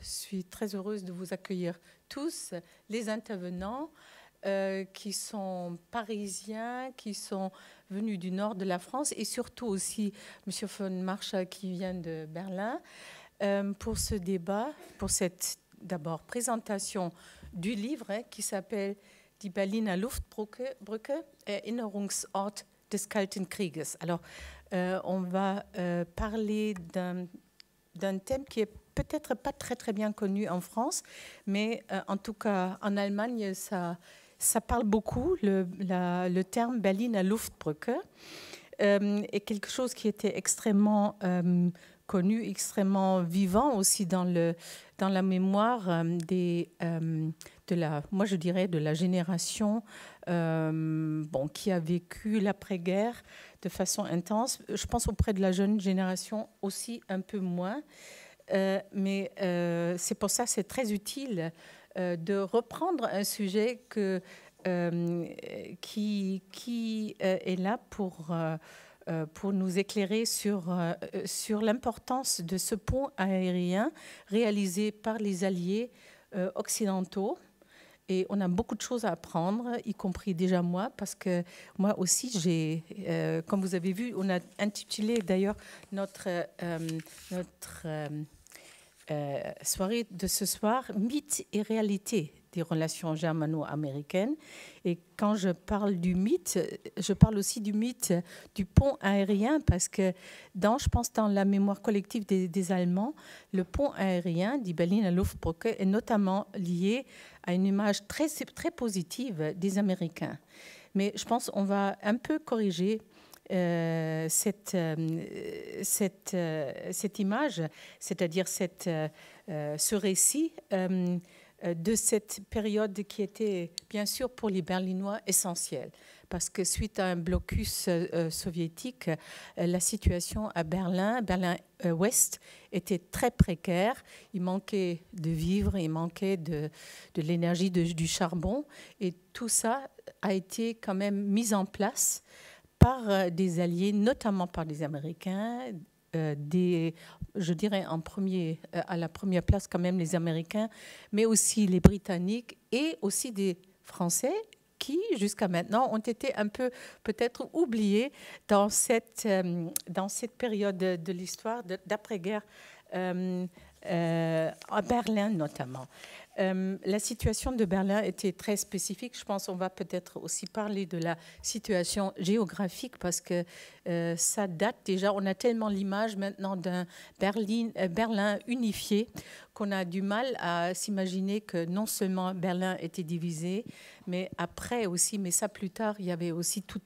suis très heureuse de vous accueillir tous, les intervenants qui sont parisiens, qui sont venus du nord de la France et surtout aussi M. von Marschall qui vient de Berlin pour ce débat, pour cette d'abord présentation du livre qui s'appelle « Die Berliner Luftbrücke, Erinnerungsort des Kalten Krieges ». Alors, on va parler d'un thème qui est peut-être pas très bien connu en France, mais en tout cas en Allemagne, ça parle beaucoup, le terme Berliner Luftbrücke est quelque chose qui était extrêmement connu, extrêmement vivant aussi dans la mémoire de la génération qui a vécu l'après-guerre de façon intense. Je pense auprès de la jeune génération aussi un peu moins. C'est pour ça que c'est très utile de reprendre un sujet qui est là pour nous éclairer sur l'importance de ce pont aérien réalisé par les alliés occidentaux. Et on a beaucoup de choses à apprendre, y compris déjà moi, parce que moi aussi, comme vous avez vu, on a intitulé d'ailleurs notre soirée de ce soir « Mythe et réalité des relations germano-américaines ». Et quand je parle du mythe, je parle aussi du mythe du pont aérien, parce que je pense dans la mémoire collective des Allemands, le pont aérien, die Berliner Luftbrücke, est notamment lié à une image très positive des Américains. Mais je pense qu'on va un peu corriger cette image, c'est-à-dire ce récit de cette période qui était, bien sûr, pour les Berlinois essentielle. Parce que suite à un blocus soviétique, la situation à Berlin-Ouest était très précaire. Il manquait de vivres, il manquait de l'énergie, du charbon. Et tout ça a été quand même mis en place par des alliés, notamment par les Américains, je dirais à la première place quand même les Américains, mais aussi les Britanniques et aussi des Français qui, jusqu'à maintenant, ont été un peu peut-être oubliés dans cette période de l'histoire d'après-guerre, à Berlin notamment. La situation de Berlin était très spécifique. Je pense qu'on va peut-être aussi parler de la situation géographique parce que ça date déjà. On a tellement l'image maintenant d'un Berlin unifié qu'on a du mal à s'imaginer que non seulement Berlin était divisé, mais après aussi, mais ça plus tard, il y avait aussi tout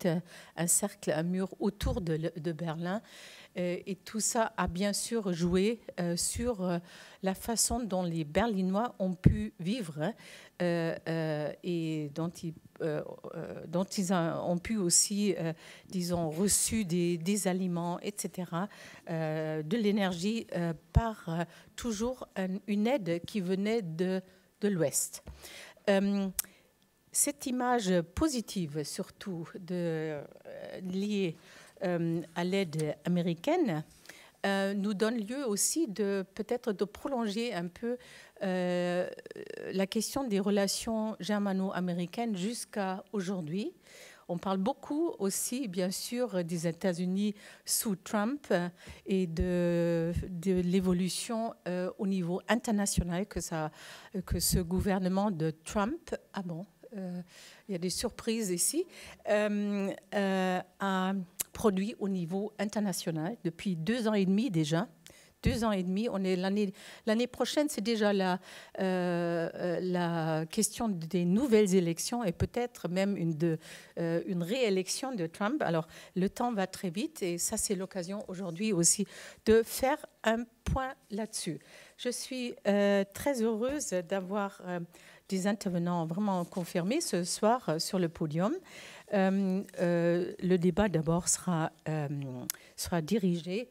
un cercle, un mur autour de Berlin. Et tout ça a bien sûr joué sur la façon dont les Berlinois ont pu vivre et dont ils ont pu aussi, disons, reçu des aliments, etc., de l'énergie par toujours une aide qui venait de l'Ouest. Cette image positive, surtout, liée à l'aide américaine nous donne lieu aussi peut-être de prolonger un peu la question des relations germano-américaines jusqu'à aujourd'hui. On parle beaucoup aussi, bien sûr, des États-Unis sous Trump et de l'évolution au niveau international que ce gouvernement de Trump a. Ah bon, il y a des surprises ici. Produit au niveau international depuis 2 ans et demi déjà. 2 ans et demi, on est l'année prochaine, c'est déjà la question des nouvelles élections et peut-être même une réélection de Trump. Alors, le temps va très vite et ça, c'est l'occasion aujourd'hui aussi de faire un point là-dessus. Je suis très heureuse d'avoir des intervenants vraiment confirmés ce soir sur le podium. Le débat d'abord sera dirigé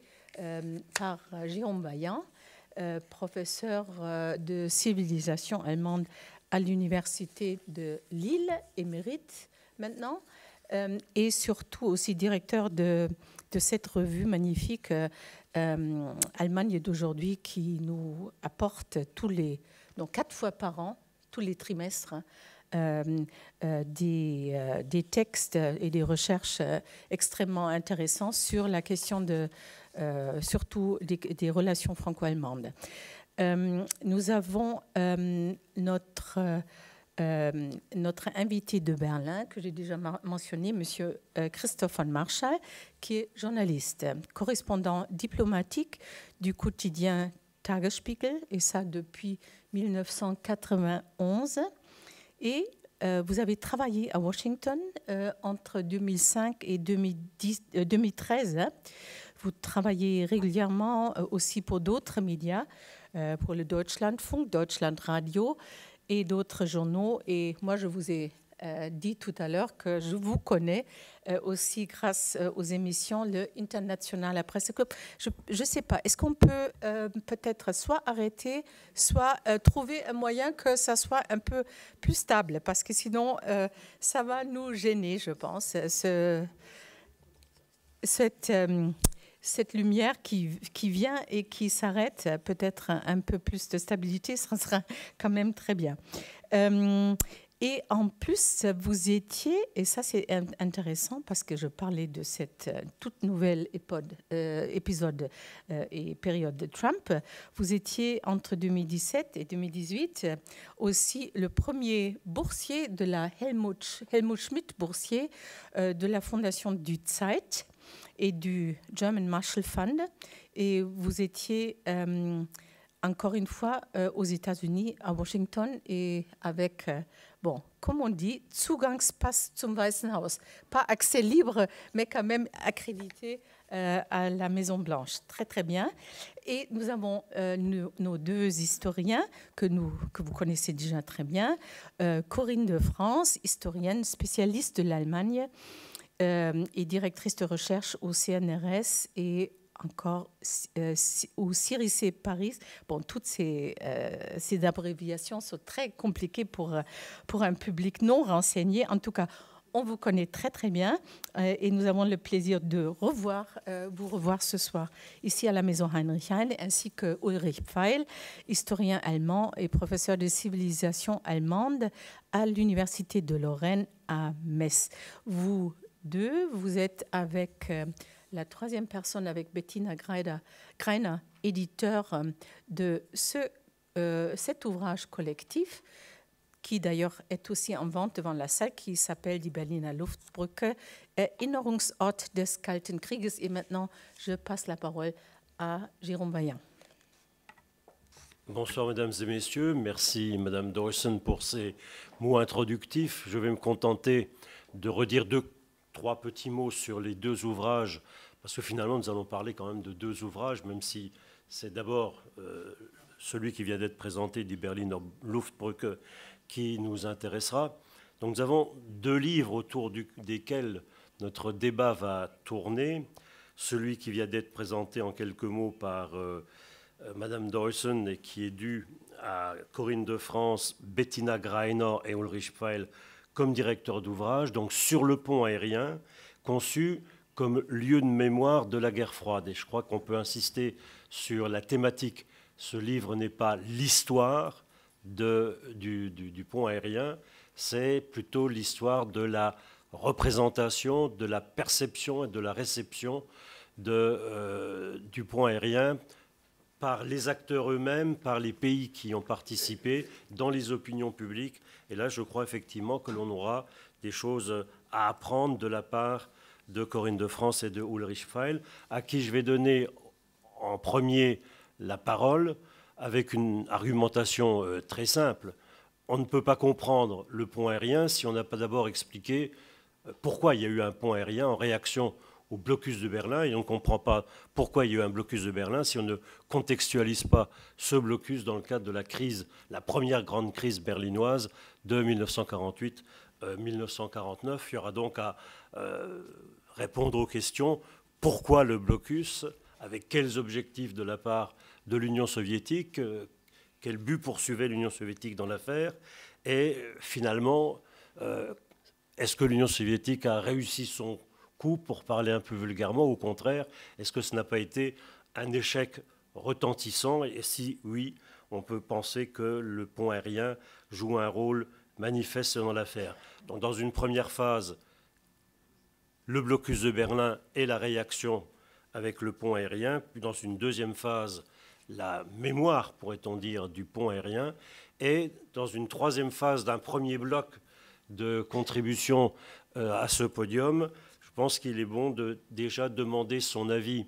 par Jérôme Vaillant, professeur de civilisation allemande à l'université de Lille, émérite maintenant, et surtout aussi directeur de cette revue magnifique Allemagne d'aujourd'hui qui nous apporte tous les, donc 4 fois par an, tous les trimestres, des textes et des recherches extrêmement intéressants sur la question de, surtout des relations franco-allemandes. Nous avons notre invité de Berlin, que j'ai déjà mentionné, monsieur Christoph von Marschall, qui est journaliste, correspondant diplomatique du quotidien Tagesspiegel, et ça depuis 1991. Et vous avez travaillé à Washington entre 2005 et 2013. Vous travaillez régulièrement aussi pour d'autres médias, pour le Deutschlandfunk, Deutschlandradio et d'autres journaux. Et moi, je vous ai dit tout à l'heure que je vous connais aussi grâce aux émissions le International Presse Club. Je ne sais pas, est-ce qu'on peut peut-être soit arrêter, soit trouver un moyen que ça soit un peu plus stable, parce que sinon ça va nous gêner, je pense, cette lumière qui vient et qui s'arrête. Peut-être un peu plus de stabilité, ça sera quand même très bien. Et en plus, vous étiez, et ça c'est intéressant parce que je parlais de cette toute nouvelle épisode et période de Trump, vous étiez entre 2017 et 2018 aussi le premier boursier de la Helmut Schmidt boursier de la fondation du Zeit et du German Marshall Fund, et vous étiez... encore une fois, aux États-Unis, à Washington, et avec, bon, comme on dit, Zugangspass zum Weißen Haus. Pas accès libre, mais quand même accrédité à la Maison-Blanche. Très, très bien. Et nous avons nos 2 historiens que vous connaissez déjà très bien. Corine Defrance, historienne spécialiste de l'Allemagne et directrice de recherche au CNRS, et encore au CIRIC Paris. Bon, toutes ces abréviations sont très compliquées pour un public non renseigné. En tout cas, on vous connaît très, très bien et nous avons le plaisir de vous revoir ce soir ici à la Maison Heinrich Heine, ainsi que Ulrich Pfeil, historien allemand et professeur de civilisation allemande à l'Université de Lorraine à Metz. Vous deux, vous êtes avec... la 3e personne, avec Bettina Greiner, éditeur de cet ouvrage collectif, qui d'ailleurs est aussi en vente devant la salle, qui s'appelle Die Berliner Luftbrücke, Erinnerungsort des Kalten Krieges. Et maintenant, je passe la parole à Jérôme Vaillant. Bonsoir, mesdames et messieurs. Merci, madame Dawson, pour ces mots introductifs. Je vais me contenter de redire 3 petits mots sur les 2 ouvrages, parce que finalement nous allons parler quand même de 2 ouvrages, même si c'est d'abord celui qui vient d'être présenté, Die Berliner Luftbrücke, qui nous intéressera. Donc nous avons 2 livres autour desquels notre débat va tourner. Celui qui vient d'être présenté en quelques mots par madame Dawson et qui est dû à Corine Defrance, Bettina Greiner et Ulrich Pfeil, comme directeur d'ouvrage, donc sur le pont aérien, conçu comme lieu de mémoire de la guerre froide. Et je crois qu'on peut insister sur la thématique. Ce livre n'est pas l'histoire du pont aérien, c'est plutôt l'histoire de la représentation, de la perception et de la réception du pont aérien par les acteurs eux-mêmes, par les pays qui y ont participé, dans les opinions publiques. Et là, je crois effectivement que l'on aura des choses à apprendre de la part de Corine Defrance et de Ulrich Pfeil, à qui je vais donner en premier la parole avec une argumentation très simple. On ne peut pas comprendre le pont aérien si on n'a pas d'abord expliqué pourquoi il y a eu un pont aérien en réaction au blocus de Berlin, et on ne comprend pas pourquoi il y a eu un blocus de Berlin si on ne contextualise pas ce blocus dans le cadre de la crise, la première grande crise berlinoise de 1948-1949. Il y aura donc à répondre aux questions: pourquoi le blocus, avec quels objectifs de la part de l'Union soviétique, quel but poursuivait l'Union soviétique dans l'affaire, et finalement, est-ce que l'Union soviétique a réussi son coup, pour parler un peu vulgairement, au contraire, est-ce que ce n'a pas été un échec retentissant, et si oui, on peut penser que le pont aérien joue un rôle manifeste dans l'affaire. Donc, dans une première phase, le blocus de Berlin et la réaction avec le pont aérien, puis dans une deuxième phase, la mémoire, pourrait-on dire, du pont aérien, et dans une troisième phase d'un premier bloc de contribution à ce podium, je pense qu'il est bon de déjà demander son avis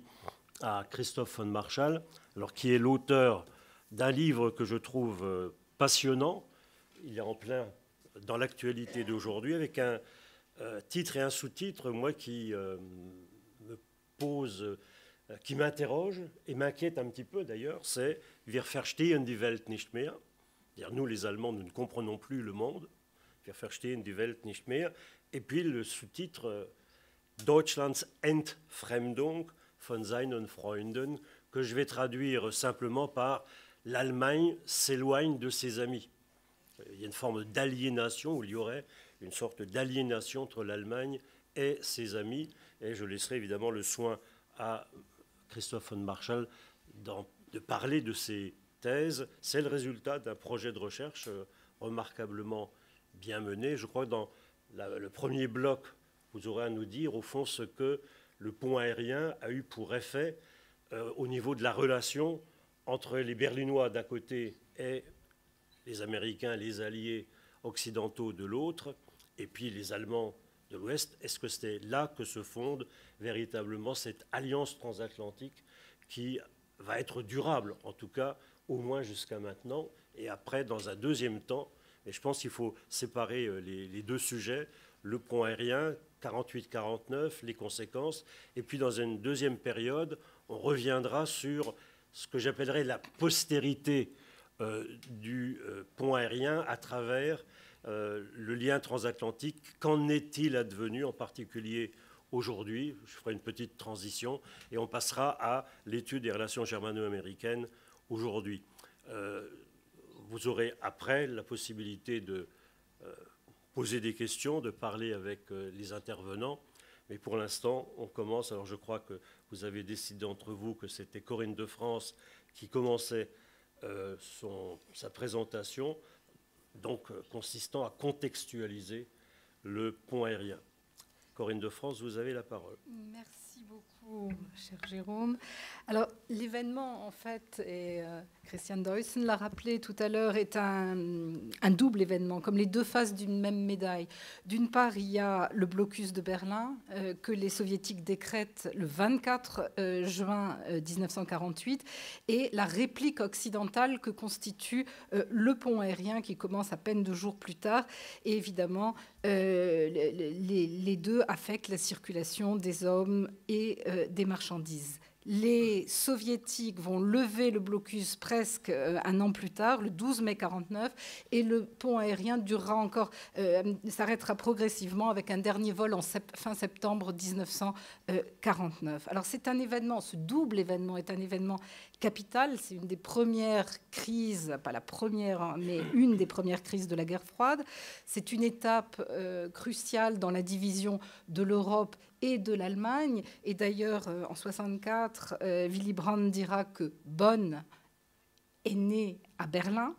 à Christoph von Marschall, alors, qui est l'auteur d'un livre que je trouve passionnant. Il est en plein dans l'actualité d'aujourd'hui, avec un titre et un sous-titre, moi, qui me pose, qui m'interroge et m'inquiète un petit peu d'ailleurs, c'est « Wir verstehen die Welt nicht mehr », c'est-à-dire nous, les Allemands, nous ne comprenons plus le monde, « Wir verstehen die Welt nicht mehr », et puis le sous-titre « Deutschlands Entfremdung von seinen Freunden », que je vais traduire simplement par « L'Allemagne s'éloigne de ses amis ». Il y a une forme d'aliénation, où il y aurait une sorte d'aliénation entre l'Allemagne et ses amis. Et je laisserai évidemment le soin à Christoph von Marschall de parler de ces thèses. C'est le résultat d'un projet de recherche remarquablement bien mené. Je crois que dans le premier bloc, vous aurez à nous dire au fond ce que le pont aérien a eu pour effet au niveau de la relation entre les Berlinois d'un côté et les Américains, les alliés occidentaux de l'autre, et puis les Allemands de l'Ouest. Est-ce que c'est là que se fonde véritablement cette alliance transatlantique qui va être durable, en tout cas, au moins jusqu'à maintenant, et après, dans un deuxième temps, et je pense qu'il faut séparer les deux sujets, le pont aérien, 48-49, les conséquences, et puis dans une deuxième période, on reviendra sur ce que j'appellerais la postérité du pont aérien à travers le lien transatlantique. Qu'en est-il advenu, en particulier aujourd'hui? Je ferai une petite transition et on passera à l'étude des relations germano-américaines aujourd'hui. Vous aurez après la possibilité de poser des questions, de parler avec les intervenants. Mais pour l'instant, on commence. Alors je crois que vous avez décidé entre vous que c'était Corine Defrance qui commençait sa présentation, donc consistant à contextualiser le pont aérien. Corine Defrance, vous avez la parole. Merci beaucoup, cher Jérôme. Alors, l'événement, en fait, et Christian Deussen l'a rappelé tout à l'heure, est un double événement, comme les deux faces d'une même médaille. D'une part, il y a le blocus de Berlin que les soviétiques décrètent le 24 juin 1948 et la réplique occidentale que constitue le pont aérien qui commence à peine 2 jours plus tard. Et évidemment, les deux affectent la circulation des hommes et des marchandises. Les soviétiques vont lever le blocus presque un an plus tard, le 12 mai 1949, et le pont aérien durera encore, s'arrêtera progressivement avec un dernier vol en fin septembre 1949. Alors c'est un événement, ce double événement est un événement capital, c'est une des premières crises, pas la première, mais une des premières crises de la guerre froide. C'est une étape cruciale dans la division de l'Europe et de l'Allemagne. Et d'ailleurs, en 1964, Willy Brandt dira que Bonn est né à Berlin.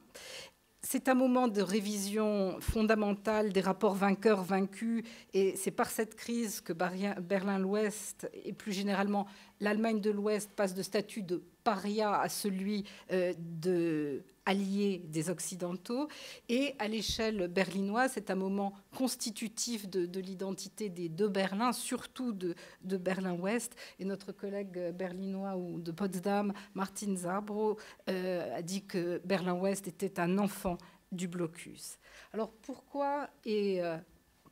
C'est un moment de révision fondamentale des rapports vainqueurs-vaincus. Et c'est par cette crise que Berlin-L'Ouest et plus généralement l'Allemagne de l'Ouest passe de statut de paria à celui de allié des Occidentaux. Et à l'échelle berlinoise, c'est un moment constitutif de l'identité des deux Berlins, surtout de Berlin-Ouest. Et notre collègue berlinois ou de Potsdam, Martin Zabro, a dit que Berlin-Ouest était un enfant du blocus. Alors pourquoi et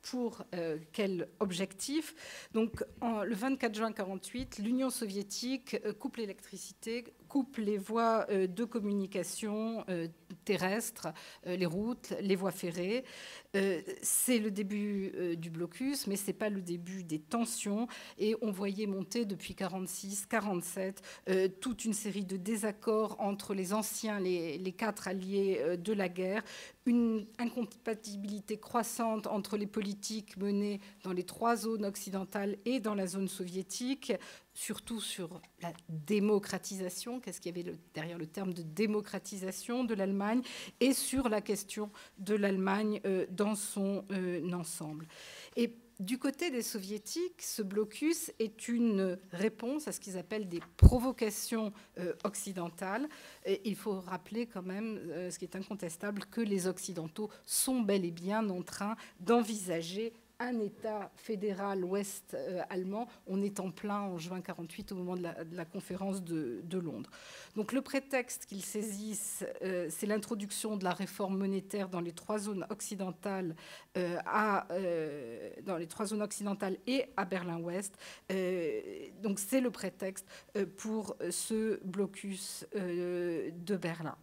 pour quel objectif? Donc, le 24 juin 1948, l'Union soviétique coupe l'électricité, coupe les voies de communication terrestres, les routes, les voies ferrées. C'est le début du blocus, mais ce n'est pas le début des tensions. Et on voyait monter depuis 1946, 1947, toute une série de désaccords entre les anciens, les 4 alliés de la guerre, une incompatibilité croissante entre les politiques politique menée dans les trois zones occidentales et dans la zone soviétique, surtout sur la démocratisation, qu'est-ce qu'il y avait derrière le terme de démocratisation de l'Allemagne, et sur la question de l'Allemagne dans son ensemble. Et du côté des soviétiques, ce blocus est une réponse à ce qu'ils appellent des provocations occidentales. Et il faut rappeler quand même, ce qui est incontestable, que les Occidentaux sont bel et bien en train d'envisager un État fédéral ouest-allemand. On est en plein en juin 1948 au moment de la conférence de Londres. Donc le prétexte qu'ils saisissent, c'est l'introduction de la réforme monétaire dans les trois zones occidentales, dans les trois zones occidentales et à Berlin-Ouest. Donc c'est le prétexte pour ce blocus de Berlin.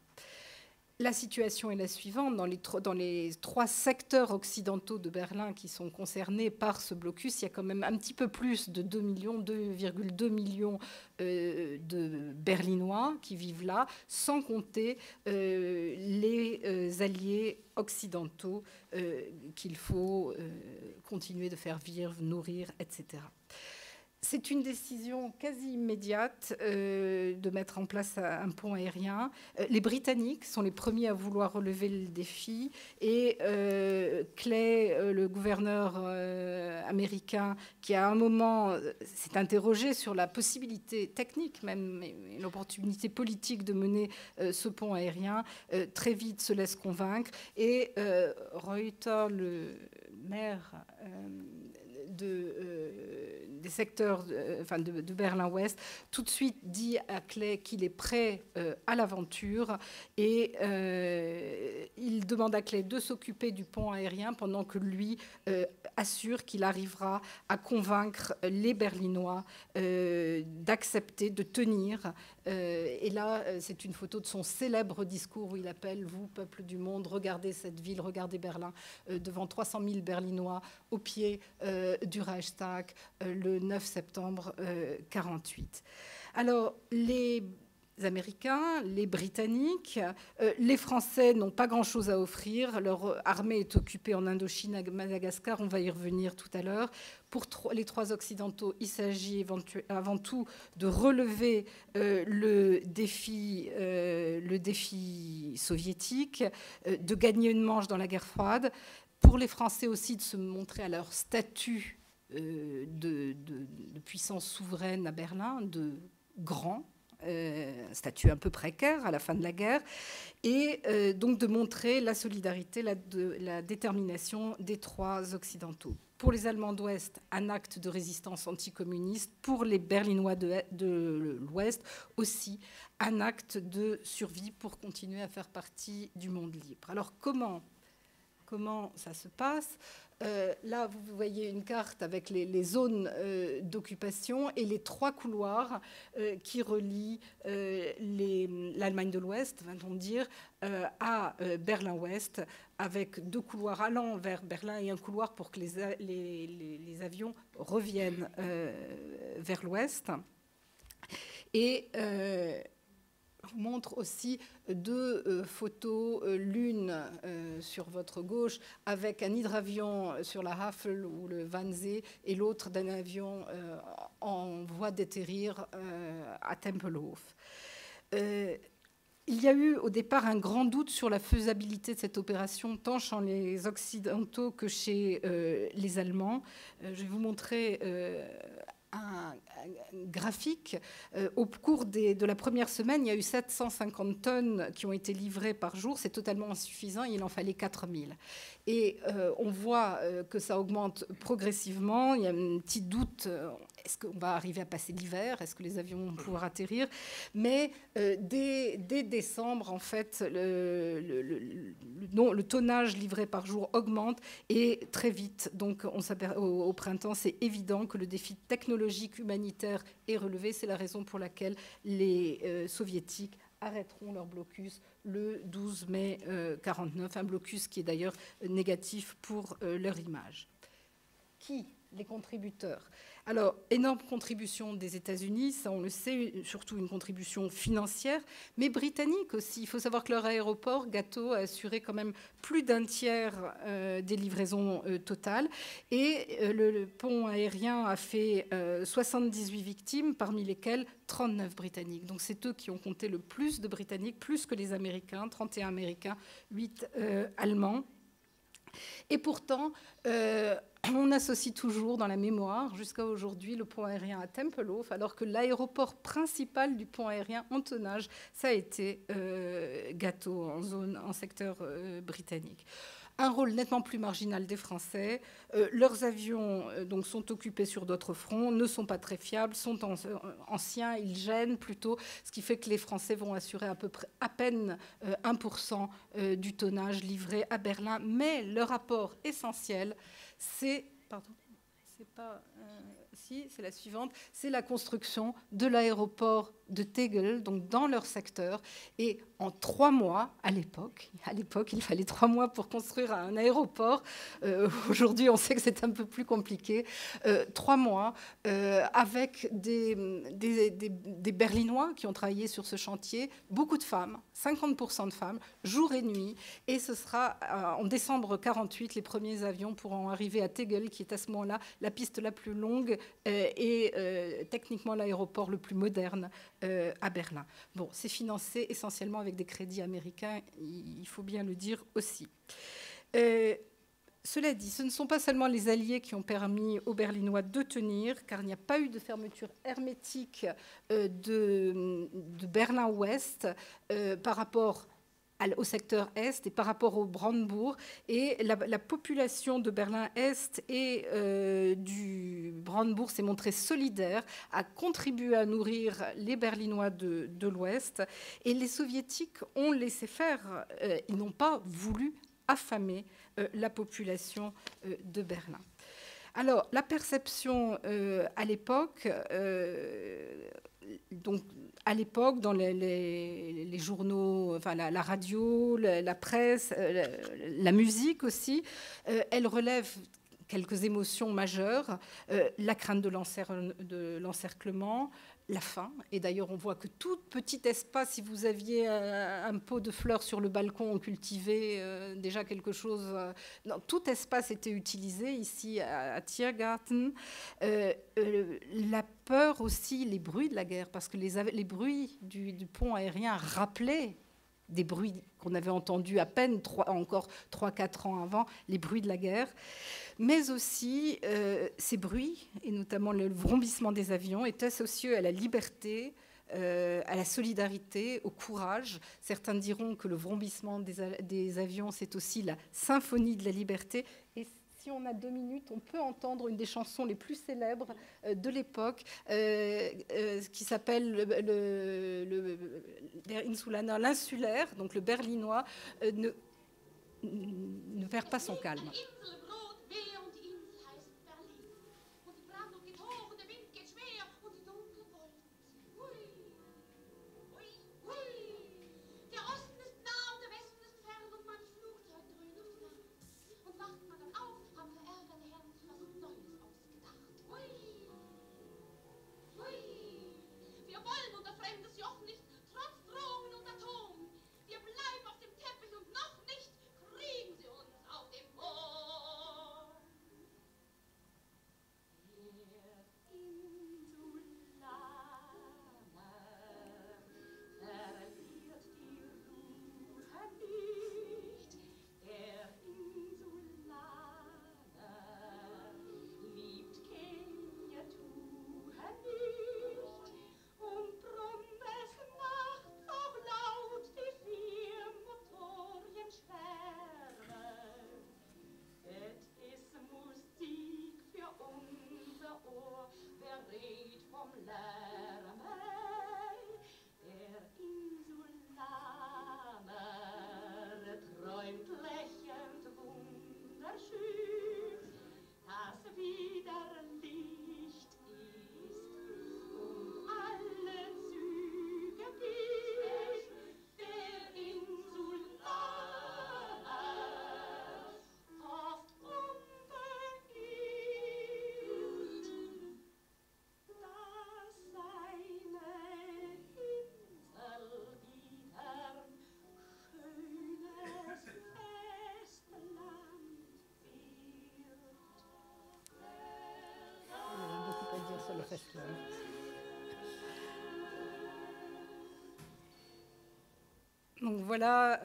La situation est la suivante. Dans les trois secteurs occidentaux de Berlin qui sont concernés par ce blocus, il y a quand même un petit peu plus de 2,2 millions de Berlinois qui vivent là, sans compter les alliés occidentaux qu'il faut continuer de faire vivre, nourrir, etc. C'est une décision quasi immédiate de mettre en place un pont aérien. Les Britanniques sont les premiers à vouloir relever le défi et Clay, le gouverneur américain, qui à un moment s'est interrogé sur la possibilité technique, même l'opportunité politique de mener ce pont aérien, très vite se laisse convaincre. Et Reuter, le maire des secteurs de Berlin-Ouest, tout de suite dit à Clay qu'il est prêt à l'aventure et il demande à Clay de s'occuper du pont aérien pendant que lui assure qu'il arrivera à convaincre les Berlinois d'accepter, de tenir. Et là, c'est une photo de son célèbre discours où il appelle « Vous, peuple du monde, regardez cette ville, regardez Berlin », devant 300 000 Berlinois au pied du Reichstag le 9 septembre 1948. Alors, les Américains, les Britanniques, les Français n'ont pas grand-chose à offrir. Leur armée est occupée en Indochine, à Madagascar. On va y revenir tout à l'heure. Pour les trois Occidentaux, il s'agit avant tout de relever le défi soviétique, de gagner une manche dans la guerre froide. Pour les Français aussi, de se montrer à leur statut de puissance souveraine à Berlin, de grand. Statut un peu précaire à la fin de la guerre, et donc de montrer la solidarité, la détermination des trois Occidentaux. Pour les Allemands d'Ouest, un acte de résistance anticommuniste. Pour les Berlinois de l'Ouest, aussi un acte de survie pour continuer à faire partie du monde libre. Alors comment ça se passe ? Là, vous voyez une carte avec les zones d'occupation et les trois couloirs qui relient l'Allemagne de l'Ouest, va-t-on dire, à Berlin-Ouest, avec deux couloirs allant vers Berlin et un couloir pour que les avions reviennent vers l'Ouest. Et on montre aussi deux photos, l'une sur votre gauche avec un hydravion sur la Havel ou le Wannsee et l'autre d'un avion en voie d'atterrir à Tempelhof. Il y a eu au départ un grand doute sur la faisabilité de cette opération, tant chez les Occidentaux que chez les Allemands. Je vais vous montrer un graphique. Au cours de la première semaine, il y a eu 750 tonnes qui ont été livrées par jour. C'est totalement insuffisant. Il en fallait 4000. Et on voit que ça augmente progressivement. Il y a un petit doute. Est-ce qu'on va arriver à passer l'hiver? Est-ce que les avions vont pouvoir atterrir? Mais dès décembre, en fait, le tonnage livré par jour augmente et très vite. Donc, au printemps, c'est évident que le défi technologique, humanitaire est relevé. C'est la raison pour laquelle les soviétiques arrêteront leur blocus le 12 mai 1949, un blocus qui est d'ailleurs négatif pour leur image. Qui? Les contributeurs. Alors, énorme contribution des États-Unis, ça on le sait, surtout une contribution financière, mais britannique aussi. Il faut savoir que leur aéroport, Gâteau, a assuré quand même plus d'un tiers des livraisons totales. Et le pont aérien a fait 78 victimes, parmi lesquelles 39 Britanniques. Donc c'est eux qui ont compté le plus de Britanniques, plus que les Américains, 31 Américains, 8 Allemands. Et pourtant... on associe toujours dans la mémoire, jusqu'à aujourd'hui, le pont aérien à Tempelhof, alors que l'aéroport principal du pont aérien en tonnage, ça a été Gâteau, en secteur britannique. Un rôle nettement plus marginal des Français. Leurs avions donc, sont occupés sur d'autres fronts, ne sont pas très fiables, sont anciens, ils gênent plutôt, ce qui fait que les Français vont assurer à peine 1% du tonnage livré à Berlin. Mais leur apport essentiel, c'est... Pardon, c'est pas... Si, c'est la suivante, c'est la construction de l'aéroport de Tegel, donc dans leur secteur. Et en 3 mois, à l'époque, il fallait 3 mois pour construire un aéroport. Aujourd'hui, on sait que c'est un peu plus compliqué. 3 mois avec des Berlinois qui ont travaillé sur ce chantier, beaucoup de femmes, 50% de femmes, jour et nuit. Et ce sera en décembre 1948, les premiers avions pourront arriver à Tegel, qui est à ce moment-là la piste la plus longue et techniquement l'aéroport le plus moderne à Berlin. Bon, c'est financé essentiellement avec des crédits américains, il faut bien le dire aussi. Cela dit, ce ne sont pas seulement les Alliés qui ont permis aux Berlinois de tenir, car il n'y a pas eu de fermeture hermétique de Berlin-Ouest par rapport au secteur Est et par rapport au Brandebourg. Et la population de Berlin-Est et du Brandebourg s'est montrée solidaire, a contribué à nourrir les Berlinois de l'Ouest. Et les Soviétiques ont laissé faire. Ils n'ont pas voulu affamer la population de Berlin. Alors, la perception à l'époque... Donc, à l'époque, dans les journaux, enfin, la radio, la presse, la musique aussi, elle relève quelques émotions majeures, la crainte de l'encerclement, la faim. Et d'ailleurs, on voit que tout petit espace, si vous aviez un pot de fleurs sur le balcon, on cultivait déjà quelque chose. Non, tout espace était utilisé ici à Tiergarten. La peur aussi, les bruits de la guerre, parce que les bruits du pont aérien rappelaient des bruits qu'on avait entendus à peine encore 3-4 ans avant, les bruits de la guerre, mais aussi ces bruits, et notamment le vrombissement des avions, est associé à la liberté, à la solidarité, au courage. Certains diront que le vrombissement des avions, c'est aussi la symphonie de la liberté. Et si on a 2 minutes, on peut entendre une des chansons les plus célèbres de l'époque, qui s'appelle Der Insulaner, l'insulaire, donc le berlinois, ne perd pas son calme. Donc voilà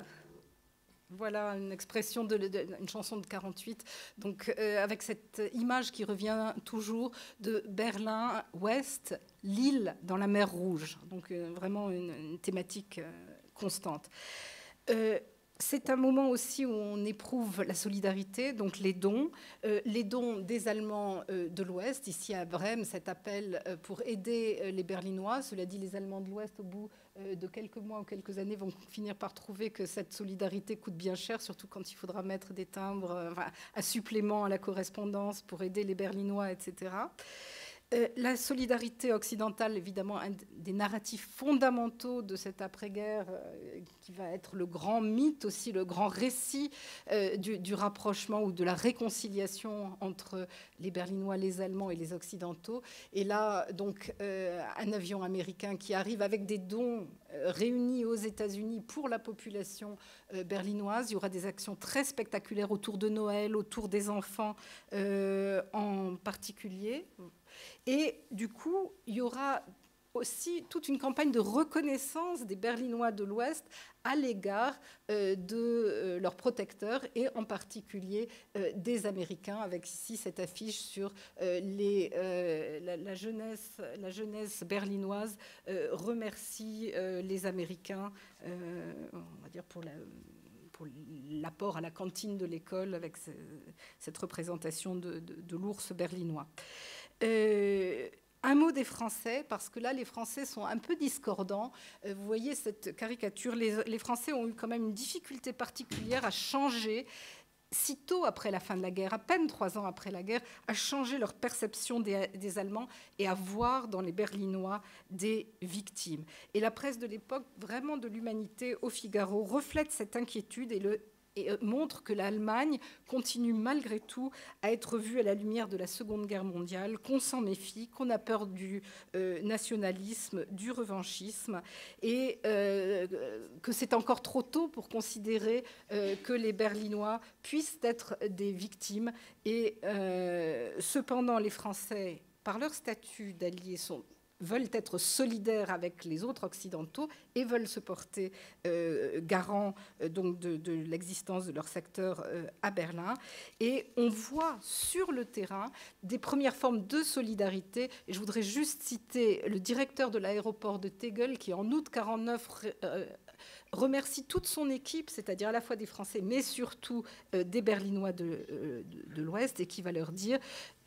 une expression, une chanson de 48, donc, avec cette image qui revient toujours de Berlin-Ouest, l'île dans la mer Rouge. Donc vraiment une thématique constante. C'est un moment aussi où on éprouve la solidarité, donc les dons des Allemands de l'Ouest, ici à Brême, cet appel pour aider les Berlinois. Cela dit, les Allemands de l'Ouest, au bout de quelques mois ou quelques années, vont finir par trouver que cette solidarité coûte bien cher, surtout quand il faudra mettre des timbres, un supplément à la correspondance pour aider les Berlinois, etc. La solidarité occidentale, évidemment, un des narratifs fondamentaux de cette après-guerre, qui va être le grand mythe aussi, le grand récit du rapprochement ou de la réconciliation entre les Berlinois, les Allemands et les Occidentaux. Et là, donc, un avion américain qui arrive avec des dons réunis aux États-Unis pour la population berlinoise. Il y aura des actions très spectaculaires autour de Noël, autour des enfants en particulier. Et du coup, il y aura aussi toute une campagne de reconnaissance des Berlinois de l'Ouest à l'égard de leurs protecteurs et en particulier des Américains, avec ici cette affiche sur la jeunesse berlinoise remercie les Américains, on va dire pour l'apport à la cantine de l'école, avec cette représentation de l'ours berlinois. Un mot des Français, parce que là, les Français sont un peu discordants. Vous voyez cette caricature. Les Français ont eu quand même une difficulté particulière à changer, sitôt après la fin de la guerre, à peine 3 ans après la guerre, à changer leur perception des Allemands et à voir dans les Berlinois des victimes. Et la presse de l'époque, vraiment de l'Humanité au Figaro, reflète cette inquiétude et montre que l'Allemagne continue malgré tout à être vue à la lumière de la Seconde Guerre mondiale, qu'on s'en méfie, qu'on a peur du nationalisme, du revanchisme, et que c'est encore trop tôt pour considérer que les Berlinois puissent être des victimes. Et cependant, les Français, par leur statut d'alliés, veulent être solidaires avec les autres occidentaux et veulent se porter garants donc de l'existence de leur secteur à Berlin. Et on voit sur le terrain des premières formes de solidarité. Et je voudrais juste citer le directeur de l'aéroport de Tegel qui, en août 1949, remercie toute son équipe, c'est-à-dire à la fois des Français, mais surtout des Berlinois de l'Ouest, et qui va leur dire...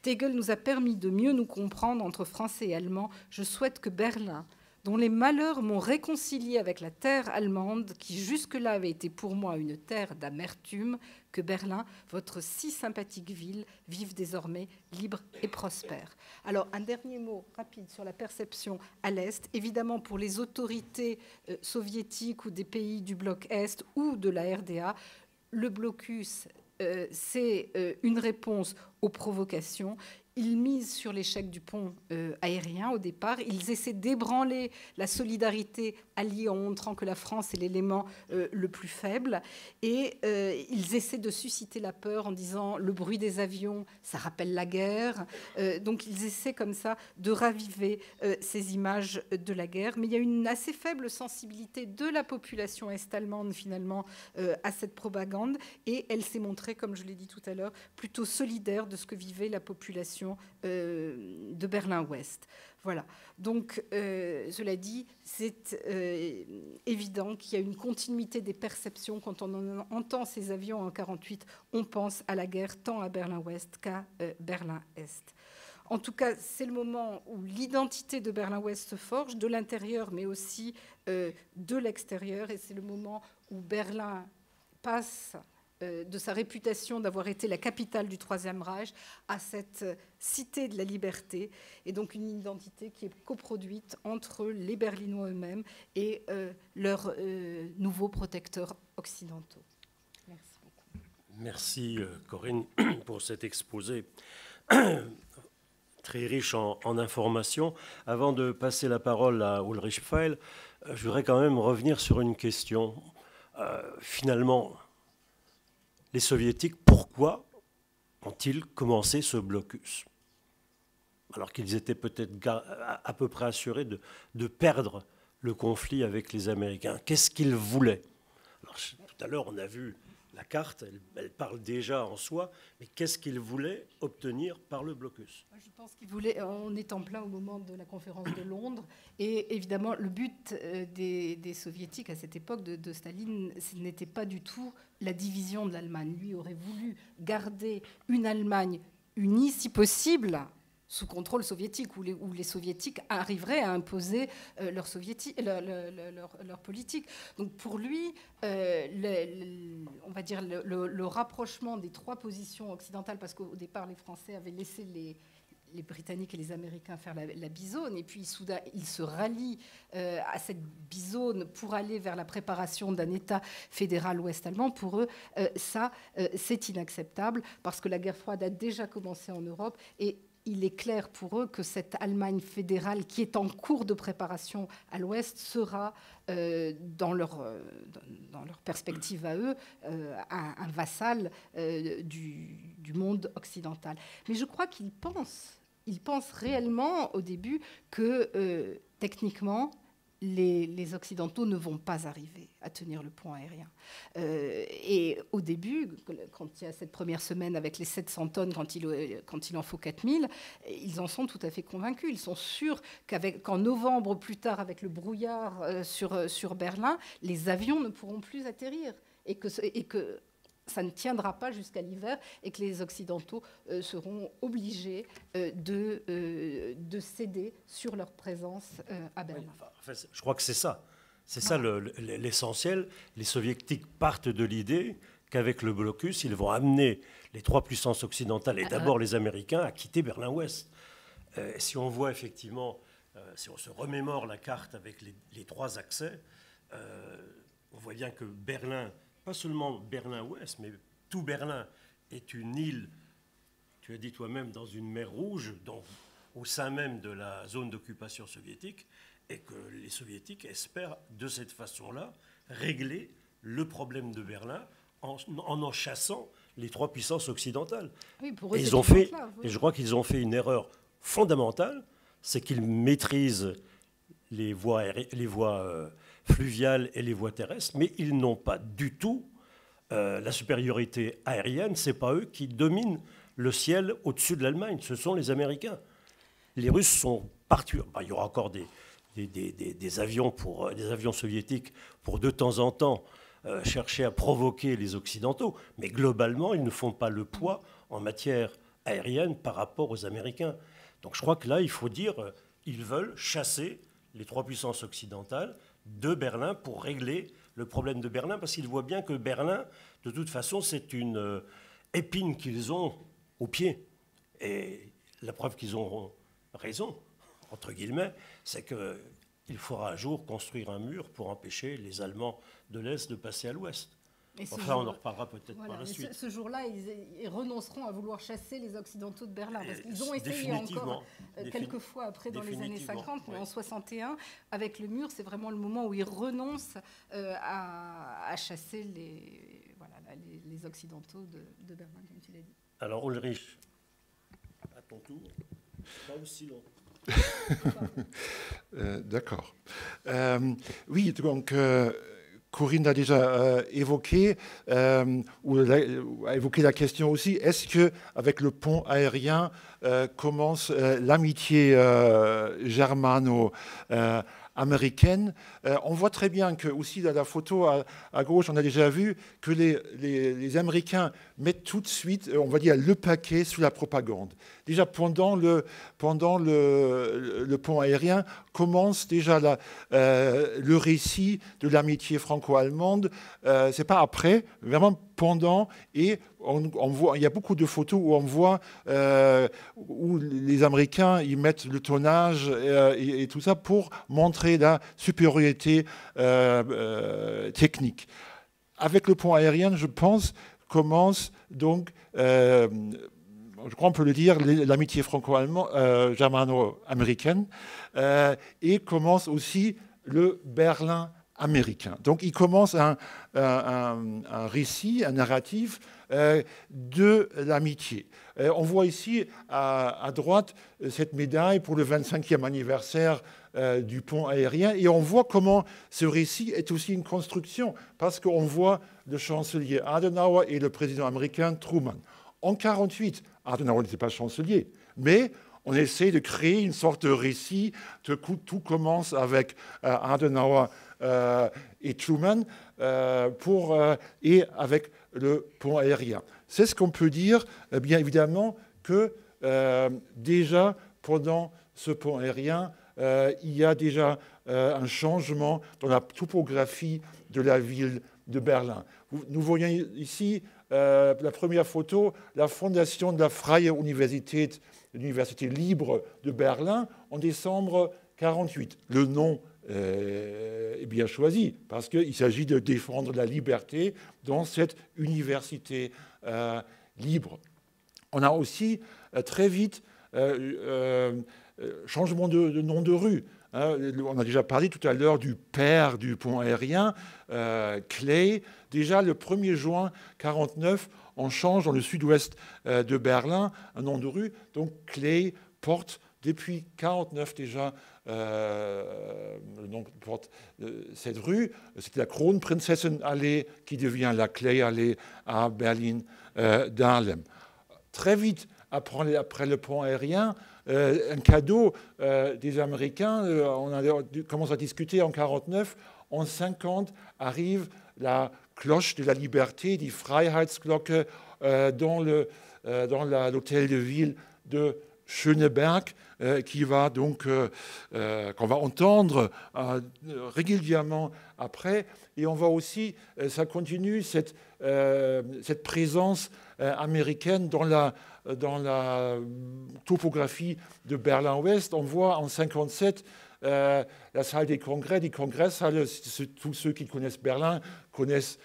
Tegel nous a permis de mieux nous comprendre entre Français et Allemands. Je souhaite que Berlin, dont les malheurs m'ont réconcilié avec la terre allemande, qui jusque-là avait été pour moi une terre d'amertume, que Berlin, votre si sympathique ville, vive désormais libre et prospère. Alors, un dernier mot rapide sur la perception à l'Est. Évidemment, pour les autorités soviétiques ou des pays du bloc Est ou de la RDA, le blocus... c'est une réponse aux provocations. Ils misent sur l'échec du pont aérien au départ. Ils essaient d'ébranler la solidarité alliée en montrant que la France est l'élément le plus faible. Et ils essaient de susciter la peur en disant le bruit des avions, ça rappelle la guerre. Donc ils essaient comme ça de raviver ces images de la guerre. Mais il y a une assez faible sensibilité de la population est-allemande finalement à cette propagande. Et elle s'est montrée, comme je l'ai dit tout à l'heure, plutôt solidaire de ce que vivait la population de Berlin-Ouest. Voilà. Donc, cela dit, c'est évident qu'il y a une continuité des perceptions. Quand on entend ces avions en 1948, on pense à la guerre tant à Berlin-Ouest qu'à Berlin-Est. En tout cas, c'est le moment où l'identité de Berlin-Ouest se forge, de l'intérieur, mais aussi de l'extérieur. Et c'est le moment où Berlin passe... de sa réputation d'avoir été la capitale du Troisième Reich à cette cité de la liberté, et donc une identité qui est coproduite entre les Berlinois eux-mêmes et leurs nouveaux protecteurs occidentaux. Merci beaucoup. Merci Corine pour cet exposé très riche en informations. Avant de passer la parole à Ulrich Pfeil, je voudrais quand même revenir sur une question. Finalement, les Soviétiques, pourquoi ont-ils commencé ce blocus? alors qu'ils étaient peut-être à peu près assurés de perdre le conflit avec les Américains. Qu'est-ce qu'ils voulaient? Alors, tout à l'heure, on a vu la carte, elle parle déjà en soi, mais qu'est-ce qu'ils voulaient obtenir par le blocus? Je pense qu'ils voulaient, on est en plein au moment de la conférence de Londres, et évidemment, le but des soviétiques à cette époque, de Staline, ce n'était pas du tout la division de l'Allemagne. Lui aurait voulu garder une Allemagne unie, si possible, sous contrôle soviétique, où les soviétiques arriveraient à imposer leur politique. Donc pour lui, on va dire le rapprochement des trois positions occidentales, parce qu'au départ les Français avaient laissé les Britanniques et les Américains faire la bisonne, et puis soudain ils se rallient à cette bisonne pour aller vers la préparation d'un État fédéral ouest-allemand. Pour eux, ça, c'est inacceptable, parce que la guerre froide a déjà commencé en Europe, et il est clair pour eux que cette Allemagne fédérale qui est en cours de préparation à l'Ouest sera, dans leur perspective à eux, un vassal du monde occidental. Mais je crois qu'ils pensent réellement au début que, techniquement, les Occidentaux ne vont pas arriver à tenir le pont aérien. Et au début, quand il y a cette première semaine avec les 700 tonnes, quand il en faut 4000, ils en sont tout à fait convaincus. Ils sont sûrs qu'en novembre, plus tard, avec le brouillard sur Berlin, les avions ne pourront plus atterrir et que ça ne tiendra pas jusqu'à l'hiver et que les Occidentaux seront obligés de céder sur leur présence à Berlin. Oui, enfin, je crois que c'est ça. C'est ça l'essentiel. Les soviétiques partent de l'idée qu'avec le blocus, ils vont amener les trois puissances occidentales et d'abord les Américains à quitter Berlin-Ouest. Si on voit effectivement, si on se remémore la carte avec les trois accès, on voit bien que Berlin... Pas seulement Berlin-Ouest, mais tout Berlin est une île, tu as dit toi-même, dans une mer rouge, au sein même de la zone d'occupation soviétique, et que les soviétiques espèrent de cette façon-là régler le problème de Berlin en chassant les trois puissances occidentales. Oui, pour eux, et je crois qu'ils ont fait une erreur fondamentale, c'est qu'ils maîtrisent les voies fluviales et les voies terrestres, mais ils n'ont pas du tout la supériorité aérienne. Ce n'est pas eux qui dominent le ciel au-dessus de l'Allemagne, ce sont les Américains. Les Russes sont partis. Il y aura encore des avions soviétiques pour de temps en temps chercher à provoquer les Occidentaux, mais globalement, ils ne font pas le poids en matière aérienne par rapport aux Américains. Donc je crois que là, il faut dire ils veulent chasser les trois puissances occidentales de Berlin pour régler le problème de Berlin, parce qu'ils voient bien que Berlin, de toute façon, c'est une épine qu'ils ont au pied. Et la preuve qu'ils ont raison, entre guillemets, c'est qu'il faudra un jour construire un mur pour empêcher les Allemands de l'Est de passer à l'Ouest. Enfin, on en reparlera peut-être par la suite. Ce jour-là, ils renonceront à vouloir chasser les Occidentaux de Berlin. Parce qu'ils ont essayé encore quelques fois après dans les années 50, mais en 61, avec le mur, c'est vraiment le moment où ils renoncent à chasser les Occidentaux de Berlin, comme tu l'as dit. Alors, Ulrich, à ton tour, pas aussi long. D'accord. Oui, donc... Corine a déjà évoqué, la question aussi, est-ce qu'avec le pont aérien commence l'amitié germano-américaine? On voit très bien que, aussi dans la photo à gauche, on a déjà vu que les Américains mettent tout de suite, on va dire, le paquet sur la propagande. Déjà pendant le pont aérien, commence déjà le récit de l'amitié franco-allemande. C'est pas après, vraiment pendant. Et on voit, il y a beaucoup de photos où on voit où les Américains ils mettent le tonnage et tout ça pour montrer la supériorité technique. Avec le pont aérien, je pense, commence donc... je crois qu'on peut le dire, l'amitié franco-allemande, germano-américaine, et commence aussi le Berlin américain. Donc il commence un récit, un narratif de l'amitié. On voit ici à droite cette médaille pour le 25e anniversaire du pont aérien, et on voit comment ce récit est aussi une construction, parce qu'on voit le chancelier Adenauer et le président américain Truman. En 1948, Adenauer n'était pas chancelier, mais on essaie de créer une sorte de récit. Tout commence avec Adenauer et Truman et avec le pont aérien. C'est ce qu'on peut dire, bien évidemment, que déjà pendant ce pont aérien, il y a déjà un changement dans la topographie de la ville de Berlin. Nous voyons ici la première photo, la fondation de la Freie Universität, l'université libre de Berlin, en décembre 1948. Le nom est bien choisi, parce qu'il s'agit de défendre la liberté dans cette université libre. On a aussi très vite changement de nom de rue. On a déjà parlé tout à l'heure du père du pont aérien, Clay. Déjà le 1er juin 1949, on change dans le sud-ouest de Berlin un nom de rue. Donc Clay porte depuis 1949 déjà cette rue. C'est la Kronprinzessenallee qui devient la Clay-Allee à Berlin-Dahlem. Très vite, après le pont aérien, un cadeau des Américains, on commence à discuter en 1949. En 1950 arrive la cloche de la liberté, die Freiheitsglocke, dans l'hôtel de ville de Schöneberg, qu'on va entendre régulièrement après. Et on voit aussi, ça continue, cette présence américaine dans la topographie de Berlin-Ouest. On voit en 1957 la salle des congrès, des congrès-salles. Tous ceux qui connaissent Berlin connaissent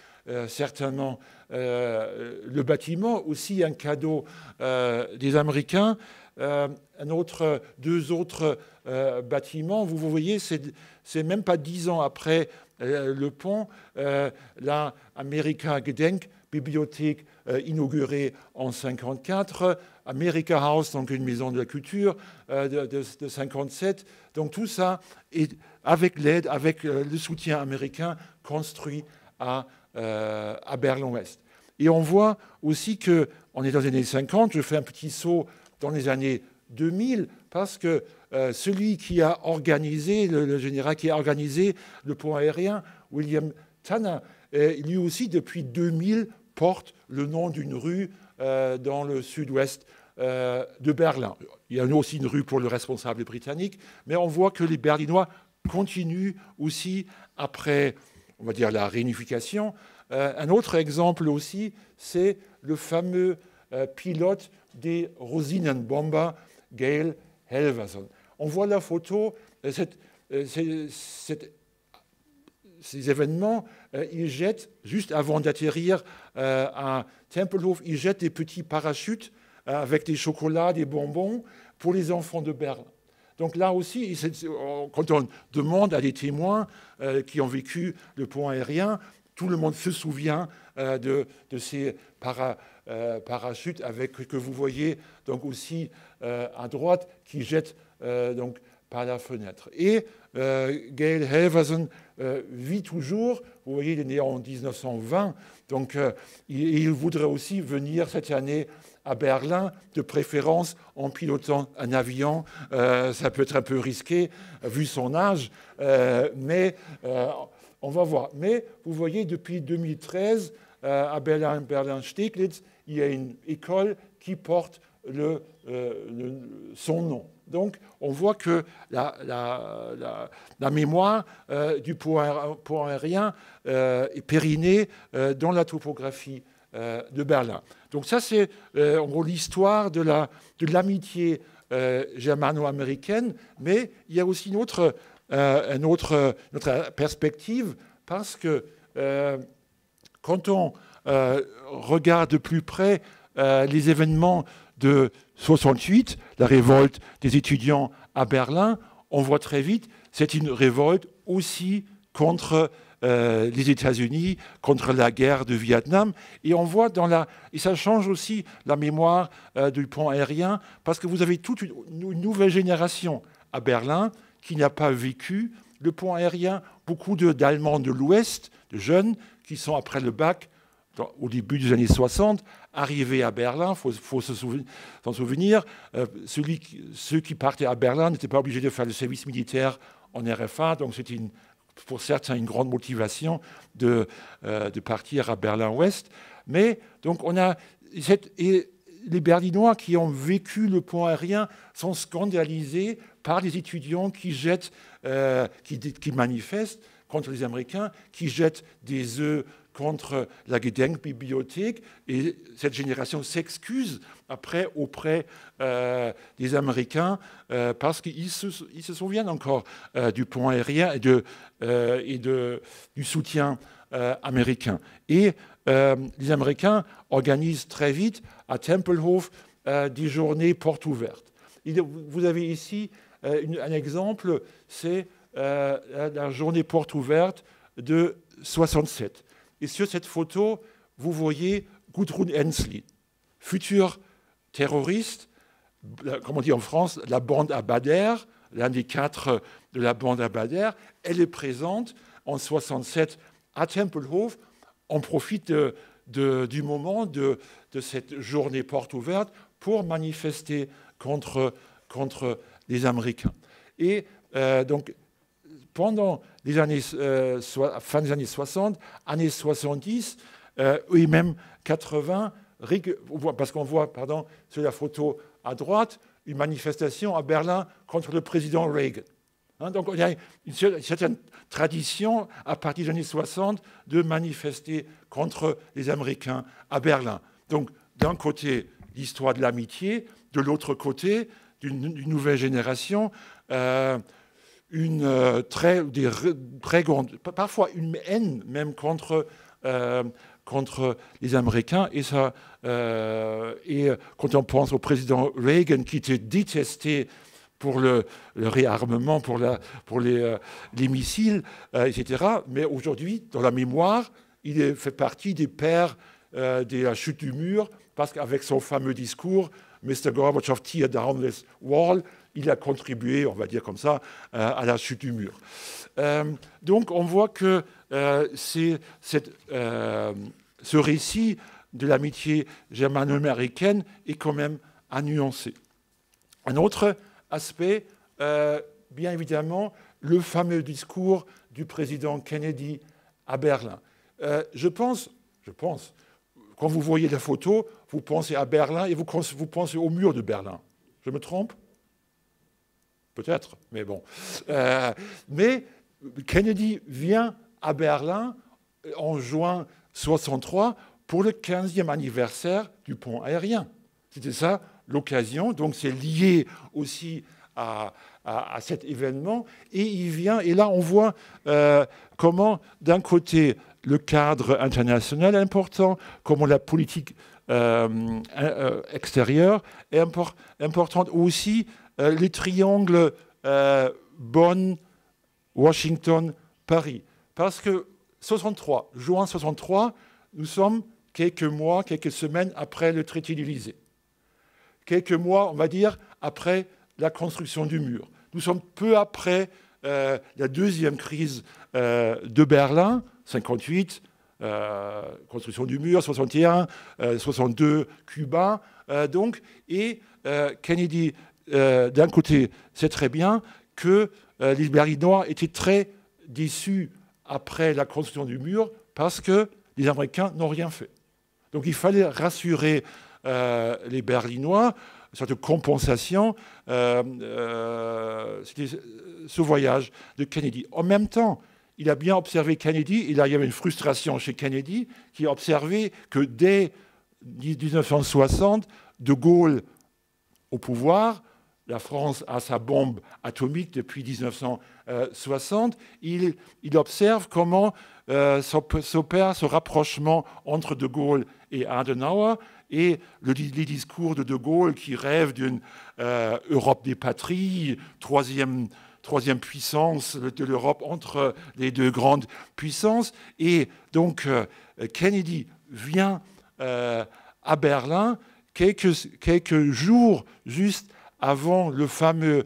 certainement le bâtiment, aussi un cadeau des Américains. Deux autres bâtiments. Vous voyez, c'est même pas 10 ans après le pont, la Amerika Gedenkbibliothèque inaugurée en 1954, Amerika House, donc une maison de la culture de 1957. Donc tout ça est, avec l'aide, avec le soutien américain, construit à Berlin-Ouest. Et on voit aussi qu'on est dans les années 50, je fais un petit saut dans les années 2000, parce que celui qui a organisé, le général qui a organisé le pont aérien, William Tanner, lui aussi, depuis 2000, porte le nom d'une rue dans le sud-ouest de Berlin. Il y a aussi une rue pour le responsable britannique, mais on voit que les Berlinois continuent aussi après, on va dire, la réunification. Un autre exemple aussi, c'est le fameux pilote des Rosinenbomber, Gail Halvorsen. On voit la photo, ces événements, ils jettent, juste avant d'atterrir à Tempelhof, ils jettent des petits parachutes avec des chocolats, des bonbons pour les enfants de Berlin. Donc là aussi, quand on demande à des témoins qui ont vécu le pont aérien, tout le monde se souvient de ces parachutes que vous voyez donc aussi à droite, qui jettent donc par la fenêtre. Et Gail Halvorsen vit toujours. Vous voyez, il est né en 1920. Donc il voudrait aussi venir cette année à Berlin, de préférence en pilotant un avion. Ça peut être un peu risqué, vu son âge, mais on va voir. Mais vous voyez, depuis 2013, à Berlin-Steglitz, il y a une école qui porte son nom. Donc, on voit que la mémoire du pont aérien est périnée dans la topographie de Berlin. Donc ça, c'est en gros l'histoire de l'amitié germano-américaine, mais il y a aussi une autre perspective, parce que quand on regarde de plus près les événements de 68, la révolte des étudiants à Berlin, on voit très vite, c'est une révolte aussi contre les États-Unis contre la guerre du Vietnam. Et on voit dans la... Et ça change aussi la mémoire du pont aérien, parce que vous avez toute une nouvelle génération à Berlin qui n'a pas vécu le pont aérien. Beaucoup d'Allemands de l'Ouest, de jeunes, qui sont après le bac, au début des années 60, arrivés à Berlin, il faut s'en souvenir, ceux qui partaient à Berlin n'étaient pas obligés de faire le service militaire en RFA, donc c'était pour certains une grande motivation de partir à Berlin-Ouest. Mais donc on a... Et les Berlinois qui ont vécu le pont aérien sont scandalisés par les étudiants qui manifestent contre les Américains, qui jettent des œufs contre la Gedenkbibliothèque, et cette génération s'excuse après auprès des Américains parce qu'ils se souviennent encore du pont aérien et du soutien américain. Et les Américains organisent très vite à Tempelhof des journées portes ouvertes. Et vous avez ici un exemple, c'est la journée porte ouverte de 1967. Et sur cette photo, vous voyez Gudrun Ensslin, future terroriste, comme on dit en France, la bande à Baader, l'un des quatre de la bande à Baader. Elle est présente en 1967 à Tempelhof. On profite du moment de cette journée porte ouverte pour manifester contre les Américains. Et donc... Pendant les années, fin des années 60, années 70 et même 80, parce qu'on voit, pardon, sur la photo à droite, une manifestation à Berlin contre le président Reagan. Hein, donc il y a une certaine tradition à partir des années 60 de manifester contre les Américains à Berlin. Donc d'un côté, l'histoire de l'amitié, de l'autre côté, d'une nouvelle génération... très grande, parfois une haine même contre les Américains. Et ça, et quand on pense au président Reagan qui était détesté pour le réarmement, pour les missiles, etc. Mais aujourd'hui, dans la mémoire, il fait partie des pères de la chute du mur, parce qu'avec son fameux discours, Mr. Gorbachev tear down this wall, il a contribué, on va dire comme ça, à la chute du mur. Donc on voit que ce récit de l'amitié germano-américaine est quand même à nuancer. Un autre aspect, bien évidemment, le fameux discours du président Kennedy à Berlin. Je pense, quand vous voyez la photo, vous pensez à Berlin et vous pensez au mur de Berlin. Je me trompe ? Peut-être, mais bon. Mais Kennedy vient à Berlin en juin 1963 pour le 15e anniversaire du pont aérien. C'était ça l'occasion. Donc c'est lié aussi à cet événement. Et il vient, et là on voit comment, d'un côté, le cadre international est important, comment la politique extérieure est importante aussi. Les triangles Bonn, Washington, Paris. Parce que 63, juin 63, nous sommes quelques mois, quelques semaines après le traité de l'Elysée. Quelques mois, on va dire, après la construction du mur. Nous sommes peu après la deuxième crise de Berlin, 58, construction du mur, 61, 62, Cuba. Donc, et Kennedy... d'un côté, c'est très bien que les Berlinois étaient très déçus après la construction du mur parce que les Américains n'ont rien fait. Donc il fallait rassurer les Berlinois, une sorte de compensation, c'était ce voyage de Kennedy. En même temps, il a bien observé Kennedy, et là il y avait une frustration chez Kennedy, qui observait que dès 1960, De Gaulle au pouvoir... La France a sa bombe atomique depuis 1960. Il observe comment s'opère ce rapprochement entre De Gaulle et Adenauer, et les discours de De Gaulle qui rêve d'une Europe des patries, troisième troisième puissance de l'Europe entre les deux grandes puissances. Et donc Kennedy vient à Berlin quelques jours juste avant le fameux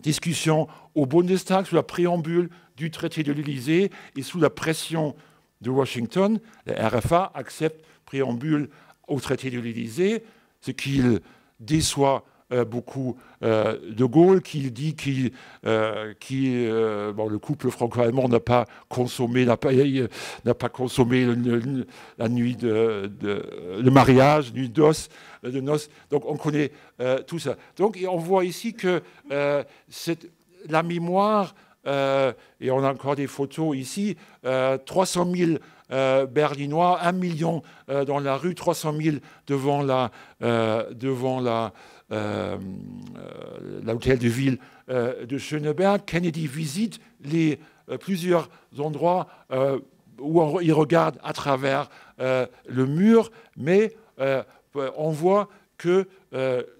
discussion au Bundestag sous la préambule du traité de l'Elysée et sous la pression de Washington. La RFA accepte préambule au traité de l'Elysée, ce qu'il déçoit beaucoup De Gaulle, qu'il dit que bon, le couple franco-allemand n'a pas consommé, la nuit de mariage, nuit de noces. Donc on connaît tout ça. Donc et on voit ici que la mémoire, et on a encore des photos ici, 300 000 Berlinois, 1 million dans la rue, 300 000 devant l'hôtel de ville de Schöneberg. Kennedy visite plusieurs endroits où il regarde à travers le mur, mais on voit que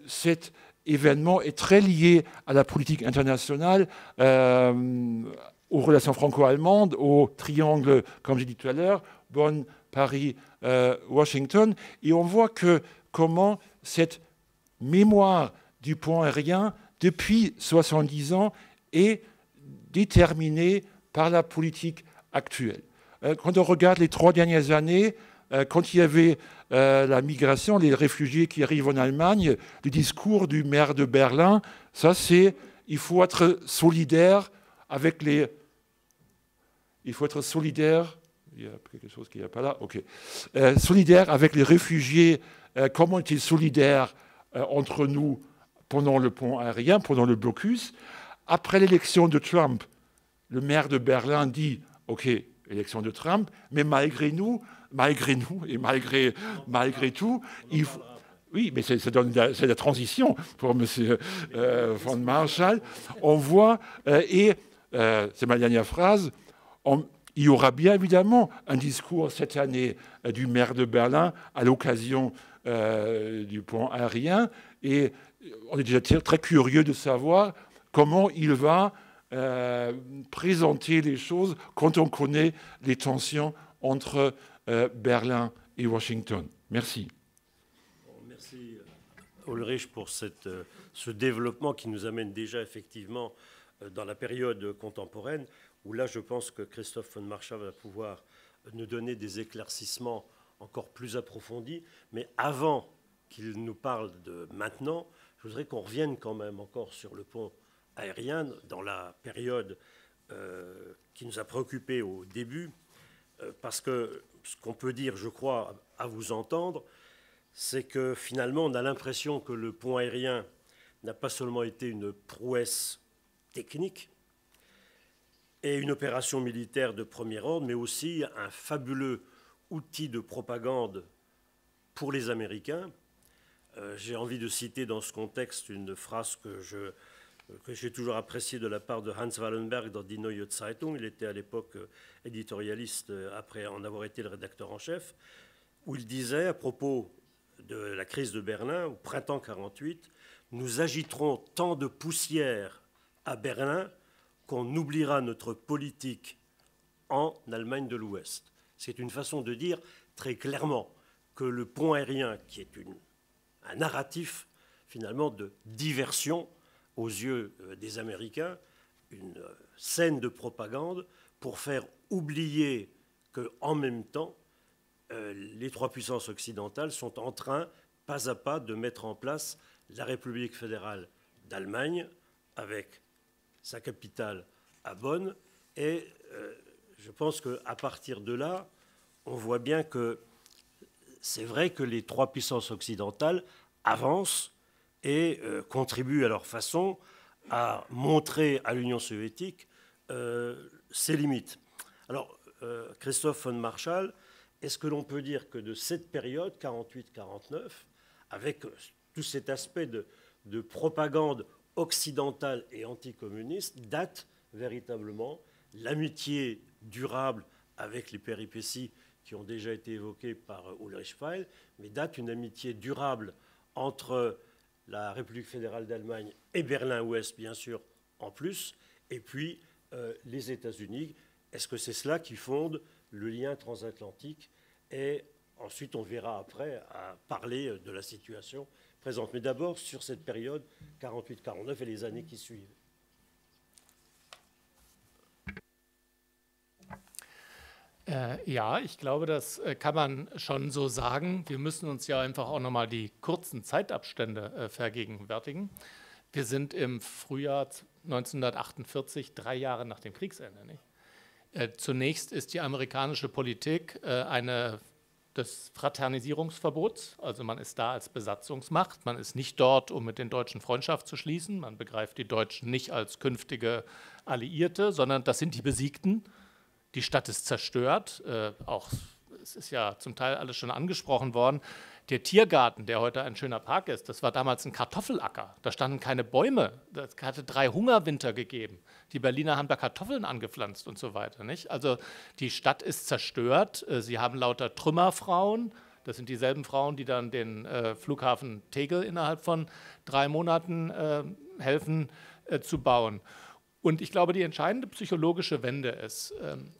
cet événement est très lié à la politique internationale, aux relations franco-allemandes, au triangle, comme j'ai dit tout à l'heure, Bonn, Paris, Washington. Et on voit que comment cette mémoire du point aérien, depuis 70 ans, est déterminée par la politique actuelle. Quand on regarde les 3 dernières années, quand il y avait la migration, les réfugiés qui arrivent en Allemagne, le discours du maire de Berlin, ça c'est « il faut être solidaire avec les... » Il faut être solidaire... Il y a quelque chose qui n'est pas là. OK. Solidaire avec les réfugiés. Comment est-il solidaire entre nous pendant le pont aérien, pendant le blocus. Après l'élection de Trump, le maire de Berlin dit « OK, élection de Trump, mais malgré tout, il faut... » Oui, mais c'est la transition pour M. Von Marschall. On voit, c'est ma dernière phrase, il y aura bien évidemment un discours cette année du maire de Berlin à l'occasion... du pont aérien, et on est déjà très curieux de savoir comment il va présenter les choses quand on connaît les tensions entre Berlin et Washington. Merci. Merci Ulrich pour ce développement qui nous amène déjà effectivement dans la période contemporaine, où là je pense que Christoph von Marschall va pouvoir nous donner des éclaircissements encore plus approfondie, mais avant qu'il nous parle de maintenant, je voudrais qu'on revienne quand même encore sur le pont aérien, dans la période qui nous a préoccupés au début, parce que ce qu'on peut dire, je crois, à vous entendre, c'est que finalement, on a l'impression que le pont aérien n'a pas seulement été une prouesse technique et une opération militaire de premier ordre, mais aussi un fabuleux outil de propagande pour les Américains. J'ai envie de citer dans ce contexte une phrase que j'ai toujours appréciée de la part de Hans Wallenberg dans Die Neue Zeitung. Il était à l'époque éditorialiste, après en avoir été le rédacteur en chef, où il disait à propos de la crise de Berlin, au printemps 48, « Nous agiterons tant de poussière à Berlin qu'on oubliera notre politique en Allemagne de l'Ouest. » C'est une façon de dire très clairement que le pont aérien, qui est un narratif finalement de diversion aux yeux des Américains, une scène de propagande pour faire oublier qu'en même temps, les 3 puissances occidentales sont en train, pas à pas, de mettre en place la République fédérale d'Allemagne avec sa capitale à Bonn et... je pense qu'à partir de là, on voit bien que c'est vrai que les 3 puissances occidentales avancent et contribuent à leur façon à montrer à l'Union soviétique ses limites. Alors, Christoph von Marschall, est-ce que l'on peut dire que de cette période, 48-49, avec tout cet aspect de propagande occidentale et anticommuniste, date véritablement l'amitié durable avec les péripéties qui ont déjà été évoquées par Ulrich Pfeil, mais date une amitié durable entre la République fédérale d'Allemagne et Berlin-Ouest, bien sûr, en plus, et puis les États-Unis. Est-ce que c'est cela qui fonde le lien transatlantique? Et ensuite, on verra après à parler de la situation présente. Mais d'abord, sur cette période 48-49 et les années qui suivent. Ja, ich glaube, das kann man schon so sagen. Wir müssen uns ja einfach auch nochmal die kurzen Zeitabstände vergegenwärtigen. Wir sind im Frühjahr 1948, 3 Jahre nach dem Kriegsende, nicht? Zunächst ist die amerikanische Politik eine des Fraternisierungsverbots. Also man ist da als Besatzungsmacht. Man ist nicht dort, um mit den Deutschen Freundschaft zu schließen. Man begreift die Deutschen nicht als künftige Alliierte, sondern das sind die Besiegten. Die Stadt ist zerstört. Auch es ist ja zum Teil alles schon angesprochen worden. Der Tiergarten, der heute ein schöner Park ist, das war damals ein Kartoffelacker. Da standen keine Bäume. Das hatte 3 Hungerwinter gegeben. Die Berliner haben da Kartoffeln angepflanzt und so weiter, nicht? Also die Stadt ist zerstört. Sie haben lauter Trümmerfrauen. Das sind dieselben Frauen, die dann den Flughafen Tegel innerhalb von 3 Monaten helfen zu bauen. Und ich glaube, die entscheidende psychologische Wende ist,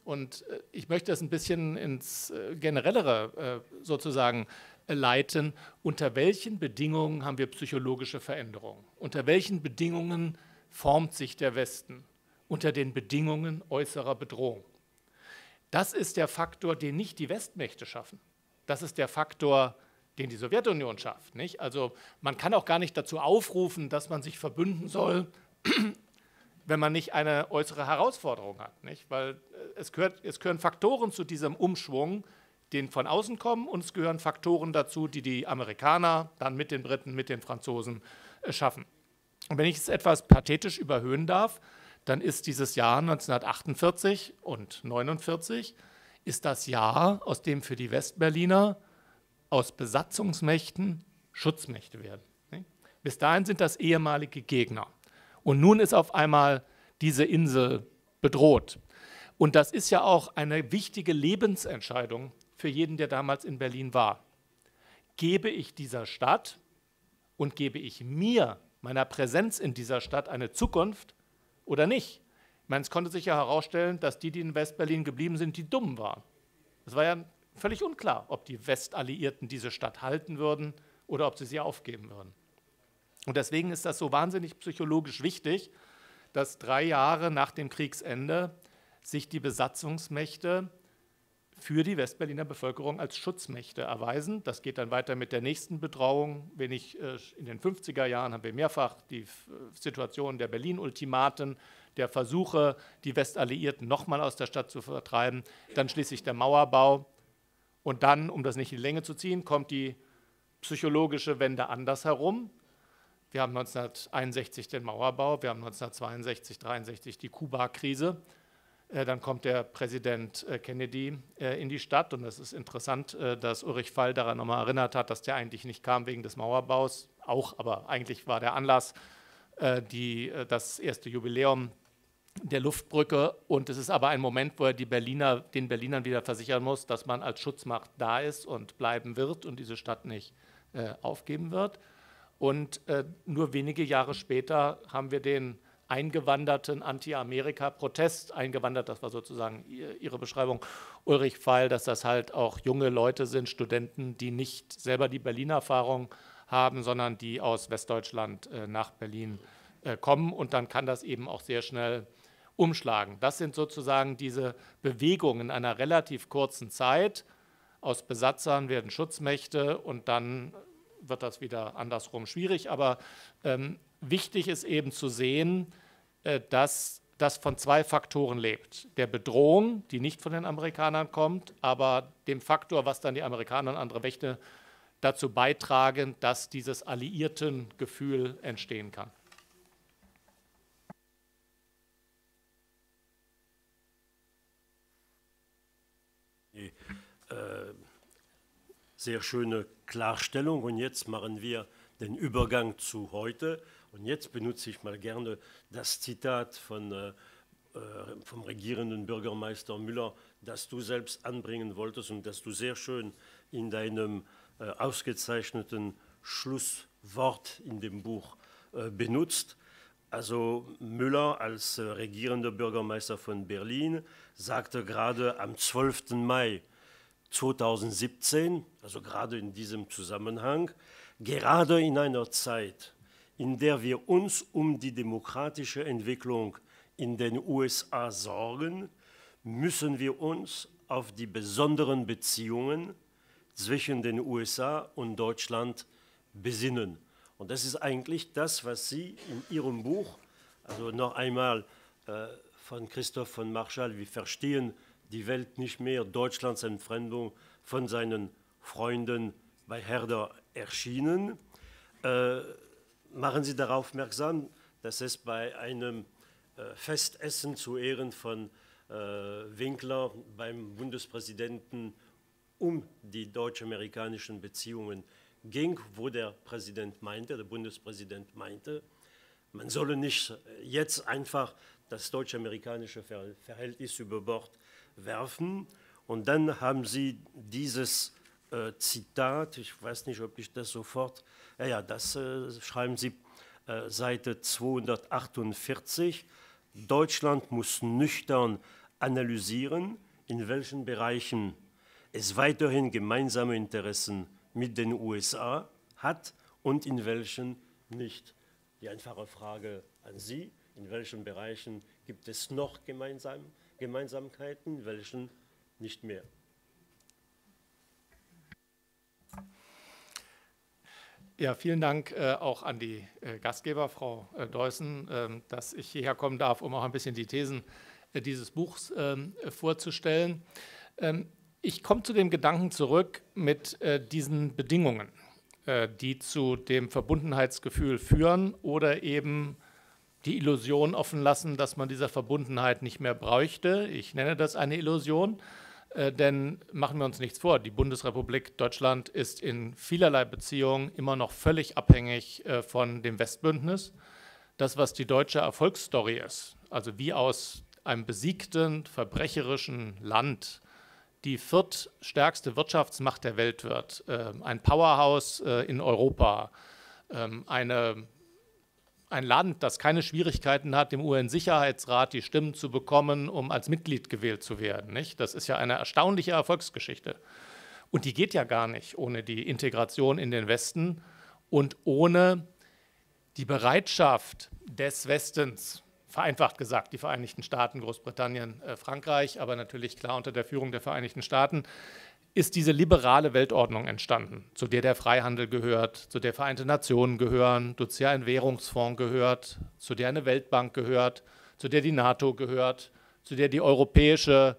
und ich möchte das ein bisschen ins Generellere sozusagen leiten, unter welchen Bedingungen haben wir psychologische Veränderungen? Unter welchen Bedingungen formt sich der Westen? Unter den Bedingungen äußerer Bedrohung. Das ist der Faktor, den nicht die Westmächte schaffen. Das ist der Faktor, den die Sowjetunion schafft, nicht? Also man kann auch gar nicht dazu aufrufen, dass man sich verbünden soll, wenn man nicht eine äußere Herausforderung hat, nicht? Weil es gehören Faktoren zu diesem Umschwung, den von außen kommen, und es gehören Faktoren dazu, die die Amerikaner dann mit den Briten, mit den Franzosen schaffen. Und wenn ich es etwas pathetisch überhöhen darf, dann ist dieses Jahr 1948 und 1949 ist das Jahr, aus dem für die Westberliner aus Besatzungsmächten Schutzmächte werden, nicht? Bis dahin sind das ehemalige Gegner. Und nun ist auf einmal diese Insel bedroht. Und das ist ja auch eine wichtige Lebensentscheidung für jeden, der damals in Berlin war. Gebe ich dieser Stadt und gebe ich mir, meiner Präsenz in dieser Stadt, eine Zukunft oder nicht? Ich meine, es konnte sich ja herausstellen, dass die, die in West-Berlin geblieben sind, die dumm waren. Es war ja völlig unklar, ob die Westalliierten diese Stadt halten würden oder ob sie sie aufgeben würden. Und deswegen ist das so wahnsinnig psychologisch wichtig, dass 3 Jahre nach dem Kriegsende sich die Besatzungsmächte für die Westberliner Bevölkerung als Schutzmächte erweisen. Das geht dann weiter mit der nächsten Bedrohung. In den 50er Jahren haben wir mehrfach die Situation der Berlin-Ultimaten, der Versuche, die Westalliierten nochmal aus der Stadt zu vertreiben. Dann schließlich der Mauerbau. Und dann, um das nicht in die Länge zu ziehen, kommt die psychologische Wende andersherum. Wir haben 1961 den Mauerbau, wir haben 1962, 1963 die Kuba-Krise. Dann kommt der Präsident Kennedy in die Stadt, und es ist interessant, dass Ulrich Pfeil daran nochmal erinnert hat, dass der eigentlich nicht kam wegen des Mauerbaus, auch, aber eigentlich war der Anlass das erste Jubiläum der Luftbrücke, und es ist aber ein Moment, wo er den Berlinern wieder versichern muss, dass man als Schutzmacht da ist und bleiben wird und diese Stadt nicht aufgeben wird. Und nur wenige Jahre später haben wir den eingewanderten Anti-Amerika-Protest, eingewandert, das war sozusagen ihre Beschreibung, Ulrich Pfeil, dass das halt auch junge Leute sind, Studenten, die nicht selber die Berlin-Erfahrung haben, sondern die aus Westdeutschland nach Berlin kommen. Und dann kann das eben auch sehr schnell umschlagen. Das sind sozusagen diese Bewegungen in einer relativ kurzen Zeit. Aus Besatzern werden Schutzmächte, und dann wird das wieder andersrum schwierig. Aber wichtig ist eben zu sehen, dass das von 2 Faktoren lebt. Der Bedrohung, die nicht von den Amerikanern kommt, aber dem Faktor, was dann die Amerikaner und andere Mächte dazu beitragen, dass dieses Alliiertengefühl entstehen kann. Die, sehr schöne Klarstellung, und jetzt machen wir den Übergang zu heute. Und jetzt benutze ich mal gerne das Zitat vom regierenden Bürgermeister Müller, das du selbst anbringen wolltest und das du sehr schön in deinem ausgezeichneten Schlusswort Wort in dem Buch benutzt. Also Müller als regierender Bürgermeister von Berlin sagte gerade am 12. Mai 2017, also gerade in diesem Zusammenhang, gerade in einer Zeit, in der wir uns um die demokratische Entwicklung in den USA sorgen, müssen wir uns auf die besonderen Beziehungen zwischen den USA und Deutschland besinnen. Und das ist eigentlich das, was Sie in Ihrem Buch, also noch einmal von Christoph von Marschall, Wir verstehen die Welt nicht mehr, Deutschlands Entfremdung von seinen Freunden bei Herder erschienen, machen Sie darauf aufmerksam, dass es bei einem Festessen zu Ehren von Winkler beim Bundespräsidenten um die deutsch-amerikanischen Beziehungen ging, wo der Bundespräsident meinte, man solle nicht jetzt einfach das deutsch-amerikanische Verhältnis über Bord werfen. Und dann haben sie dieses Zitat, ich weiß nicht, ob ich das sofort, ja, das schreiben sie Seite 248, Deutschland muss nüchtern analysieren, in welchen Bereichen es weiterhin gemeinsame Interessen mit den USA hat und in welchen nicht. Die einfache Frage an Sie, in welchen Bereichen gibt es noch Gemeinsamkeiten, in welchen nicht mehr? Ja, vielen Dank auch an die Gastgeber, Frau Deussen, dass ich hierher kommen darf, um auch ein bisschen die Thesen dieses Buchs vorzustellen. Ich komme zu dem Gedanken zurück mit diesen Bedingungen, die zu dem Verbundenheitsgefühl führen oder eben die Illusion offen lassen, dass man dieser Verbundenheit nicht mehr bräuchte. Ich nenne das eine Illusion, denn machen wir uns nichts vor, die Bundesrepublik Deutschland ist in vielerlei Beziehungen immer noch völlig abhängig von dem Westbündnis. Das, was die deutsche Erfolgsstory ist, also wie aus einem besiegten, verbrecherischen Land die viertstärkste Wirtschaftsmacht der Welt wird, ein Powerhouse in Europa, ein Land, das keine Schwierigkeiten hat, im UN-Sicherheitsrat die Stimmen zu bekommen, um als Mitglied gewählt zu werden. Nicht? Das ist ja eine erstaunliche Erfolgsgeschichte. Und die geht ja gar nicht ohne die Integration in den Westen und ohne die Bereitschaft des Westens, vereinfacht gesagt, die Vereinigten Staaten, Großbritannien, Frankreich, aber natürlich klar unter der Führung der Vereinigten Staaten, ist diese liberale Weltordnung entstanden, zu der der Freihandel gehört, zu der Vereinten Nationen gehören, zu der ein Währungsfonds gehört, zu der eine Weltbank gehört, zu der die NATO gehört, zu der die Europäische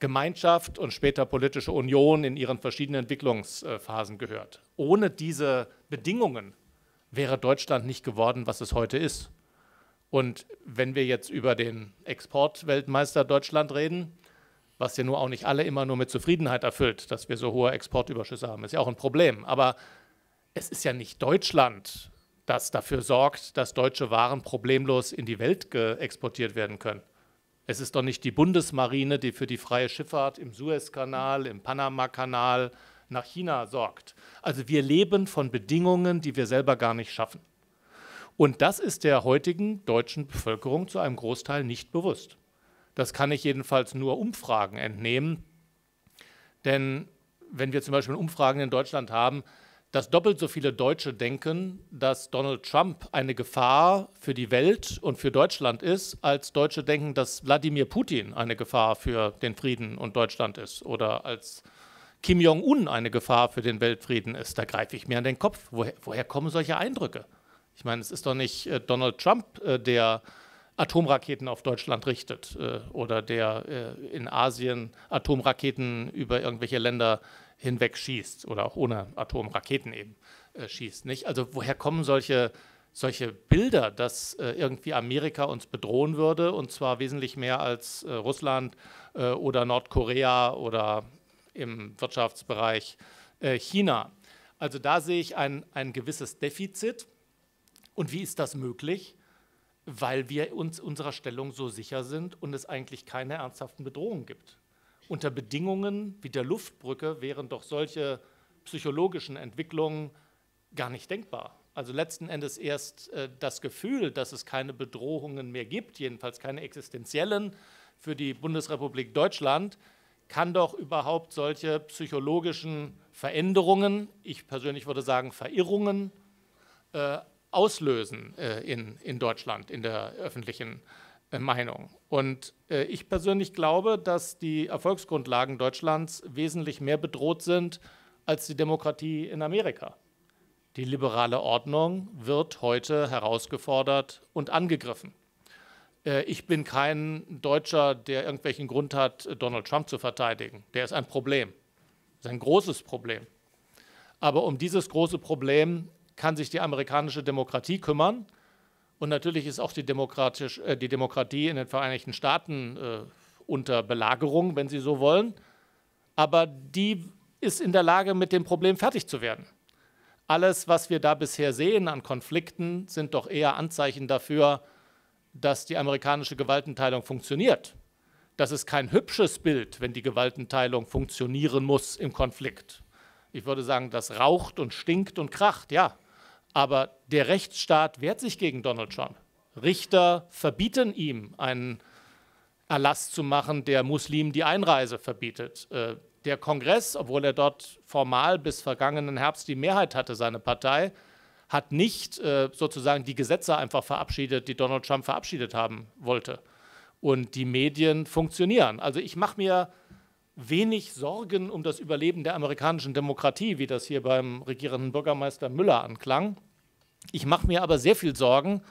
Gemeinschaft und später politische Union in ihren verschiedenen Entwicklungsphasen gehört. Ohne diese Bedingungen wäre Deutschland nicht geworden, was es heute ist. Und wenn wir jetzt über den Exportweltmeister Deutschland reden, was ja nur auch nicht alle immer nur mit Zufriedenheit erfüllt, dass wir so hohe Exportüberschüsse haben, ist ja auch ein Problem. Aber es ist ja nicht Deutschland, das dafür sorgt, dass deutsche Waren problemlos in die Welt exportiert werden können. Es ist doch nicht die Bundesmarine, die für die freie Schifffahrt im Suezkanal, im Panamakanal nach China sorgt. Also wir leben von Bedingungen, die wir selber gar nicht schaffen. Und das ist der heutigen deutschen Bevölkerung zu einem Großteil nicht bewusst. Das kann ich jedenfalls nur Umfragen entnehmen. Denn wenn wir zum Beispiel Umfragen in Deutschland haben, dass doppelt so viele Deutsche denken, dass Donald Trump eine Gefahr für die Welt und für Deutschland ist, als Deutsche denken, dass Wladimir Putin eine Gefahr für den Frieden und Deutschland ist oder als Kim Jong-un eine Gefahr für den Weltfrieden ist. Da greife ich mir an den Kopf. Woher kommen solche Eindrücke? Ich meine, es ist doch nicht Donald Trump, der Atomraketen auf Deutschland richtet oder der in Asien Atomraketen über irgendwelche Länder hinweg schießt oder auch ohne Atomraketen eben schießt. Nicht? Also woher kommen solche Bilder, dass irgendwie Amerika uns bedrohen würde und zwar wesentlich mehr als Russland oder Nordkorea oder im Wirtschaftsbereich China? Also da sehe ich ein gewisses Defizit. Und wie ist das möglich? Weil wir uns unserer Stellung so sicher sind und es eigentlich keine ernsthaften Bedrohungen gibt. Unter Bedingungen wie der Luftbrücke wären doch solche psychologischen Entwicklungen gar nicht denkbar. Also letzten Endes erst das Gefühl, dass es keine Bedrohungen mehr gibt, jedenfalls keine existenziellen für die Bundesrepublik Deutschland, kann doch überhaupt solche psychologischen Veränderungen, ich persönlich würde sagen Verirrungen, auslösen in Deutschland, in der öffentlichen Meinung. Und ich persönlich glaube, dass die Erfolgsgrundlagen Deutschlands wesentlich mehr bedroht sind als die Demokratie in Amerika. Die liberale Ordnung wird heute herausgefordert und angegriffen. Ich bin kein Deutscher, der irgendwelchen Grund hat, Donald Trump zu verteidigen. Der ist ein Problem. Das ist ein großes Problem. Aber um dieses große Problem kann sich die amerikanische Demokratie kümmern. Und natürlich ist auch die Demokratie in den Vereinigten Staaten unter Belagerung, wenn Sie so wollen. Aber die ist in der Lage, mit dem Problem fertig zu werden. Alles, was wir da bisher sehen an Konflikten, sind doch eher Anzeichen dafür, dass die amerikanische Gewaltenteilung funktioniert. Das ist kein hübsches Bild, wenn die Gewaltenteilung funktionieren muss im Konflikt. Ich würde sagen, das raucht und stinkt und kracht, ja. Aber der Rechtsstaat wehrt sich gegen Donald Trump. Richter verbieten ihm, einen Erlass zu machen, der Muslimen die Einreise verbietet. Der Kongress, obwohl er dort formal bis vergangenen Herbst die Mehrheit hatte, seine Partei, hat nicht sozusagen die Gesetze einfach verabschiedet, die Donald Trump verabschiedet haben wollte. Und die Medien funktionieren. Also ich mache mir wenig Sorgen um das Überleben der amerikanischen Demokratie, wie das hier beim regierenden Bürgermeister Müller anklang. Ich mache mir aber sehr viel Sorgen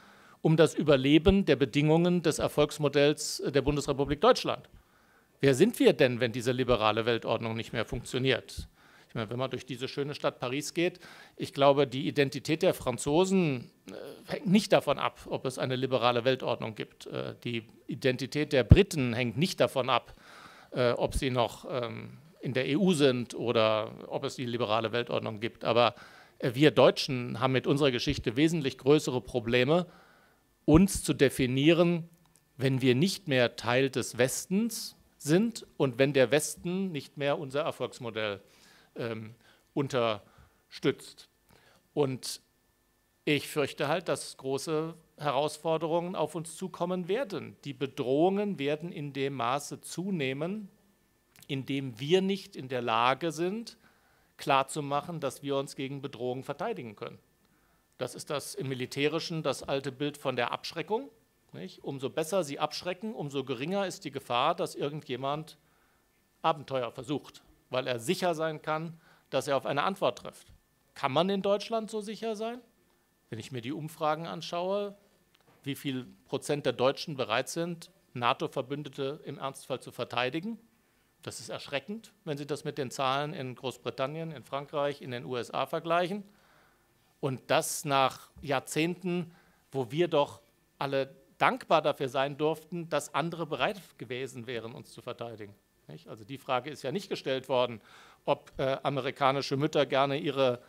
um das Überleben der Bedingungen des Erfolgsmodells der Bundesrepublik Deutschland. Wer sind wir denn, wenn diese liberale Weltordnung nicht mehr funktioniert? Ich meine, wenn man durch diese schöne Stadt Paris geht, ich glaube, die Identität der Franzosen hängt nicht davon ab, ob es eine liberale Weltordnung gibt. Die Identität der Briten hängt nicht davon ab, ob sie noch in der EU sind oder ob es die liberale Weltordnung gibt. Aber wir Deutschen haben mit unserer Geschichte wesentlich größere Probleme, uns zu definieren, wenn wir nicht mehr Teil des Westens sind und wenn der Westen nicht mehr unser Erfolgsmodell unterstützt. Und ich fürchte halt, dass große Herausforderungen auf uns zukommen werden. Die Bedrohungen werden in dem Maße zunehmen, in dem wir nicht in der Lage sind, klarzumachen, dass wir uns gegen Bedrohungen verteidigen können. Das ist das im Militärischen das alte Bild von der Abschreckung. Nicht? Umso besser sie abschrecken, umso geringer ist die Gefahr, dass irgendjemand Abenteuer versucht, weil er sicher sein kann, dass er auf eine Antwort trifft. Kann man in Deutschland so sicher sein? Wenn ich mir die Umfragen anschaue, wie viel Prozent der Deutschen bereit sind, NATO-Verbündete im Ernstfall zu verteidigen, das ist erschreckend, wenn Sie das mit den Zahlen in Großbritannien, in Frankreich, in den USA vergleichen. Und das nach Jahrzehnten, wo wir doch alle dankbar dafür sein durften, dass andere bereit gewesen wären, uns zu verteidigen. Nicht? Also die Frage ist ja nicht gestellt worden, ob amerikanische Mütter gerne ihre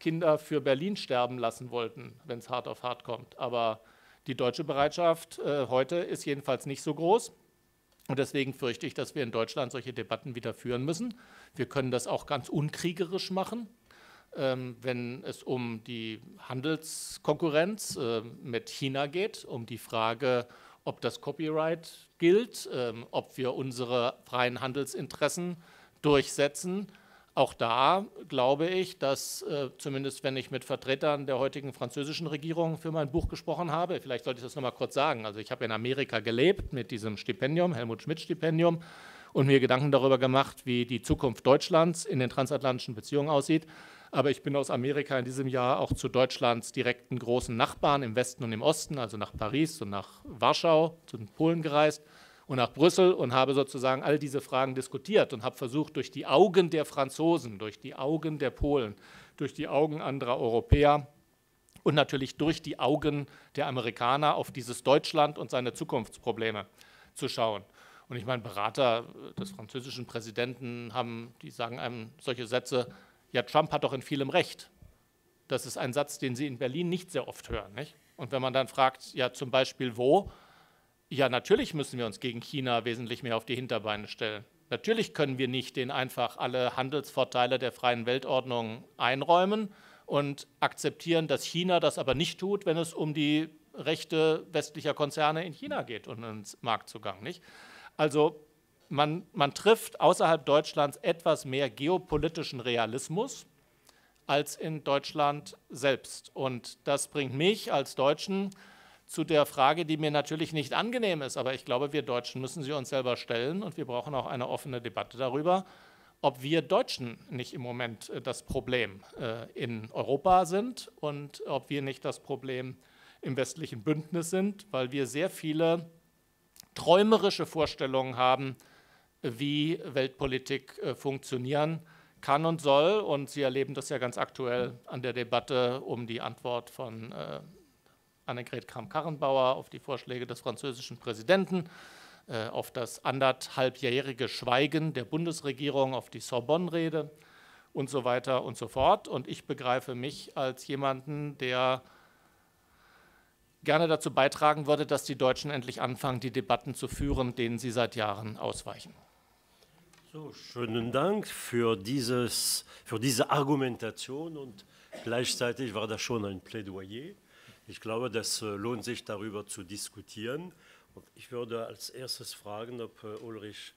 Kinder für Berlin sterben lassen wollten, wenn es hart auf hart kommt. Aber die deutsche Bereitschaft heute ist jedenfalls nicht so groß. Und deswegen fürchte ich, dass wir in Deutschland solche Debatten wieder führen müssen. Wir können das auch ganz unkriegerisch machen, wenn es um die Handelskonkurrenz mit China geht, um die Frage, ob das Copyright gilt, ob wir unsere freien Handelsinteressen durchsetzen. Auch da glaube ich, dass zumindest wenn ich mit Vertretern der heutigen französischen Regierung für mein Buch gesprochen habe, vielleicht sollte ich das nochmal kurz sagen, also ich habe in Amerika gelebt mit diesem Stipendium, Helmut-Schmidt-Stipendium, und mir Gedanken darüber gemacht, wie die Zukunft Deutschlands in den transatlantischen Beziehungen aussieht. Aber ich bin aus Amerika in diesem Jahr auch zu Deutschlands direkten großen Nachbarn im Westen und im Osten, also nach Paris und nach Warschau, zu den Polen gereist und nach Brüssel und habe sozusagen all diese Fragen diskutiert und habe versucht, durch die Augen der Franzosen, durch die Augen der Polen, durch die Augen anderer Europäer und natürlich durch die Augen der Amerikaner auf dieses Deutschland und seine Zukunftsprobleme zu schauen. Und ich meine, Berater des französischen Präsidenten haben, die sagen einem solche Sätze, ja, Trump hat doch in vielem Recht. Das ist ein Satz, den Sie in Berlin nicht sehr oft hören. Nicht? Und wenn man dann fragt, ja, zum Beispiel wo? Ja, natürlich müssen wir uns gegen China wesentlich mehr auf die Hinterbeine stellen. Natürlich können wir nicht denen einfach alle Handelsvorteile der freien Weltordnung einräumen und akzeptieren, dass China das aber nicht tut, wenn es um die Rechte westlicher Konzerne in China geht und ins Marktzugang, nicht? Also man trifft außerhalb Deutschlands etwas mehr geopolitischen Realismus als in Deutschland selbst. Und das bringt mich als Deutschen zu der Frage, die mir natürlich nicht angenehm ist, aber ich glaube, wir Deutschen müssen sie uns selber stellen und wir brauchen auch eine offene Debatte darüber, ob wir Deutschen nicht im Moment das Problem in Europa sind und ob wir nicht das Problem im westlichen Bündnis sind, weil wir sehr viele träumerische Vorstellungen haben, wie Weltpolitik funktionieren kann und soll. Und Sie erleben das ja ganz aktuell an der Debatte um die Antwort von Annegret Kramp-Karrenbauer auf die Vorschläge des französischen Präsidenten, auf das 1,5-jährige Schweigen der Bundesregierung, auf die Sorbonne-Rede und so weiter und so fort. Und ich begreife mich als jemanden, der gerne dazu beitragen würde, dass die Deutschen endlich anfangen, die Debatten zu führen, denen sie seit Jahren ausweichen. So, schönen Dank für diese Argumentation und gleichzeitig war das schon ein Plädoyer. Ich glaube, das lohnt sich, darüber zu diskutieren. Und ich würde als erstes fragen, ob Ulrich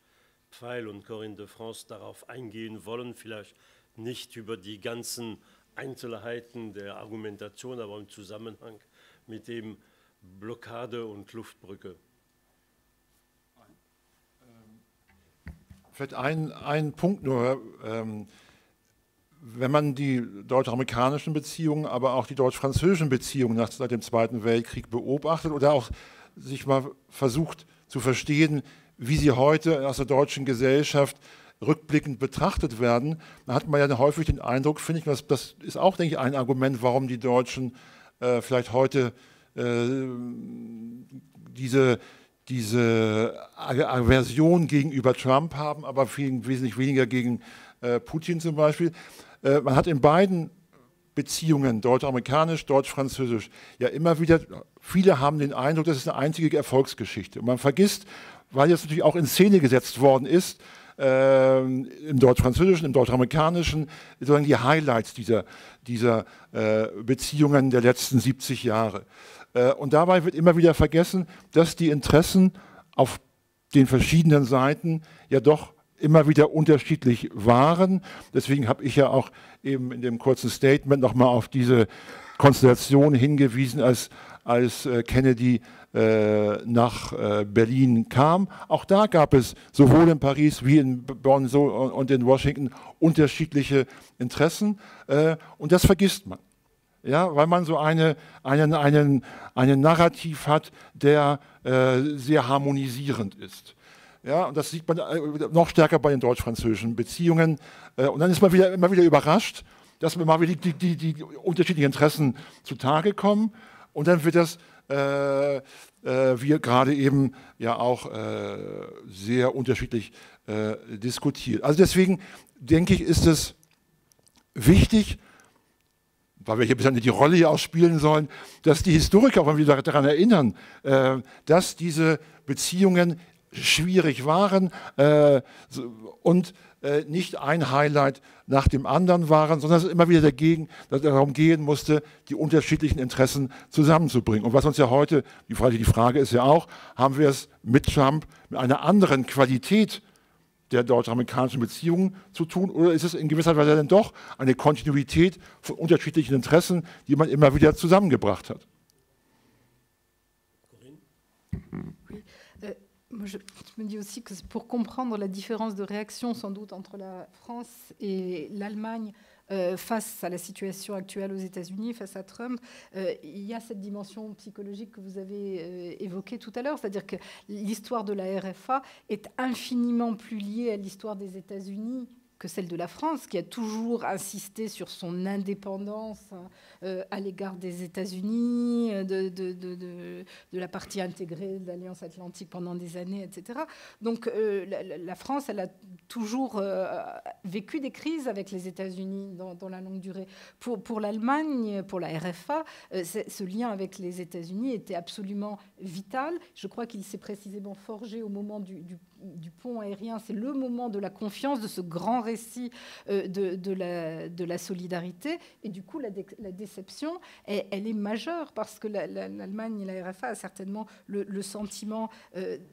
Pfeil und Corine Defrance darauf eingehen wollen, vielleicht nicht über die ganzen Einzelheiten der Argumentation, aber im Zusammenhang mit dem Blockade und Luftbrücke. Vielleicht ein Punkt nur. Wenn man die deutsch-amerikanischen Beziehungen, aber auch die deutsch-französischen Beziehungen seit dem Zweiten Weltkrieg beobachtet oder auch sich mal versucht zu verstehen, wie sie heute aus der deutschen Gesellschaft rückblickend betrachtet werden, dann hat man ja häufig den Eindruck, finde ich, das ist auch, denke ich, ein Argument, warum die Deutschen vielleicht heute diese Aversion gegenüber Trump haben, aber wesentlich weniger gegen Putin zum Beispiel. Man hat in beiden Beziehungen, deutsch-amerikanisch, deutsch-französisch, ja immer wieder, viele haben den Eindruck, das ist eine einzige Erfolgsgeschichte. Und man vergisst, weil jetzt natürlich auch in Szene gesetzt worden ist, im deutsch-französischen, im deutsch-amerikanischen, sondern die Highlights dieser Beziehungen der letzten 70 Jahre. Und dabei wird immer wieder vergessen, dass die Interessen auf den verschiedenen Seiten ja doch immer wieder unterschiedlich waren. Deswegen habe ich ja auch eben in dem kurzen Statement nochmal auf diese Konstellation hingewiesen, als Kennedy nach Berlin kam. Auch da gab es sowohl in Paris wie in Bonn und in Washington unterschiedliche Interessen. Und das vergisst man, ja, weil man so einen Narrativ hat, der sehr harmonisierend ist. Ja, und das sieht man noch stärker bei den deutsch-französischen Beziehungen. Und dann ist man immer wieder überrascht, dass mal wieder die unterschiedlichen Interessen zutage kommen. Und dann wird das, wie gerade eben, ja auch sehr unterschiedlich diskutiert. Also deswegen, denke ich, ist es wichtig, weil wir hier bisher die Rolle hier auch spielen sollen, dass die Historiker auch mal wieder daran erinnern, dass diese Beziehungen schwierig waren und nicht ein Highlight nach dem anderen waren, sondern es immer wieder darum gehen musste, die unterschiedlichen Interessen zusammenzubringen. Und was uns ja heute, die Frage ist ja auch, haben wir es mit Trump mit einer anderen Qualität der deutsch-amerikanischen Beziehungen zu tun oder ist es in gewisser Weise dann doch eine Kontinuität von unterschiedlichen Interessen, die man immer wieder zusammengebracht hat? Je me dis aussi que pour comprendre la différence de réaction sans doute entre la France et l'Allemagne face à la situation actuelle aux États-Unis, face à Trump, il y a cette dimension psychologique que vous avez évoquée tout à l'heure, c'est-à-dire que l'histoire de la RFA est infiniment plus liée à l'histoire des États-Unis que celle de la France, qui a toujours insisté sur son indépendance à l'égard des États-Unis, de la partie intégrée de l'Alliance Atlantique pendant des années, etc. Donc la France, elle a toujours vécu des crises avec les États-Unis dans la longue durée. Pour l'Allemagne, pour la RFA, ce lien avec les États-Unis était absolument vital. Je crois qu'il s'est précisément forgé au moment du du pont aérien, c'est le moment de la confiance, de ce grand récit de la solidarité. Et du coup, la déception, elle est majeure, parce que l'Allemagne et la RFA a certainement le sentiment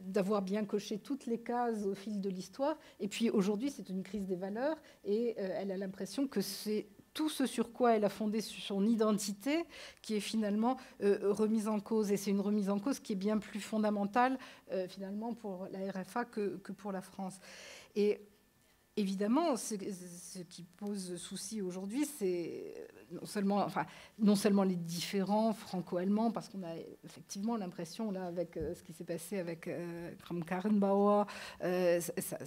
d'avoir bien coché toutes les cases au fil de l'histoire. Et puis aujourd'hui, c'est une crise des valeurs, et elle a l'impression que c'est tout ce sur quoi elle a fondé son identité qui est finalement remise en cause. Et c'est une remise en cause qui est bien plus fondamentale finalement pour la RFA que pour la France. Et évidemment, ce qui pose souci aujourd'hui, c'est non seulement les différends franco-allemands, parce qu'on a effectivement l'impression, là, avec ce qui s'est passé avec Kramp-Karrenbauer, sa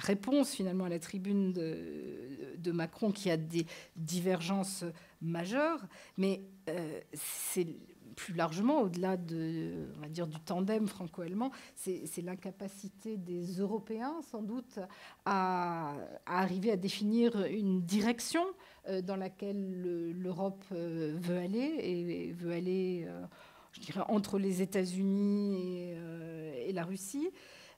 réponse finalement à la tribune de Macron, qui a des divergences majeures, mais c'est plus largement, au-delà de, on va dire, du tandem franco-allemand, c'est l'incapacité des Européens, sans doute, à arriver à définir une direction dans laquelle l'Europe veut aller, et veut aller, je dirais, entre les États-Unis et la Russie.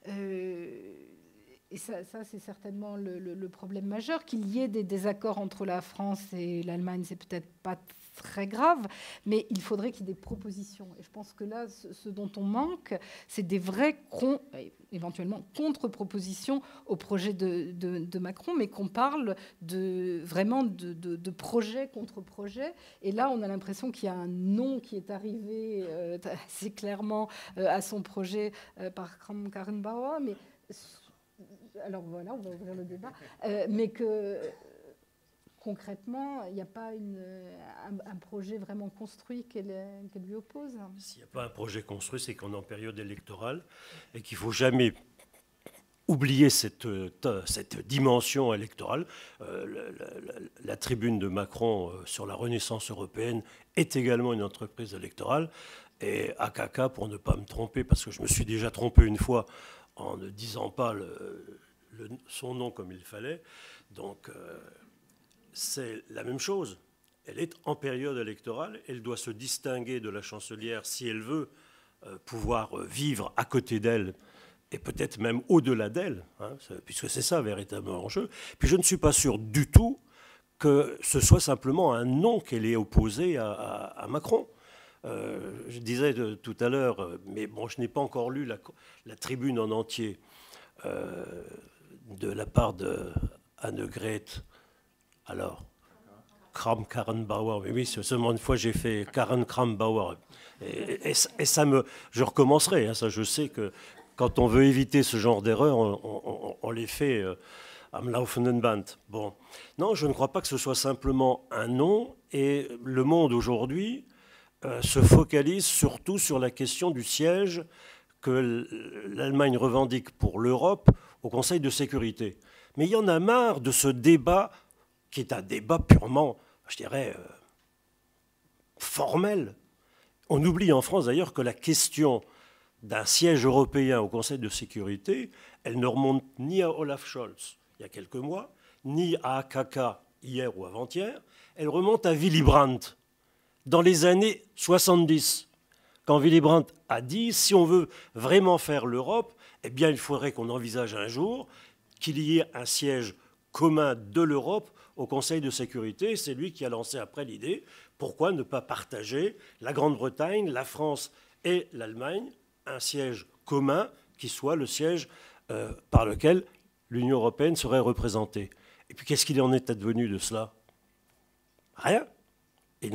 Et ça c'est certainement le problème majeur. Qu'il y ait des désaccords entre la France et l'Allemagne, c'est peut-être pas très grave, mais il faudrait qu'il y ait des propositions. Et je pense que là, ce dont on manque, c'est des vraies, éventuellement, contre-propositions au projet de Macron, mais qu'on parle vraiment de projet contre projet. Et là, on a l'impression qu'il y a un non qui est arrivé assez clairement à son projet par Kramp-Karrenbauer. Mais alors voilà, on va ouvrir le débat. Mais que concrètement, il n'y a pas un projet vraiment construit qu'elle lui oppose. S'il n'y a pas un projet construit, c'est qu'on est en période électorale et qu'il ne faut jamais oublier cette dimension électorale. La tribune de Macron sur la Renaissance européenne est également une entreprise électorale. Et AKK, pour ne pas me tromper, parce que je me suis déjà trompé une fois en ne disant pas son nom comme il fallait, donc c'est la même chose. Elle est en période électorale, elle doit se distinguer de la chancelière si elle veut pouvoir vivre à côté d'elle, et peut-être même au-delà d'elle, hein, puisque c'est ça véritablement en jeu. Puis je ne suis pas sûr du tout que ce soit simplement un non qu'elle ait opposé à Macron. Je disais tout à l'heure, mais bon, je n'ai pas encore lu la tribune en entier de la part de Annegret. Alors, Kramp-Karrenbauer, mais oui, seulement une fois j'ai fait Kramp-Karrenbauer. Et ça je recommencerai. Hein, ça, je sais que quand on veut éviter ce genre d'erreurs, on les fait am laufenden Band. Bon, non, je ne crois pas que ce soit simplement un non. Et le monde aujourd'hui se focalise surtout sur la question du siège que l'Allemagne revendique pour l'Europe au Conseil de sécurité. Mais il y en a marre de ce débat qui est un débat purement, je dirais, formel. On oublie en France d'ailleurs que la question d'un siège européen au Conseil de sécurité, elle ne remonte ni à Olaf Scholz il y a quelques mois, ni à AKK hier ou avant-hier, elle remonte à Willy Brandt. Dans les années 70, quand Willy Brandt a dit « si on veut vraiment faire l'Europe, eh bien il faudrait qu'on envisage un jour qu'il y ait un siège commun de l'Europe au Conseil de sécurité ». C'est lui qui a lancé après l'idée. Pourquoi ne pas partager la Grande-Bretagne, la France et l'Allemagne, un siège commun qui soit le siège par lequel l'Union européenne serait représentée. Et puis qu'est-ce qu'il en est advenu de cela? Rien. Et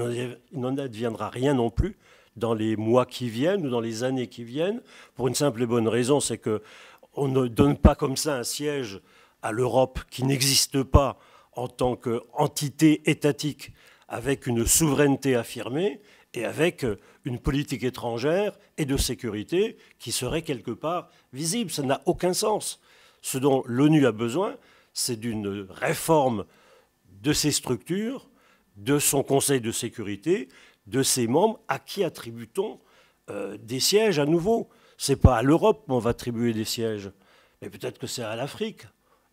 il n'en adviendra rien non plus dans les mois qui viennent ou dans les années qui viennent, pour une simple et bonne raison, c'est qu'on ne donne pas comme ça un siège à l'Europe qui n'existe pas en tant qu'entité étatique, avec une souveraineté affirmée et avec une politique étrangère et de sécurité qui serait quelque part visible. Ça n'a aucun sens. Ce dont l'ONU a besoin, c'est d'une réforme de ses structures, de son Conseil de sécurité, de ses membres, à qui attribue-t-on des sièges à nouveau? Ce n'est pas à l'Europe qu'on va attribuer des sièges, mais peut-être que c'est à l'Afrique,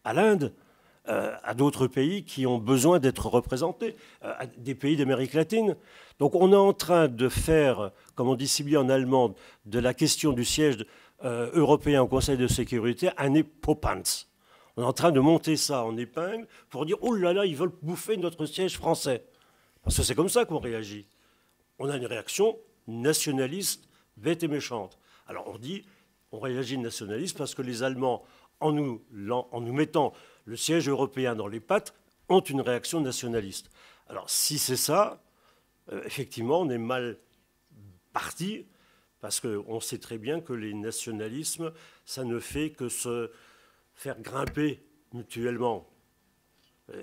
à l'Inde, à d'autres pays qui ont besoin d'être représentés, à des pays d'Amérique latine. Donc on est en train de faire, comme on dit si bien en allemand, de la question du siège européen au Conseil de sécurité, année Poppens. On est en train de monter ça en épingle pour dire « Oh là là, ils veulent bouffer notre siège français ». Parce que c'est comme ça qu'on réagit. On a une réaction nationaliste, bête et méchante. Alors on dit « On réagit nationaliste parce que les Allemands, en nous mettant le siège européen dans les pattes, ont une réaction nationaliste ». Alors si c'est ça, effectivement, on est mal parti parce qu'on sait très bien que les nationalismes, ça ne fait que se faire grimper mutuellement.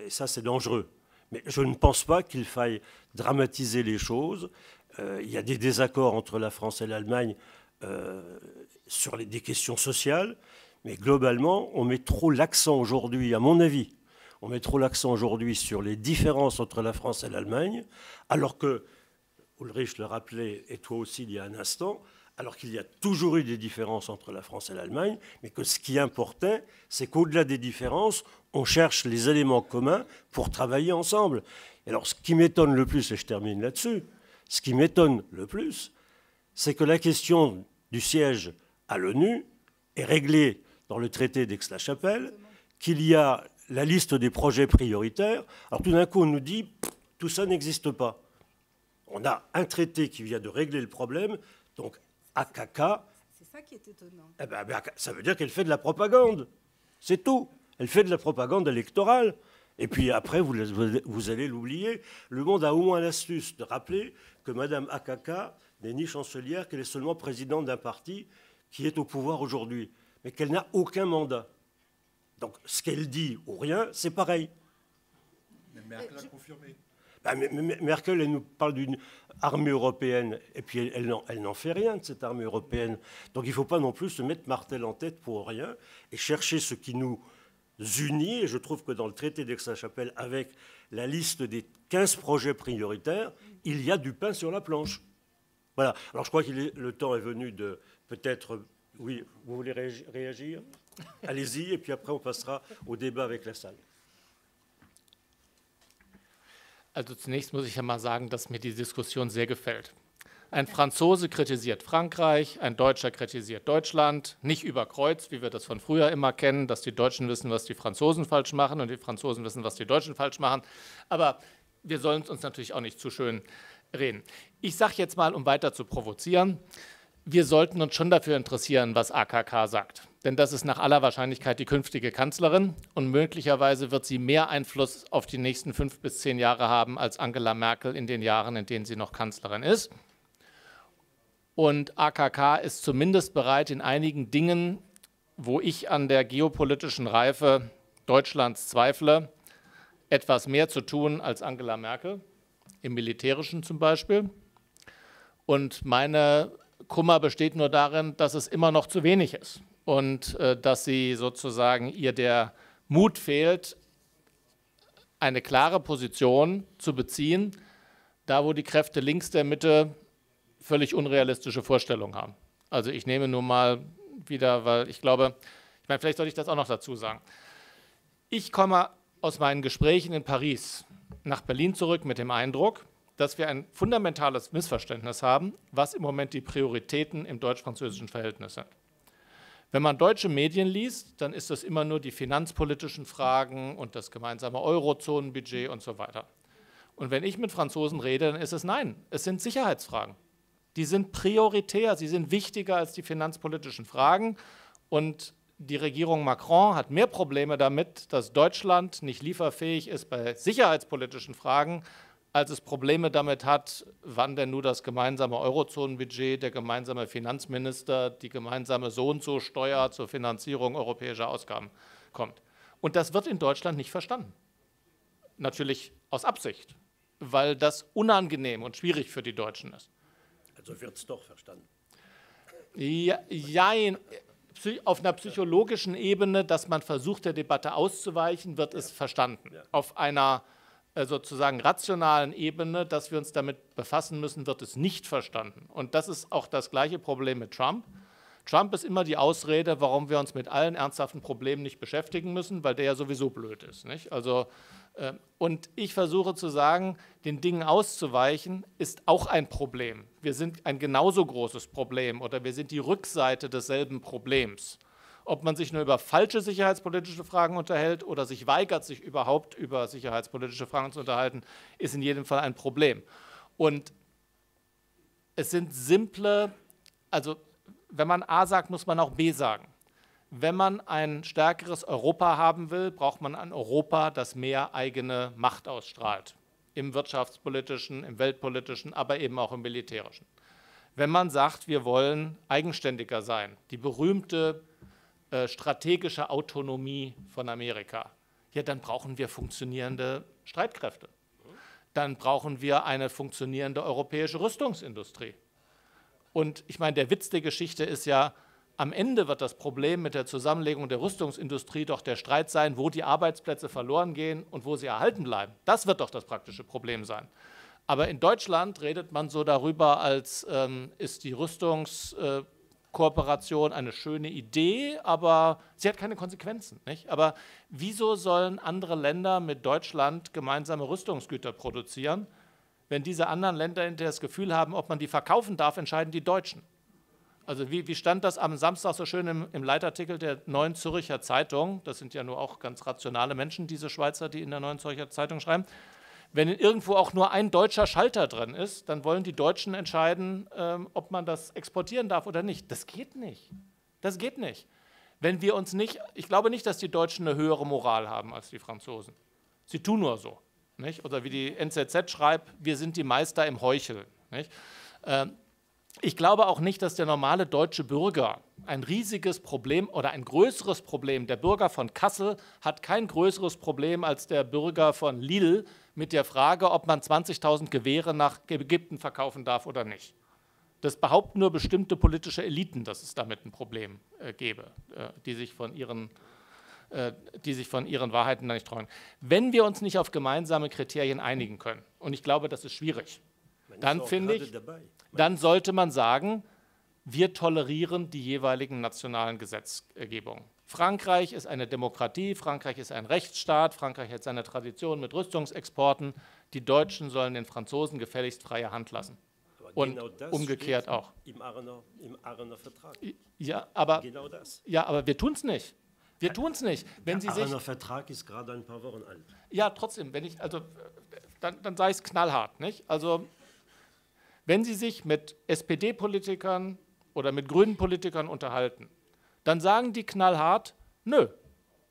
Et ça, c'est dangereux. Mais je ne pense pas qu'il faille dramatiser les choses. Il y a des désaccords entre la France et l'Allemagne sur des questions sociales. Mais globalement, on met trop l'accent aujourd'hui, à mon avis, on met trop l'accent aujourd'hui sur les différences entre la France et l'Allemagne, alors que, Ulrich le rappelait, et toi aussi il y a un instant, alors qu'il y a toujours eu des différences entre la France et l'Allemagne, mais que ce qui importait, c'est qu'au-delà des différences, on cherche les éléments communs pour travailler ensemble. Et alors, ce qui m'étonne le plus, et je termine là-dessus, ce qui m'étonne le plus, c'est que la question du siège à l'ONU est réglée dans le traité d'Aix-la-Chapelle, qu'il y a la liste des projets prioritaires. Alors tout d'un coup, on nous dit « tout ça n'existe pas ». On a un traité qui vient de régler le problème, donc AKK. C'est ça qui est étonnant. Eh ben, ça veut dire qu'elle fait de la propagande. C'est tout. Elle fait de la propagande électorale. Et puis après, vous allez l'oublier. Le Monde a au moins l'astuce de rappeler que Madame AKK n'est ni chancelière, qu'elle est seulement présidente d'un parti qui est au pouvoir aujourd'hui, mais qu'elle n'a aucun mandat. Donc ce qu'elle dit ou rien, c'est pareil. Mais Merkel a confirmé. Bah, Merkel, elle nous parle d'une armée européenne, et puis elle n'en fait rien de cette armée européenne. Donc il ne faut pas non plus se mettre martel en tête pour rien et chercher ce qui nous unit. Et je trouve que dans le traité d'Aix-la-Chapelle, avec la liste des 15 projets prioritaires, il y a du pain sur la planche. Voilà. Alors je crois que le temps est venu de peut-être... Oui, vous voulez réagir ? Allez-y, et puis après, on passera au Débat avec la salle. Also zunächst muss ich ja mal sagen, dass mir die Diskussion sehr gefällt. Ein Franzose kritisiert Frankreich, ein Deutscher kritisiert Deutschland, nicht über Kreuz, wie wir das von früher immer kennen, dass die Deutschen wissen, was die Franzosen falsch machen und die Franzosen wissen, was die Deutschen falsch machen. Aber wir sollen es uns natürlich auch nicht zu schön reden. Ich sage jetzt mal, um weiter zu provozieren, wir sollten uns schon dafür interessieren, was AKK sagt. Denn das ist nach aller Wahrscheinlichkeit die künftige Kanzlerin und möglicherweise wird sie mehr Einfluss auf die nächsten 5 bis 10 Jahre haben als Angela Merkel in den Jahren, in denen sie noch Kanzlerin ist. Und AKK ist zumindest bereit, in einigen Dingen, wo ich an der geopolitischen Reife Deutschlands zweifle, etwas mehr zu tun als Angela Merkel, im Militärischen zum Beispiel. Und meine Kummer besteht nur darin, dass es immer noch zu wenig ist und dass sie sozusagen ihr der Mut fehlt, eine klare Position zu beziehen, da wo die Kräfte links der Mitte völlig unrealistische Vorstellungen haben. Also ich nehme nur mal wieder, weil ich glaube, ich meine, vielleicht sollte ich das auch noch dazu sagen. Ich komme aus meinen Gesprächen in Paris nach Berlin zurück mit dem Eindruck, dass wir ein fundamentales Missverständnis haben, was im Moment die Prioritäten im deutsch-französischen Verhältnis sind. Wenn man deutsche Medien liest, dann ist das immer nur die finanzpolitischen Fragen und das gemeinsame Eurozonenbudget und so weiter. Und wenn ich mit Franzosen rede, dann ist es nein, es sind Sicherheitsfragen. Die sind prioritär, sie sind wichtiger als die finanzpolitischen Fragen. Und die Regierung Macron hat mehr Probleme damit, dass Deutschland nicht lieferfähig ist bei sicherheitspolitischen Fragen, als es Probleme damit hat, wann denn nur das gemeinsame Eurozonenbudget, der gemeinsame Finanzminister, die gemeinsame So-und-so-Steuer zur Finanzierung europäischer Ausgaben kommt. Und das wird in Deutschland nicht verstanden. Natürlich aus Absicht, weil das unangenehm und schwierig für die Deutschen ist. Also wird es doch verstanden. Ja, jein. Auf einer psychologischen Ebene, dass man versucht, der Debatte auszuweichen, wird es verstanden. Auf einer sozusagen rationalen Ebene, dass wir uns damit befassen müssen, wird es nicht verstanden. Und das ist auch das gleiche Problem mit Trump. Trump ist immer die Ausrede, warum wir uns mit allen ernsthaften Problemen nicht beschäftigen müssen, weil der ja sowieso blöd ist, nicht? Also, und ich versuche zu sagen, den Dingen auszuweichen ist auch ein Problem. Wir sind ein genauso großes Problem oder wir sind die Rückseite desselben Problems. Ob man sich nur über falsche sicherheitspolitische Fragen unterhält oder sich weigert, sich überhaupt über sicherheitspolitische Fragen zu unterhalten, ist in jedem Fall ein Problem. Und es sind simple, also wenn man A sagt, muss man auch B sagen. Wenn man ein stärkeres Europa haben will, braucht man ein Europa, das mehr eigene Macht ausstrahlt. Im wirtschaftspolitischen, im weltpolitischen, aber eben auch im militärischen. Wenn man sagt, wir wollen eigenständiger sein, die berühmte strategische Autonomie von Amerika, ja, dann brauchen wir funktionierende Streitkräfte. Dann brauchen wir eine funktionierende europäische Rüstungsindustrie. Und ich meine, der Witz der Geschichte ist ja, am Ende wird das Problem mit der Zusammenlegung der Rüstungsindustrie doch der Streit sein, wo die Arbeitsplätze verloren gehen und wo sie erhalten bleiben. Das wird doch das praktische Problem sein. Aber in Deutschland redet man so darüber, als ist die Rüstungskooperation eine schöne Idee, aber sie hat keine Konsequenzen, nicht? Aber wieso sollen andere Länder mit Deutschland gemeinsame Rüstungsgüter produzieren, wenn diese anderen Länder hinterher das Gefühl haben, ob man die verkaufen darf, entscheiden die Deutschen. Also wie stand das am Samstag so schön im Leitartikel der Neuen Zürcher Zeitung, das sind ja nur auch ganz rationale Menschen, diese Schweizer, die in der Neuen Zürcher Zeitung schreiben, wenn irgendwo auch nur ein deutscher Schalter drin ist, dann wollen die Deutschen entscheiden, ob man das exportieren darf oder nicht. Das geht nicht. Das geht nicht. Wenn wir uns nicht, ich glaube nicht, dass die Deutschen eine höhere Moral haben als die Franzosen. Sie tun nur so. Nicht? Oder wie die NZZ schreibt, wir sind die Meister im Heucheln. Nicht? Ich glaube auch nicht, dass der normale deutsche Bürger ein riesiges Problem oder ein größeres Problem, der Bürger von Kassel hat kein größeres Problem als der Bürger von Lille mit der Frage, ob man 20.000 Gewehre nach Ägypten verkaufen darf oder nicht. Das behaupten nur bestimmte politische Eliten, dass es damit ein Problem gäbe, die sich von ihren Wahrheiten nicht treuen. Wenn wir uns nicht auf gemeinsame Kriterien einigen können, und ich glaube, das ist schwierig, dann finde ich, dann sollte man sagen, wir tolerieren die jeweiligen nationalen Gesetzgebungen. Frankreich ist eine Demokratie, Frankreich ist ein Rechtsstaat, Frankreich hat seine Tradition mit Rüstungsexporten. Die Deutschen sollen den Franzosen gefälligst freie Hand lassen. Und genau das umgekehrt auch. Im Aachener Vertrag. Ja, aber, genau das. Ja, aber wir tun es nicht. Wir tun es nicht. Wenn der Aachener Vertrag ist gerade ein paar Wochen alt. Ja, trotzdem, wenn ich, also, dann sei es knallhart. Nicht? Also, wenn Sie sich mit SPD-Politikern oder mit grünen Politikern unterhalten, dann sagen die knallhart, nö,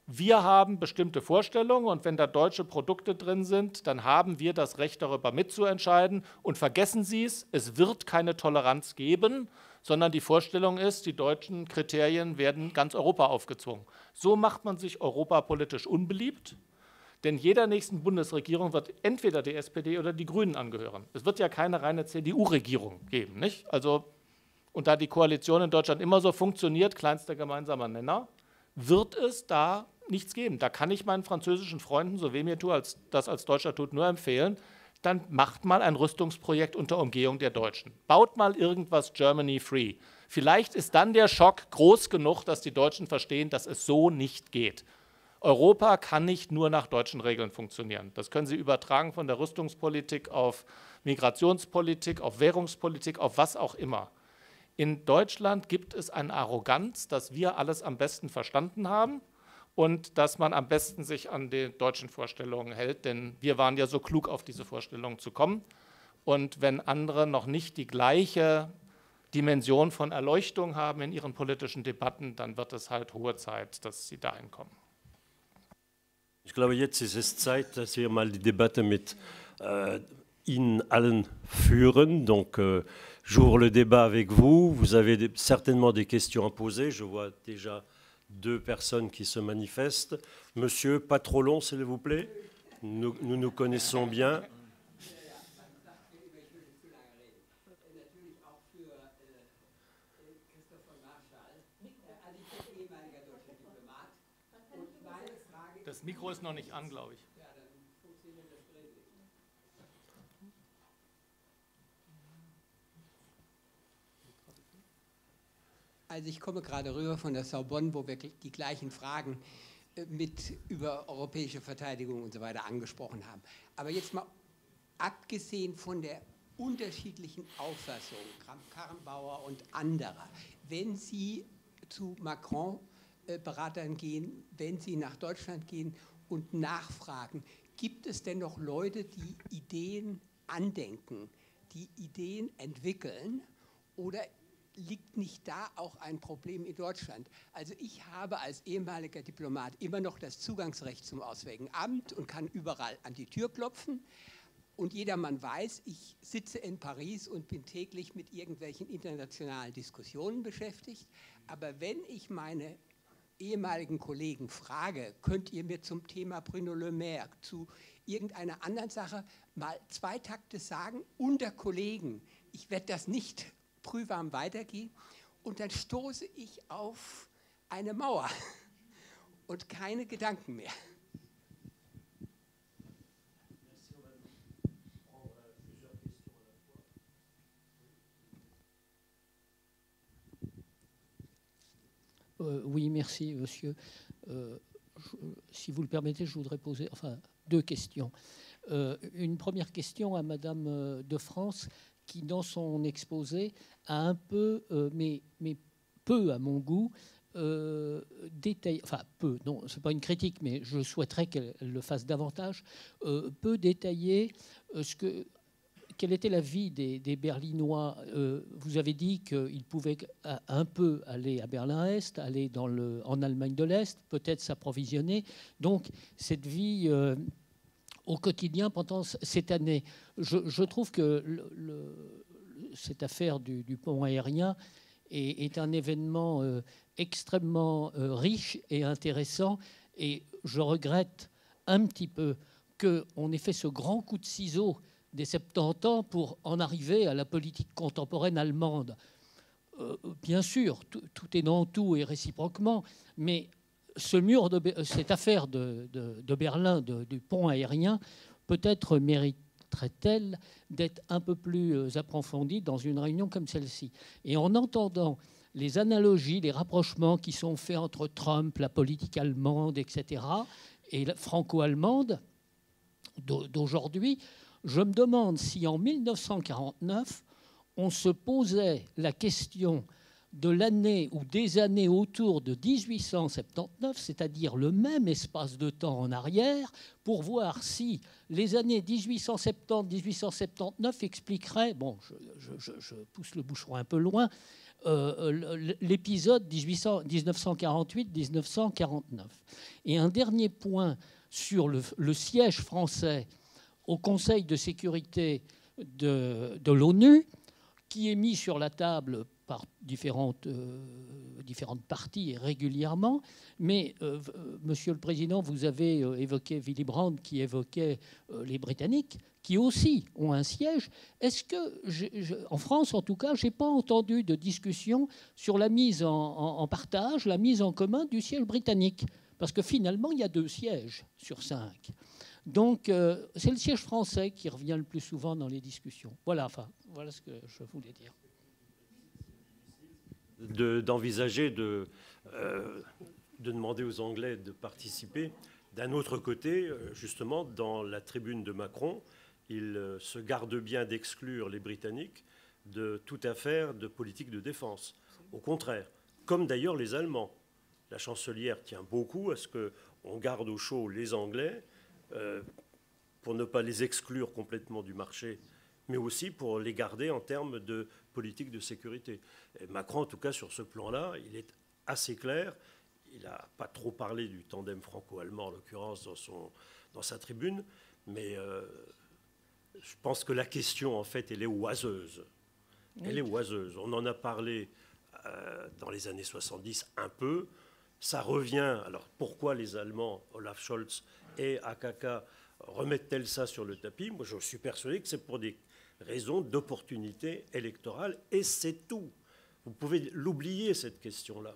wir haben bestimmte Vorstellungen und wenn da deutsche Produkte drin sind, dann haben wir das Recht darüber mitzuentscheiden und vergessen Sie es, es wird keine Toleranz geben, sondern die Vorstellung ist, die deutschen Kriterien werden ganz Europa aufgezwungen. So macht man sich europapolitisch unbeliebt, denn jeder nächsten Bundesregierung wird entweder die SPD oder die Grünen angehören. Es wird ja keine reine CDU-Regierung geben, nicht? Also, und da die Koalition in Deutschland immer so funktioniert, kleinster gemeinsamer Nenner, wird es da nichts geben. Da kann ich meinen französischen Freunden, so weh mir tue, das als Deutscher tut, nur empfehlen, dann macht mal ein Rüstungsprojekt unter Umgehung der Deutschen. Baut mal irgendwas Germany free. Vielleicht ist dann der Schock groß genug, dass die Deutschen verstehen, dass es so nicht geht. Europa kann nicht nur nach deutschen Regeln funktionieren. Das können Sie übertragen von der Rüstungspolitik auf Migrationspolitik, auf Währungspolitik, auf was auch immer. In Deutschland gibt es eine Arroganz, dass wir alles am besten verstanden haben. Und dass man am besten sich an den deutschen Vorstellungen hält, denn wir waren ja so klug, auf diese Vorstellungen zu kommen. Und wenn andere noch nicht die gleiche Dimension von Erleuchtung haben in ihren politischen Debatten, dann wird es halt hohe Zeit, dass sie dahin kommen. Ich glaube, jetzt ist es Zeit, dass wir mal die Debatte mit Ihnen allen führen. Donc, j'ouvre le débat avec vous. Vous avez certainement des questions à poser. Je vois déjà deux personnes qui se manifestent. Monsieur, pas trop long, s'il vous plaît. Nous connaissons bien. Das Mikro ist noch nicht an, glaube ich. Also ich komme gerade rüber von der Sorbonne, wo wir die gleichen Fragen mit über europäische Verteidigung und so weiter angesprochen haben. Aber jetzt mal abgesehen von der unterschiedlichen Auffassung Kramp-Karrenbauer und anderer, wenn Sie zu Macron-Beratern gehen, wenn Sie nach Deutschland gehen und nachfragen, gibt es denn noch Leute, die Ideen andenken, die Ideen entwickeln, oder liegt nicht da auch ein Problem in Deutschland? Also ich habe als ehemaliger Diplomat immer noch das Zugangsrecht zum Auswärtigen Amt und kann überall an die Tür klopfen. Und jedermann weiß, ich sitze in Paris und bin täglich mit irgendwelchen internationalen Diskussionen beschäftigt. Aber wenn ich meine ehemaligen Kollegen frage, könnt ihr mir zum Thema Bruno Le Maire, zu irgendeiner anderen Sache mal zwei Takte sagen, unter Kollegen, ich werde das nicht prüfwarm weitergehen, und dann stoße ich auf eine Mauer und keine Gedanken mehr. Oui, merci, monsieur. Si vous le permettez, je voudrais poser deux questions. Une première question à madame Defrance, qui, dans son exposé, a un peu, mais peu à mon goût, détaillé, enfin peu, non, ce n'est pas une critique, mais je souhaiterais qu'elle le fasse davantage, peu détaillé quelle était la vie des Berlinois. Vous avez dit qu'ils pouvaient un peu aller à Berlin-Est, aller en Allemagne de l'Est, peut-être s'approvisionner. Donc, cette vie au quotidien pendant cette année. Je trouve que cette affaire du pont aérien est un événement extrêmement riche et intéressant. Et je regrette un petit peu qu'on ait fait ce grand coup de ciseau des 70 ans pour en arriver à la politique contemporaine allemande. Bien sûr, tout est dans tout et réciproquement, mais cette affaire de Berlin, du pont aérien, peut-être mériterait-elle d'être un peu plus approfondie dans une réunion comme celle-ci. Et en entendant les analogies, les rapprochements qui sont faits entre Trump, la politique allemande, etc., et la franco-allemande d'aujourd'hui, je me demande si en 1949, on se posait la question de l'année ou des années autour de 1879, c'est-à-dire le même espace de temps en arrière, pour voir si les années 1870-1879 expliqueraient, bon, je pousse le bouchon un peu loin, l'épisode 1948-1949. Et un dernier point sur le siège français au Conseil de sécurité de l'ONU, qui est mis sur la table par différentes parties régulièrement. Mais, Monsieur le Président, vous avez évoqué Willy Brandt, qui évoquait les Britanniques, qui aussi ont un siège. Est-ce que, en France en tout cas, je n'ai pas entendu de discussion sur la mise en partage, la mise en commun du siège britannique? Parce que finalement, il y a 2 sièges sur 5. Donc, c'est le siège français qui revient le plus souvent dans les discussions. Voilà, voilà ce que je voulais dire. D'envisager de demander aux Anglais de participer. D'un autre côté, justement, dans la tribune de Macron, il se garde bien d'exclure les Britanniques de toute affaire de politique de défense. Au contraire, comme d'ailleurs les Allemands. La chancelière tient beaucoup à ce qu'on garde au chaud les Anglais, pour ne pas les exclure complètement du marché, mais aussi pour les garder en termes de politique de sécurité. Et Macron, en tout cas, sur ce plan-là, il est assez clair. Il n'a pas trop parlé du tandem franco-allemand, en l'occurrence, dans sa tribune, mais je pense que la question, en fait, elle est oiseuse. Elle est oiseuse. On en a parlé dans les années 70 un peu. Ça revient. Alors, pourquoi les Allemands, Olaf Scholz et AKK, remettent-elles ça sur le tapis? Moi, je suis persuadé que c'est pour des raisons d'opportunité électorale, et c'est tout. Vous pouvez l'oublier, cette question-là.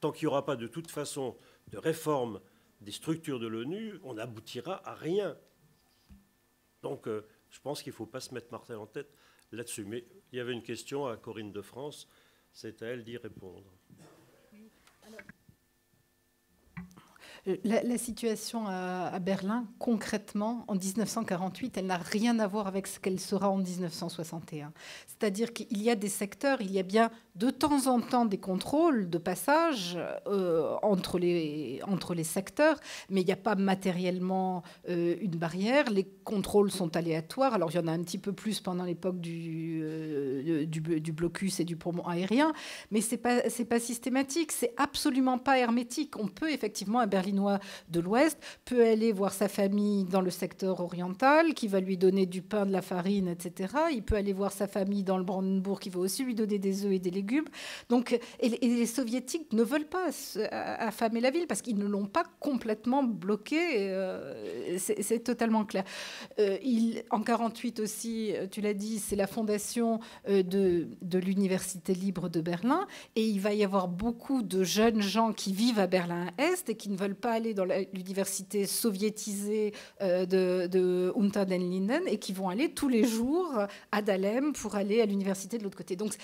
Tant qu'il n'y aura pas de toute façon de réforme des structures de l'ONU, on n'aboutira à rien. Donc, je pense qu'il ne faut pas se mettre martel en tête là-dessus. Mais il y avait une question à Corine Defrance. C'est à elle d'y répondre. Oui. Alors, la situation à Berlin, concrètement, en 1948, elle n'a rien à voir avec ce qu'elle sera en 1961. C'est-à-dire qu'il y a des secteurs, il y a bien de temps en temps des contrôles de passage entre les secteurs, mais il n'y a pas matériellement une barrière. Les contrôles sont aléatoires. Alors, il y en a un petit peu plus pendant l'époque du blocus et du poumon aérien, mais c'est pas systématique. C'est absolument pas hermétique. On peut effectivement, à Berlin, de l'Ouest peut aller voir sa famille dans le secteur oriental qui va lui donner du pain, de la farine, etc. Il peut aller voir sa famille dans le Brandenbourg qui va aussi lui donner des œufs et des légumes. Donc, et les soviétiques ne veulent pas affamer la ville parce qu'ils ne l'ont pas complètement bloquée. C'est totalement clair. En 1948 aussi, tu l'as dit, c'est la fondation de l'Université libre de Berlin et il va y avoir beaucoup de jeunes gens qui vivent à Berlin-Est et qui ne veulent pas aller dans l'université soviétisée de Unter den Linden et qui vont aller tous les jours à Dahlem pour aller à l'université de l'autre côté. Donc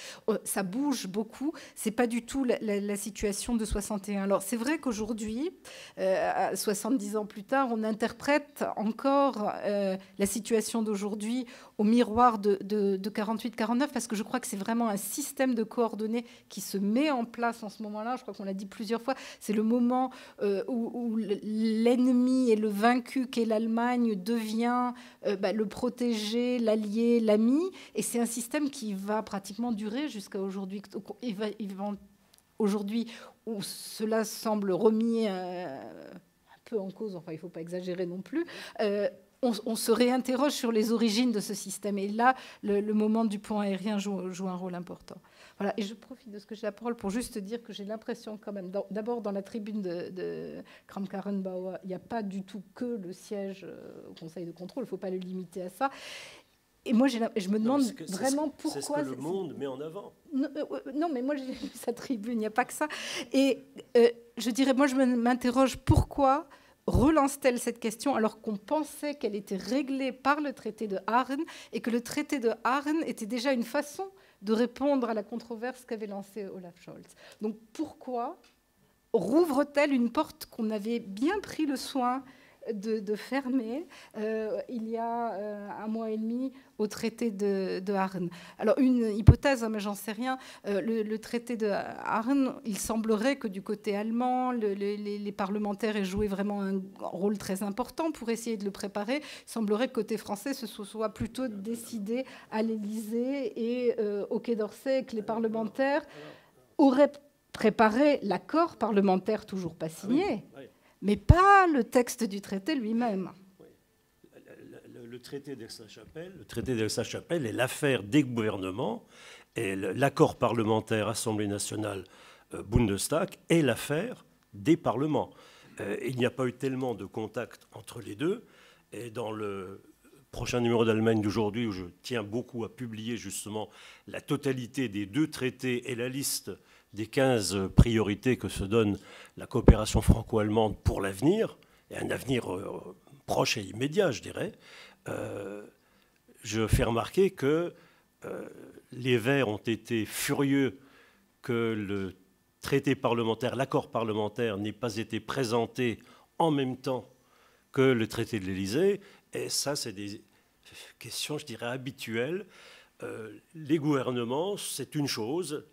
ça bouge beaucoup. C'est pas du tout la situation de 61. Alors c'est vrai qu'aujourd'hui, 70 ans plus tard, on interprète encore la situation d'aujourd'hui au miroir de 48-49 parce que je crois que c'est vraiment un système de coordonnées qui se met en place en ce moment-là. Je crois qu'on l'a dit plusieurs fois. C'est le moment où l'ennemi et le vaincu qu'est l'Allemagne devient le protégé, l'allié, l'ami. Et c'est un système qui va pratiquement durer jusqu'à aujourd'hui. Aujourd'hui, où cela semble remis un peu en cause, enfin il ne faut pas exagérer non plus, on se réinterroge sur les origines de ce système. Et là, le moment du pont aérien joue un rôle important. Voilà, et je profite de ce que j'ai la parole pour juste dire que j'ai l'impression quand même, d'abord dans la tribune de Kramp-Karrenbauer, il n'y a pas du tout que le siège au Conseil de contrôle, il ne faut pas le limiter à ça. Et moi, je me demande vraiment pourquoi... C'est ce que Le Monde met en avant. Non, mais moi, j'ai lu sa tribune, il n'y a pas que ça. Et je dirais, moi, je m'interroge pourquoi relance-t-elle cette question alors qu'on pensait qu'elle était réglée par le traité de Arnes et que le traité de Arnes était déjà une façon de répondre à la controverse qu'avait lancée Olaf Scholz. Donc pourquoi rouvre-t-elle une porte qu'on avait bien pris le soin de fermer il y a un mois et demi au traité de Arnes. Alors une hypothèse, hein, mais j'en sais rien, le traité de Arnes, il semblerait que du côté allemand, les parlementaires aient joué vraiment un rôle très important pour essayer de le préparer. Il semblerait que côté français, ce soit plutôt décidé à l'Elysée et au Quai d'Orsay, et que les parlementaires auraient préparé l'accord parlementaire toujours pas signé. Ah oui. Mais pas le texte du traité lui-même. Oui. Le traité d'Aix-la-Chapelle est l'affaire des gouvernements et l'accord parlementaire Assemblée nationale Bundestag est l'affaire des parlements. Il n'y a pas eu tellement de contact entre les deux. Et dans le prochain numéro d'Allemagne d'aujourd'hui, où je tiens beaucoup à publier justement la totalité des deux traités et la liste des 15 priorités que se donne la coopération franco-allemande pour l'avenir, et un avenir proche et immédiat, je dirais, je fais remarquer que les Verts ont été furieux que le traité parlementaire, l'accord parlementaire n'ait pas été présenté en même temps que le traité de l'Elysée. Et ça, c'est des questions, je dirais, habituelles. Les gouvernements, c'est une chose.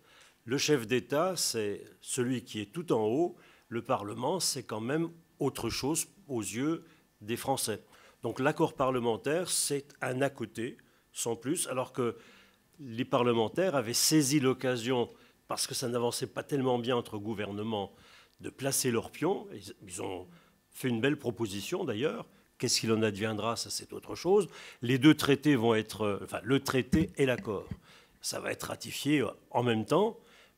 Le chef d'État, c'est celui qui est tout en haut. Le Parlement, c'est quand même autre chose aux yeux des Français. Donc l'accord parlementaire, c'est un à côté, sans plus, alors que les parlementaires avaient saisi l'occasion, parce que ça n'avançait pas tellement bien entre gouvernements, de placer leurs pions. Ils ont fait une belle proposition, d'ailleurs. Qu'est-ce qu'il en adviendra, ça, c'est autre chose. Les deux traités vont être... Enfin, le traité et l'accord. Ça va être ratifié en même temps.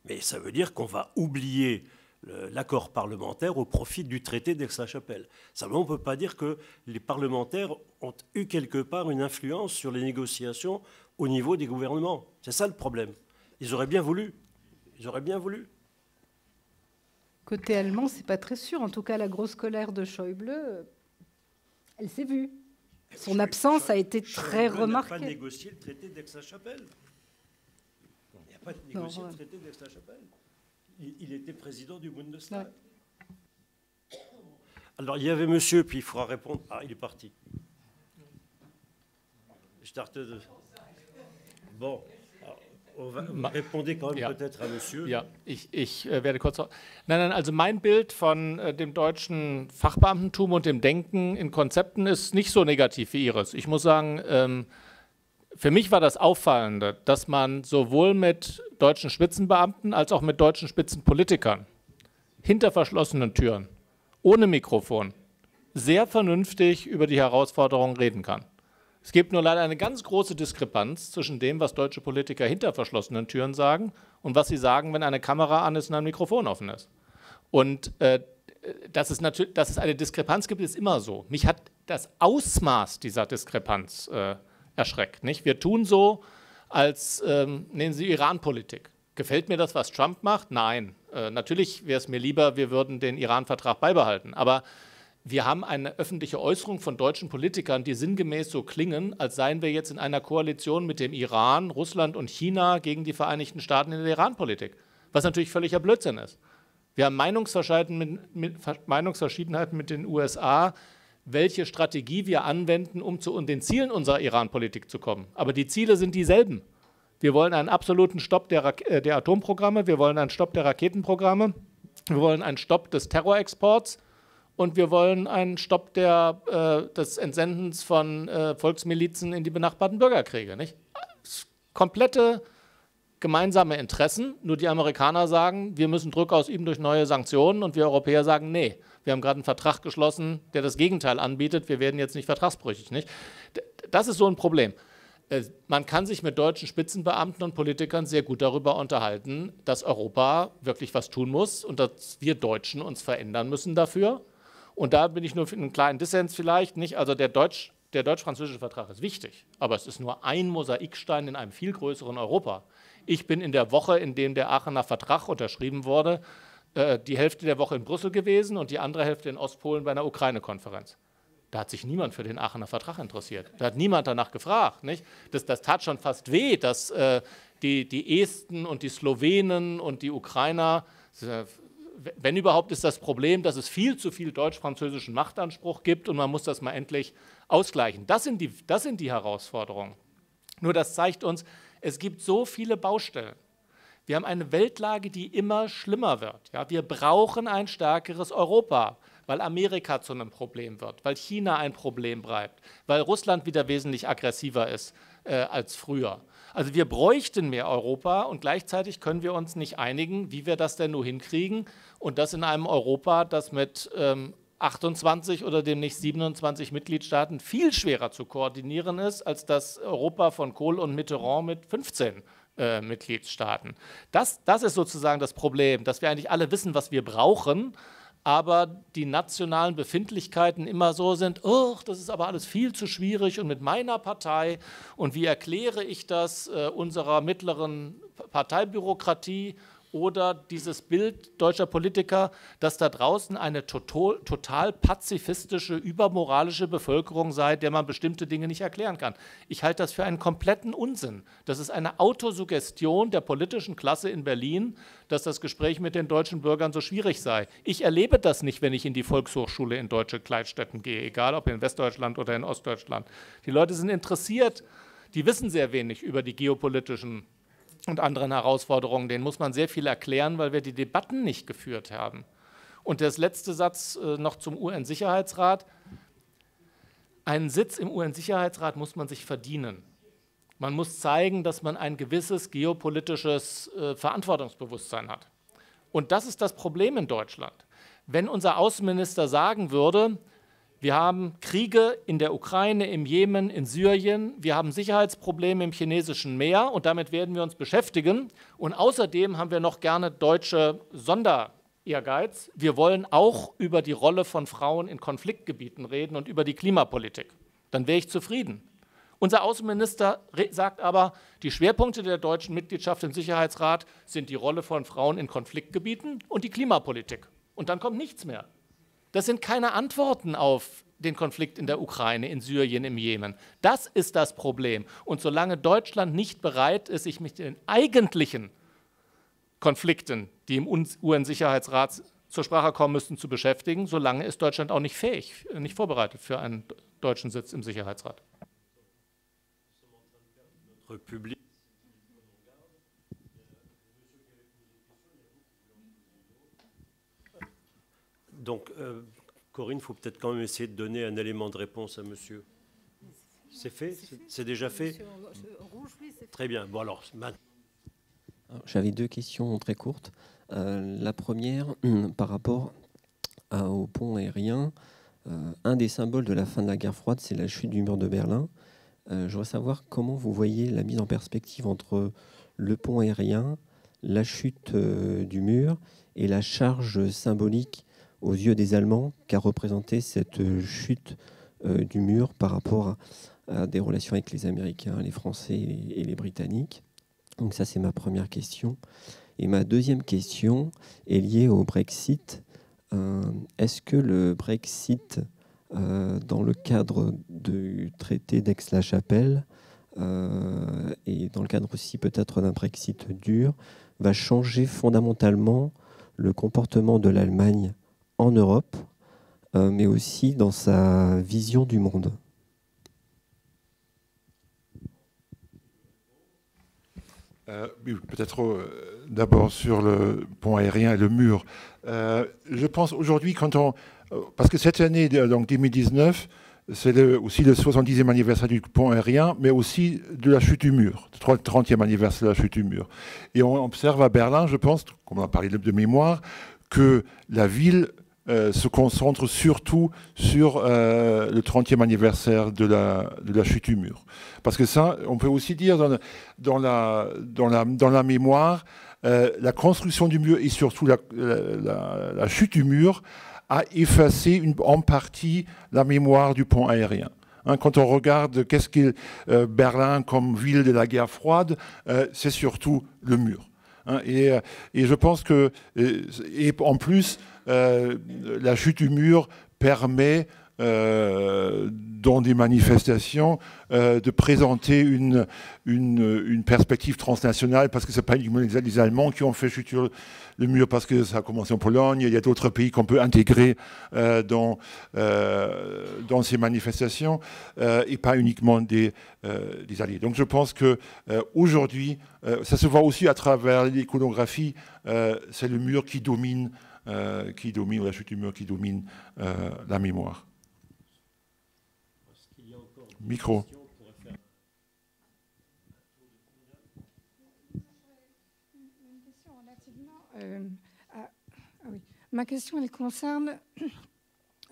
Mais ça veut dire qu'on va oublier l'accord parlementaire au profit du traité d'Aix-la-Chapelle. Simplement, on ne peut pas dire que les parlementaires ont eu quelque part une influence sur les négociations au niveau des gouvernements. C'est ça le problème. Ils auraient bien voulu. Ils auraient bien voulu. Côté allemand, c'est pas très sûr. En tout cas, la grosse colère de Schäuble, elle s'est vue. Son absence a été très remarquée. Schäuble n'a pas négocié le traité d'Aix-la-Chapelle. pas négocié le traité d'Aix-la-Chapelle. Il était président du Bundestag. Ouais. Alors, il y avait monsieur, puis il faudra répondre. Ah, il est parti. Bon, répondez quand même peut-être à monsieur. Ja, ich werde kurz... Nein, also mein Bild von dem deutschen Fachbeamtentum und dem Denken in Konzepten ist nicht so negativ wie Ihres. Ich muss sagen, für mich war das Auffallende, dass man sowohl mit deutschen Spitzenbeamten als auch mit deutschen Spitzenpolitikern hinter verschlossenen Türen, ohne Mikrofon, sehr vernünftig über die Herausforderungen reden kann. Es gibt nur leider eine ganz große Diskrepanz zwischen dem, was deutsche Politiker hinter verschlossenen Türen sagen und was sie sagen, wenn eine Kamera an ist und ein Mikrofon offen ist. Und dass es eine Diskrepanz gibt, ist immer so. Mich hat das Ausmaß dieser Diskrepanz erschreckt. Nicht? Wir tun so, als nehmen Sie Iran-Politik. Gefällt mir das, was Trump macht? Nein. Natürlich wäre es mir lieber, wir würden den Iran-Vertrag beibehalten. Aber wir haben eine öffentliche Äußerung von deutschen Politikern, die sinngemäß so klingen, als seien wir jetzt in einer Koalition mit dem Iran, Russland und China gegen die Vereinigten Staaten in der Iran-Politik. Was natürlich völliger Blödsinn ist. Wir haben Meinungsverschiedenheiten mit den USA, welche Strategie wir anwenden, um zu den Zielen unserer Iran-Politik zu kommen. Aber die Ziele sind dieselben. Wir wollen einen absoluten Stopp der Atomprogramme, wir wollen einen Stopp der Raketenprogramme, wir wollen einen Stopp des Terrorexports und wir wollen einen Stopp des Entsendens von Volksmilizen in die benachbarten Bürgerkriege. Nicht? Komplette gemeinsame Interessen, nur die Amerikaner sagen, wir müssen Druck ausüben durch neue Sanktionen und wir Europäer sagen, nee. Wir haben gerade einen Vertrag geschlossen, der das Gegenteil anbietet. Wir werden jetzt nicht vertragsbrüchig. Nicht? Das ist so ein Problem. Man kann sich mit deutschen Spitzenbeamten und Politikern sehr gut darüber unterhalten, dass Europa wirklich was tun muss und dass wir Deutschen uns verändern müssen dafür. Und da bin ich nur für einen kleinen Dissens vielleicht. Nicht? Also der deutsch-französische Vertrag ist wichtig, aber es ist nur ein Mosaikstein in einem viel größeren Europa. Ich bin in der Woche, in dem der Aachener Vertrag unterschrieben wurde, die Hälfte der Woche in Brüssel gewesen und die andere Hälfte in Ostpolen bei einer Ukraine-Konferenz. Da hat sich niemand für den Aachener Vertrag interessiert. Da hat niemand danach gefragt. Nicht? Das tat schon fast weh, dass die Esten und die Slowenen und die Ukrainer, wenn überhaupt ist das Problem, dass es viel zu viel deutsch-französischen Machtanspruch gibt und man muss das mal endlich ausgleichen. Das sind die Herausforderungen. Nur das zeigt uns, es gibt so viele Baustellen. Wir haben eine Weltlage, die immer schlimmer wird. Ja, wir brauchen ein stärkeres Europa, weil Amerika zu einem Problem wird, weil China ein Problem bleibt, weil Russland wieder wesentlich aggressiver ist als früher. Also wir bräuchten mehr Europa und gleichzeitig können wir uns nicht einigen, wie wir das denn nur hinkriegen und das in einem Europa, das mit 28 oder demnächst 27 Mitgliedstaaten viel schwerer zu koordinieren ist, als das Europa von Kohl und Mitterrand mit 15. Mitgliedstaaten. Das ist sozusagen das Problem, dass wir eigentlich alle wissen, was wir brauchen, aber die nationalen Befindlichkeiten immer so sind, oh, das ist aber alles viel zu schwierig und mit meiner Partei und wie erkläre ich das unserer mittleren Parteibürokratie oder dieses Bild deutscher Politiker, dass da draußen eine total pazifistische, übermoralische Bevölkerung sei, der man bestimmte Dinge nicht erklären kann. Ich halte das für einen kompletten Unsinn. Das ist eine Autosuggestion der politischen Klasse in Berlin, dass das Gespräch mit den deutschen Bürgern so schwierig sei. Ich erlebe das nicht, wenn ich in die Volkshochschule in deutsche Kleinstädten gehe, egal ob in Westdeutschland oder in Ostdeutschland. Die Leute sind interessiert, die wissen sehr wenig über die geopolitischen und anderen Herausforderungen, denen muss man sehr viel erklären, weil wir die Debatten nicht geführt haben. Und der letzte Satz noch zum UN-Sicherheitsrat. Einen Sitz im UN-Sicherheitsrat muss man sich verdienen. Man muss zeigen, dass man ein gewisses geopolitisches Verantwortungsbewusstsein hat. Und das ist das Problem in Deutschland. Wenn unser Außenminister sagen würde, wir haben Kriege in der Ukraine, im Jemen, in Syrien. Wir haben Sicherheitsprobleme im chinesischen Meer und damit werden wir uns beschäftigen. Und außerdem haben wir noch gerne deutsche Sonderehrgeiz. Wir wollen auch über die Rolle von Frauen in Konfliktgebieten reden und über die Klimapolitik. Dann wäre ich zufrieden. Unser Außenminister sagt aber, die Schwerpunkte der deutschen Mitgliedschaft im Sicherheitsrat sind die Rolle von Frauen in Konfliktgebieten und die Klimapolitik. Und dann kommt nichts mehr. Das sind keine Antworten auf den Konflikt in der Ukraine, in Syrien, im Jemen. Das ist das Problem. Und solange Deutschland nicht bereit ist, sich mit den eigentlichen Konflikten, die im UN-Sicherheitsrat zur Sprache kommen müssten, zu beschäftigen, solange ist Deutschland auch nicht fähig, nicht vorbereitet für einen deutschen Sitz im Sicherheitsrat. Donc, Corine, il faut peut-être quand même essayer de donner un élément de réponse à monsieur. C'est fait? C'est déjà fait? Très bien. Bon, alors, j'avais deux questions très courtes. La première, par rapport au pont aérien, un des symboles de la fin de la guerre froide, c'est la chute du mur de Berlin. Je voudrais savoir comment vous voyez la mise en perspective entre le pont aérien, la chute du mur et la charge symbolique aux yeux des Allemands qu'a représenté cette chute du mur par rapport à des relations avec les Américains, les Français et les Britanniques. Donc ça, c'est ma première question. Et ma deuxième question est liée au Brexit. Est-ce que le Brexit, dans le cadre du traité d'Aix-la-Chapelle et dans le cadre aussi peut-être d'un Brexit dur, va changer fondamentalement le comportement de l'Allemagne en Europe, mais aussi dans sa vision du monde? Peut-être d'abord sur le pont aérien et le mur. Je pense aujourd'hui, parce que cette année, donc 2019, c'est aussi le 70e anniversaire du pont aérien, mais aussi de la chute du mur, le 30e anniversaire de la chute du mur. Et on observe à Berlin, je pense, comme on a parlé de mémoire, que la ville se concentre surtout sur le 30e anniversaire de la chute du mur. Parce que ça, on peut aussi dire dans la mémoire, la construction du mur et surtout la chute du mur a effacé en partie la mémoire du pont aérien. Hein, quand on regarde qu'est-ce qu'est Berlin comme ville de la guerre froide, c'est surtout le mur. Hein, et je pense que, en plus, la chute du mur permet, dans des manifestations, de présenter une perspective transnationale, parce que ce n'est pas les Allemands qui ont fait chuter le mur, parce que ça a commencé en Pologne, il y a d'autres pays qu'on peut intégrer dans ces manifestations, et pas uniquement des Alliés. Donc je pense qu'aujourd'hui, ça se voit aussi à travers l'iconographie, c'est le mur qui domine, ou la chute du mur qui domine la mémoire. Micro. Ma question, elle concerne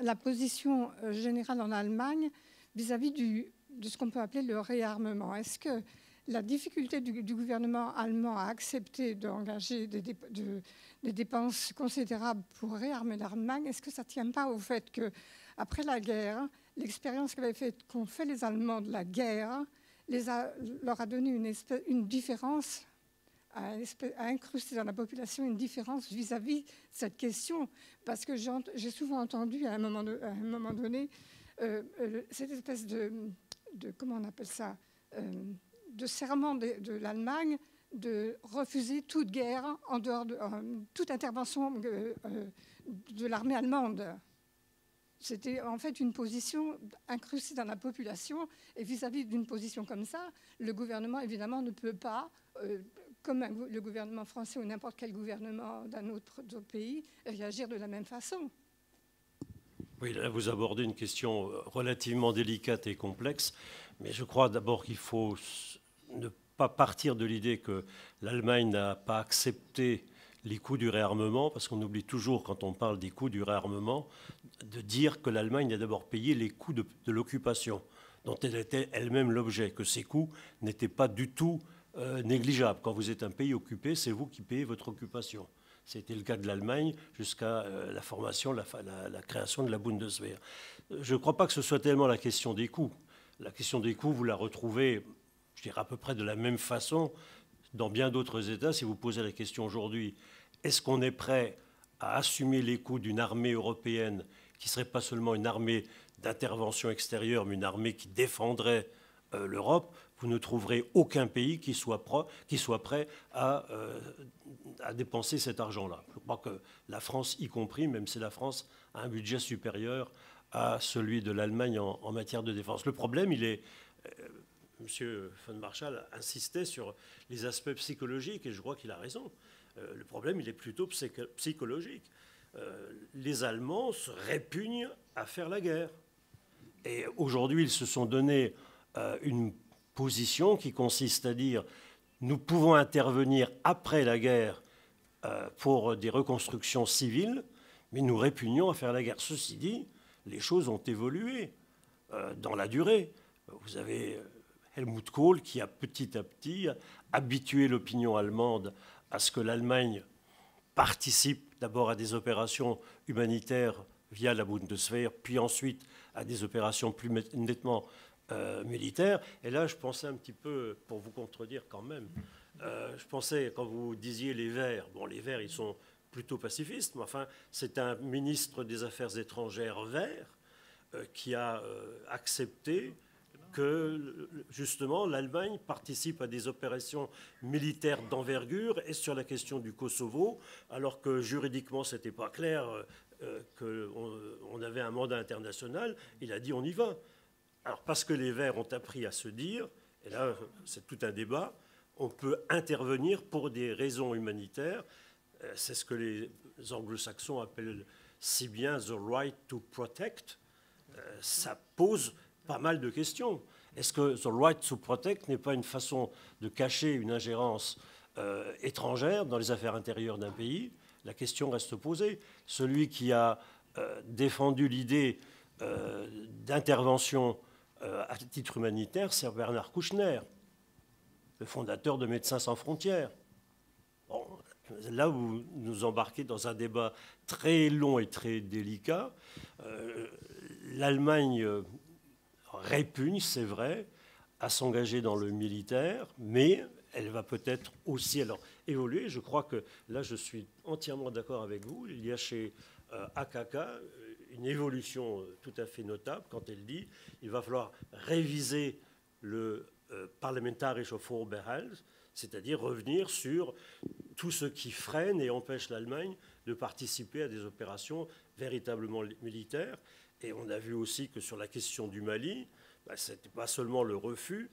la position générale en Allemagne vis-à-vis de ce qu'on peut appeler le réarmement. Est-ce que la difficulté du gouvernement allemand à accepter d'engager des dépenses considérables pour réarmer l'Allemagne, est-ce que ça ne tient pas au fait qu'après la guerre, l'expérience qu'ont fait les Allemands de la guerre leur a donné une différence, a incrusté dans la population une différence vis-à-vis de cette question? Parce que j'ai souvent entendu à un moment donné cette espèce de comment on appelle ça, de serment de l'Allemagne de refuser toute guerre, en dehors de toute intervention de l'armée allemande. C'était en fait une position incrustée dans la population, et vis-à-vis d'une position comme ça, le gouvernement évidemment ne peut pas, comme le gouvernement français ou n'importe quel gouvernement d'un autre pays, réagir de la même façon. Oui, là vous abordez une question relativement délicate et complexe, mais je crois d'abord qu'il faut ne pas partir de l'idée que l'Allemagne n'a pas accepté les coûts du réarmement, parce qu'on oublie toujours, quand on parle des coûts du réarmement, de dire que l'Allemagne a d'abord payé les coûts de l'occupation, dont elle était elle-même l'objet, que ces coûts n'étaient pas du tout négligeables. Quand vous êtes un pays occupé, c'est vous qui payez votre occupation. C'était le cas de l'Allemagne jusqu'à la formation, la création de la Bundeswehr. Je ne crois pas que ce soit tellement la question des coûts. La question des coûts, vous la retrouvez, je dirais, à peu près de la même façon dans bien d'autres États. Si vous posez la question aujourd'hui, est-ce qu'on est prêt à assumer les coûts d'une armée européenne qui ne serait pas seulement une armée d'intervention extérieure, mais une armée qui défendrait l'Europe, vous ne trouverez aucun pays qui soit prêt à dépenser cet argent-là. Je crois que la France y compris, même si la France a un budget supérieur à celui de l'Allemagne en matière de défense. Le problème, il est... M. von Marschall insistait sur les aspects psychologiques, et je crois qu'il a raison. Le problème, il est plutôt psychologique. Les Allemands se répugnent à faire la guerre. Et aujourd'hui, ils se sont donné une position qui consiste à dire « nous pouvons intervenir après la guerre pour des reconstructions civiles, mais nous répugnons à faire la guerre ». Ceci dit, les choses ont évolué dans la durée. Vous avez... Helmut Kohl qui a petit à petit habitué l'opinion allemande à ce que l'Allemagne participe d'abord à des opérations humanitaires via la Bundeswehr, puis ensuite à des opérations plus nettement militaires. Et là, je pensais un petit peu, pour vous contredire quand même, je pensais, quand vous disiez les Verts, bon, les Verts, ils sont plutôt pacifistes, mais enfin, c'est un ministre des Affaires étrangères vert qui a accepté que, justement, l'Allemagne participe à des opérations militaires d'envergure et sur la question du Kosovo, alors que juridiquement, ce n'était pas clair qu'on avait un mandat international. Il a dit « on y va ». Alors, parce que les Verts ont appris à se dire, et là, c'est tout un débat, on peut intervenir pour des raisons humanitaires. C'est ce que les anglo-saxons appellent si bien « the right to protect ». Ça pose... pas mal de questions. Est-ce que the right to protect n'est pas une façon de cacher une ingérence étrangère dans les affaires intérieures d'un pays? La question reste posée. Celui qui a défendu l'idée d'intervention à titre humanitaire, c'est Bernard Kouchner, le fondateur de Médecins sans frontières. Bon, là, vous nous embarquez dans un débat très long et très délicat. L'Allemagne... répugne, c'est vrai, à s'engager dans le militaire, mais elle va peut-être aussi alors évoluer. Je crois que là, je suis entièrement d'accord avec vous. Il y a chez AKK une évolution tout à fait notable quand elle dit qu'il va falloir réviser le Parlamentarische Vorbehalt, c'est-à-dire revenir sur tout ce qui freine et empêche l'Allemagne de participer à des opérations véritablement militaires. Et on a vu aussi que sur la question du Mali, ben, ce n'était pas seulement le refus.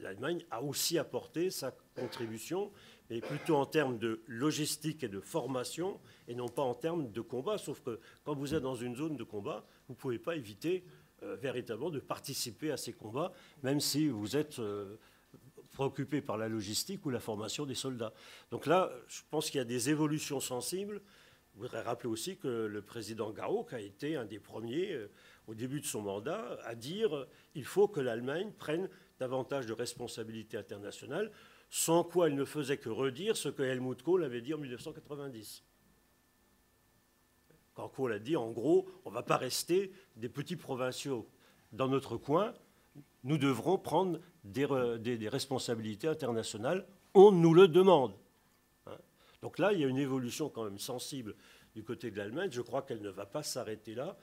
L'Allemagne a aussi apporté sa contribution, mais plutôt en termes de logistique et de formation, et non pas en termes de combat. Sauf que quand vous êtes dans une zone de combat, vous ne pouvez pas éviter véritablement de participer à ces combats, même si vous êtes préoccupé par la logistique ou la formation des soldats. Donc là, je pense qu'il y a des évolutions sensibles. Je voudrais rappeler aussi que le président Gauck a été un des premiers, au début de son mandat, à dire qu'il faut que l'Allemagne prenne davantage de responsabilités internationales, sans quoi elle ne faisait que redire ce que Helmut Kohl avait dit en 1990. Quand Kohl a dit, en gros, on ne va pas rester des petits provinciaux dans notre coin, nous devrons prendre des responsabilités internationales, on nous le demande. Donc là, il y a une évolution quand même sensible du côté de l'Allemagne. Je crois qu'elle ne va pas s'arrêter là.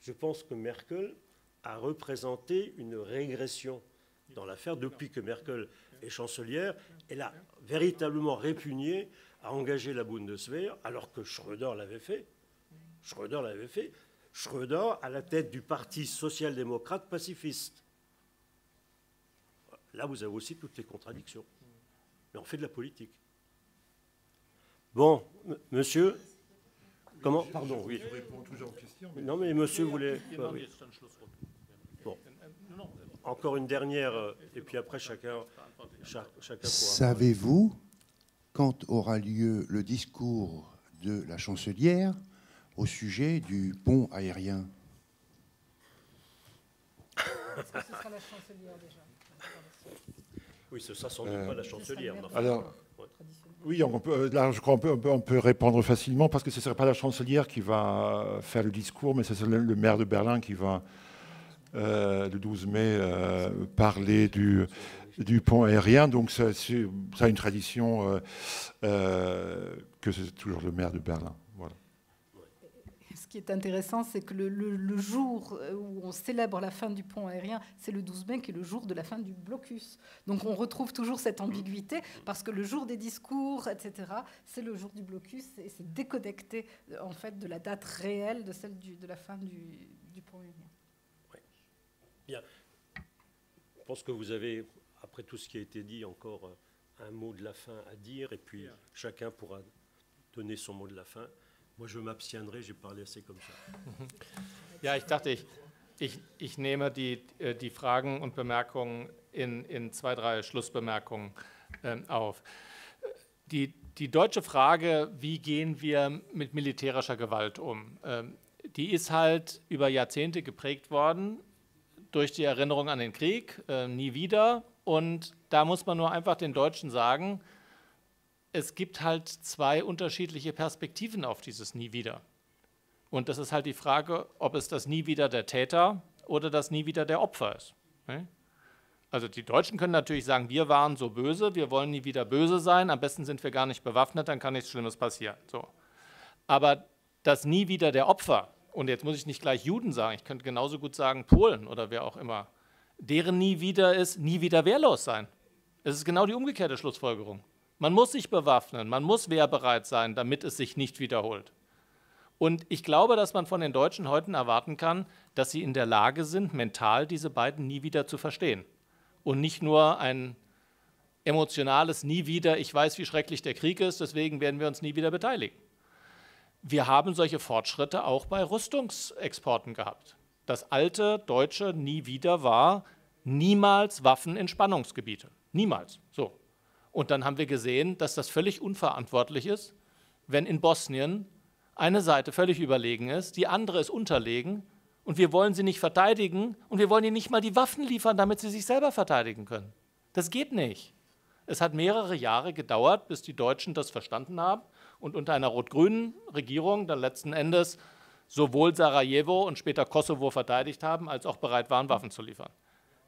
Je pense que Merkel a représenté une régression dans l'affaire. Depuis que Merkel est chancelière, elle a véritablement répugné à engager la Bundeswehr, alors que Schröder l'avait fait. Schröder l'avait fait. Schröder à la tête du parti social-démocrate pacifiste. Là, vous avez aussi toutes les contradictions. Mais on fait de la politique. Bon, monsieur, comment? Pardon, oui. Je réponds toujours aux questions. Mais... non, mais monsieur voulait... bah, oui. Bon. Encore une dernière, et puis après chacun savez-vous quand aura lieu le discours de la chancelière au sujet du pont aérien? Est-ce que ce sera la chancelière déjà? Oui, ce sera sans doute pas la chancelière. Alors... oui, on peut, là, je crois qu'on peut répondre facilement, parce que ce ne serait pas la chancelière qui va faire le discours, mais c'est le maire de Berlin qui va, le 12 mai, parler du pont aérien. Donc ça a une tradition que c'est toujours le maire de Berlin. Voilà. Est-ce qui est intéressant, c'est que le jour où on célèbre la fin du pont aérien, c'est le 12 mai qui est le jour de la fin du blocus. Donc on retrouve toujours cette ambiguïté parce que le jour des discours, etc., c'est le jour du blocus et c'est déconnecté en fait de la date réelle de celle de la fin du pont aérien. Oui. Bien. Je pense que vous avez, après tout ce qui a été dit, encore un mot de la fin à dire et puis bien. Chacun pourra donner son mot de la fin. Moi, je m'abstiendrai, j'ai parlé assez comme ça. Ja, ich dachte, ich nehme die Fragen und Bemerkungen in zwei, drei Schlussbemerkungen auf. Die deutsche Frage, wie gehen wir mit militärischer Gewalt um, die ist halt über Jahrzehnte geprägt worden durch die Erinnerung an den Krieg, nie wieder. Und da muss man nur einfach den Deutschen sagen, es gibt halt zwei unterschiedliche Perspektiven auf dieses Nie wieder. Und das ist halt die Frage, ob es das Nie wieder der Täter oder das Nie wieder der Opfer ist. Also die Deutschen können natürlich sagen, wir waren so böse, wir wollen nie wieder böse sein, am besten sind wir gar nicht bewaffnet, dann kann nichts Schlimmes passieren. So. Aber das Nie wieder der Opfer, und jetzt muss ich nicht gleich Juden sagen, ich könnte genauso gut sagen Polen oder wer auch immer, deren Nie wieder ist, nie wieder wehrlos sein. Es ist genau die umgekehrte Schlussfolgerung. Man muss sich bewaffnen, man muss wehrbereit sein, damit es sich nicht wiederholt. Und ich glaube, dass man von den Deutschen heute erwarten kann, dass sie in der Lage sind, mental diese beiden Nie wieder zu verstehen. Und nicht nur ein emotionales Nie wieder, ich weiß, wie schrecklich der Krieg ist, deswegen werden wir uns nie wieder beteiligen. Wir haben solche Fortschritte auch bei Rüstungsexporten gehabt. Das alte deutsche Nie wieder war niemals Waffen in Spannungsgebiete. Niemals, so. Und dann haben wir gesehen, dass das völlig unverantwortlich ist, wenn in Bosnien eine Seite völlig überlegen ist, die andere ist unterlegen und wir wollen sie nicht verteidigen und wir wollen ihnen nicht mal die Waffen liefern, damit sie sich selber verteidigen können. Das geht nicht. Es hat mehrere Jahre gedauert, bis die Deutschen das verstanden haben und unter einer rot-grünen Regierung dann letzten Endes sowohl Sarajevo und später Kosovo verteidigt haben, als auch bereit waren, Waffen zu liefern.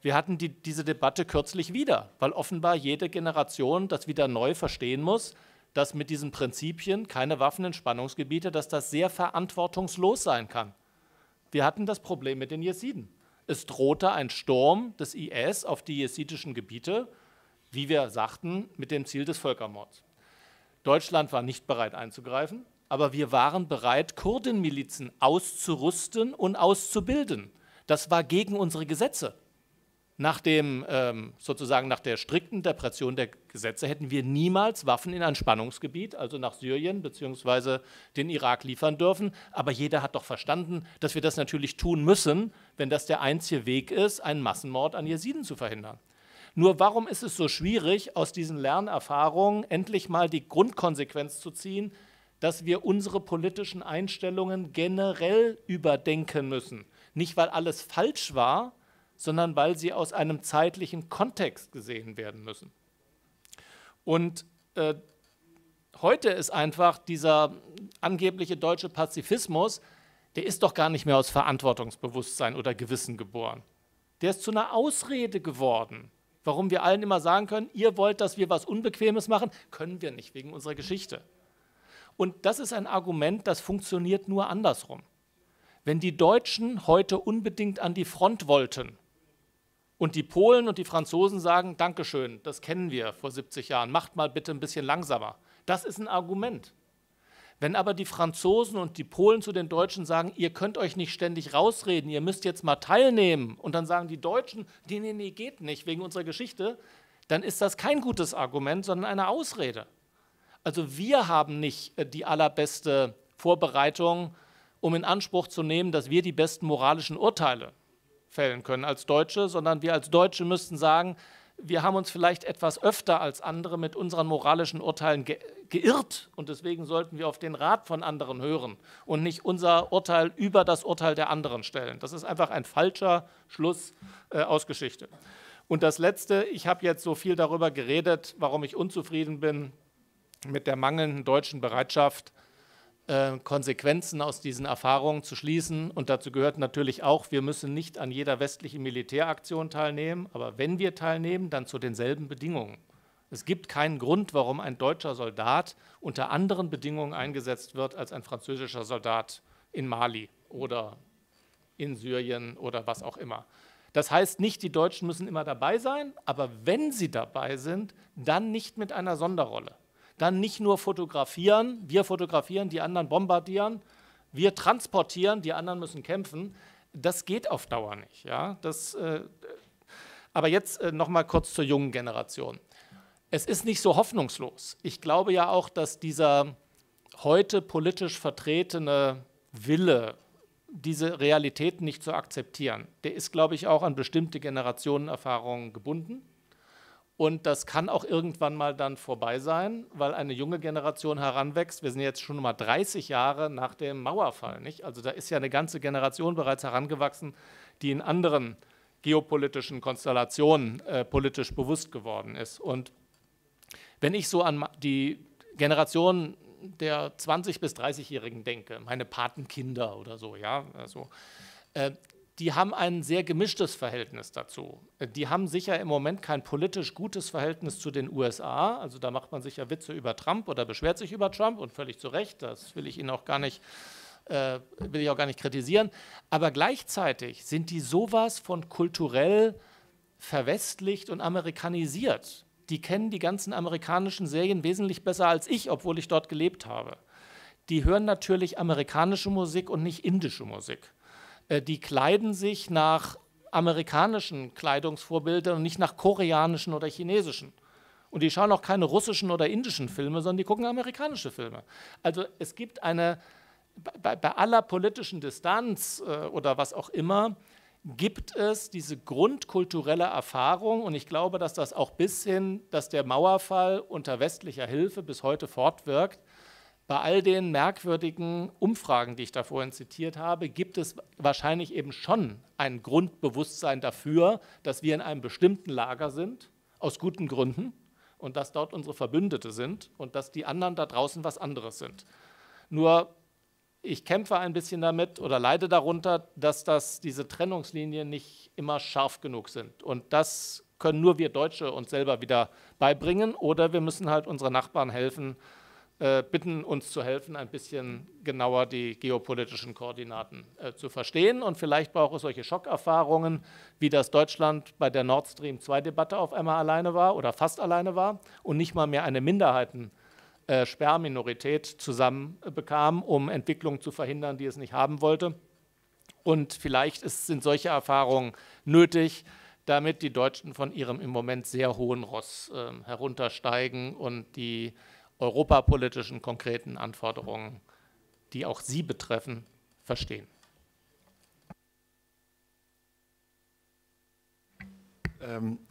Wir hatten diese Debatte kürzlich wieder, weil offenbar jede Generation das wieder neu verstehen muss, dass mit diesen Prinzipien keine Waffen in Spannungsgebiete, dass das sehr verantwortungslos sein kann. Wir hatten das Problem mit den Jesiden. Es drohte ein Sturm des IS auf die jesidischen Gebiete, wie wir sagten, mit dem Ziel des Völkermords. Deutschland war nicht bereit einzugreifen, aber wir waren bereit, Kurdenmilizen auszurüsten und auszubilden. Das war gegen unsere Gesetze. Sozusagen nach der strikten Interpretation der Gesetze hätten wir niemals Waffen in ein Spannungsgebiet, also nach Syrien bzw. den Irak liefern dürfen. Aber jeder hat doch verstanden, dass wir das natürlich tun müssen, wenn das der einzige Weg ist, einen Massenmord an Jesiden zu verhindern. Nur warum ist es so schwierig, aus diesen Lernerfahrungen endlich mal die Grundkonsequenz zu ziehen, dass wir unsere politischen Einstellungen generell überdenken müssen? Nicht, weil alles falsch war, sondern weil sie aus einem zeitlichen Kontext gesehen werden müssen. Und heute ist einfach dieser angebliche deutsche Pazifismus, der ist doch gar nicht mehr aus Verantwortungsbewusstsein oder Gewissen geboren. Der ist zu einer Ausrede geworden, warum wir allen immer sagen können, ihr wollt, dass wir was Unbequemes machen, können wir nicht, wegen unserer Geschichte. Und das ist ein Argument, das funktioniert nur andersrum. Wenn die Deutschen heute unbedingt an die Front wollten, und die Polen und die Franzosen sagen, Dankeschön, das kennen wir vor 70 Jahren, macht mal bitte ein bisschen langsamer. Das ist ein Argument. Wenn aber die Franzosen und die Polen zu den Deutschen sagen, ihr könnt euch nicht ständig rausreden, ihr müsst jetzt mal teilnehmen, und dann sagen die Deutschen, nee, nee, nee, geht nicht, wegen unserer Geschichte, dann ist das kein gutes Argument, sondern eine Ausrede. Also wir haben nicht die allerbeste Vorbereitung, um in Anspruch zu nehmen, dass wir die besten moralischen Urteile fällen können als Deutsche, sondern wir als Deutsche müssten sagen, wir haben uns vielleicht etwas öfter als andere mit unseren moralischen Urteilen geirrt und deswegen sollten wir auf den Rat von anderen hören und nicht unser Urteil über das Urteil der anderen stellen. Das ist einfach ein falscher Schluss aus Geschichte. Und das Letzte, ich habe jetzt so viel darüber geredet, warum ich unzufrieden bin mit der mangelnden deutschen Bereitschaft, Konsequenzen aus diesen Erfahrungen zu schließen. Und dazu gehört natürlich auch, wir müssen nicht an jeder westlichen Militäraktion teilnehmen, aber wenn wir teilnehmen, dann zu denselben Bedingungen. Es gibt keinen Grund, warum ein deutscher Soldat unter anderen Bedingungen eingesetzt wird als ein französischer Soldat in Mali oder in Syrien oder was auch immer. Das heißt nicht, die Deutschen müssen immer dabei sein, aber wenn sie dabei sind, dann nicht mit einer Sonderrolle. Dann nicht nur fotografieren, wir fotografieren, die anderen bombardieren, wir transportieren, die anderen müssen kämpfen. Das geht auf Dauer nicht. Ja? Aber jetzt noch mal kurz zur jungen Generation. Es ist nicht so hoffnungslos. Ich glaube ja auch, dass dieser heute politisch vertretene Wille, diese Realität nicht zu akzeptieren, der ist, glaube ich, auch an bestimmte Generationenerfahrungen gebunden. Und das kann auch irgendwann mal dann vorbei sein, weil eine junge Generation heranwächst. Wir sind jetzt schon mal 30 Jahre nach dem Mauerfall, nicht? Also da ist ja eine ganze Generation bereits herangewachsen, die in anderen geopolitischen Konstellationen politisch bewusst geworden ist. Und wenn ich so an die Generation der 20- bis 30-Jährigen denke, meine Patenkinder oder so, ja, also, die haben ein sehr gemischtes Verhältnis dazu. Die haben sicher im Moment kein politisch gutes Verhältnis zu den USA, also da macht man sicher Witze über Trump oder beschwert sich über Trump und völlig zu Recht, das will ich Ihnen auch gar nicht, kritisieren, aber gleichzeitig sind die sowas von kulturell verwestlicht und amerikanisiert. Die kennen die ganzen amerikanischen Serien wesentlich besser als ich, obwohl ich dort gelebt habe. Die hören natürlich amerikanische Musik und nicht indische Musik. Die kleiden sich nach amerikanischen Kleidungsvorbildern und nicht nach koreanischen oder chinesischen. Und die schauen auch keine russischen oder indischen Filme, sondern die gucken amerikanische Filme. Also es gibt eine, bei aller politischen Distanz oder was auch immer, gibt es diese grundkulturelle Erfahrung, und ich glaube, dass das auch bis hin, dass der Mauerfall unter westlicher Hilfe bis heute fortwirkt. Bei all den merkwürdigen Umfragen, die ich da vorhin zitiert habe, gibt es wahrscheinlich eben schon ein Grundbewusstsein dafür, dass wir in einem bestimmten Lager sind, aus guten Gründen, und dass dort unsere Verbündete sind und dass die anderen da draußen was anderes sind. Nur ich kämpfe ein bisschen damit oder leide darunter, dass diese Trennungslinien nicht immer scharf genug sind. Und das können nur wir Deutsche uns selber wieder beibringen, oder wir müssen halt unsere Nachbarn helfen, bitten, uns zu helfen, ein bisschen genauer die geopolitischen Koordinaten zu verstehen. Und vielleicht braucht es solche Schockerfahrungen, wie dass Deutschland bei der Nord Stream 2-Debatte auf einmal alleine war oder fast alleine war und nicht mal mehr eine Sperrminorität zusammen bekam, um Entwicklungen zu verhindern, die es nicht haben wollte. Und vielleicht sind solche Erfahrungen nötig, damit die Deutschen von ihrem im Moment sehr hohen Ross heruntersteigen und die europapolitischen konkreten Anforderungen, die auch sie betreffen, verstehen.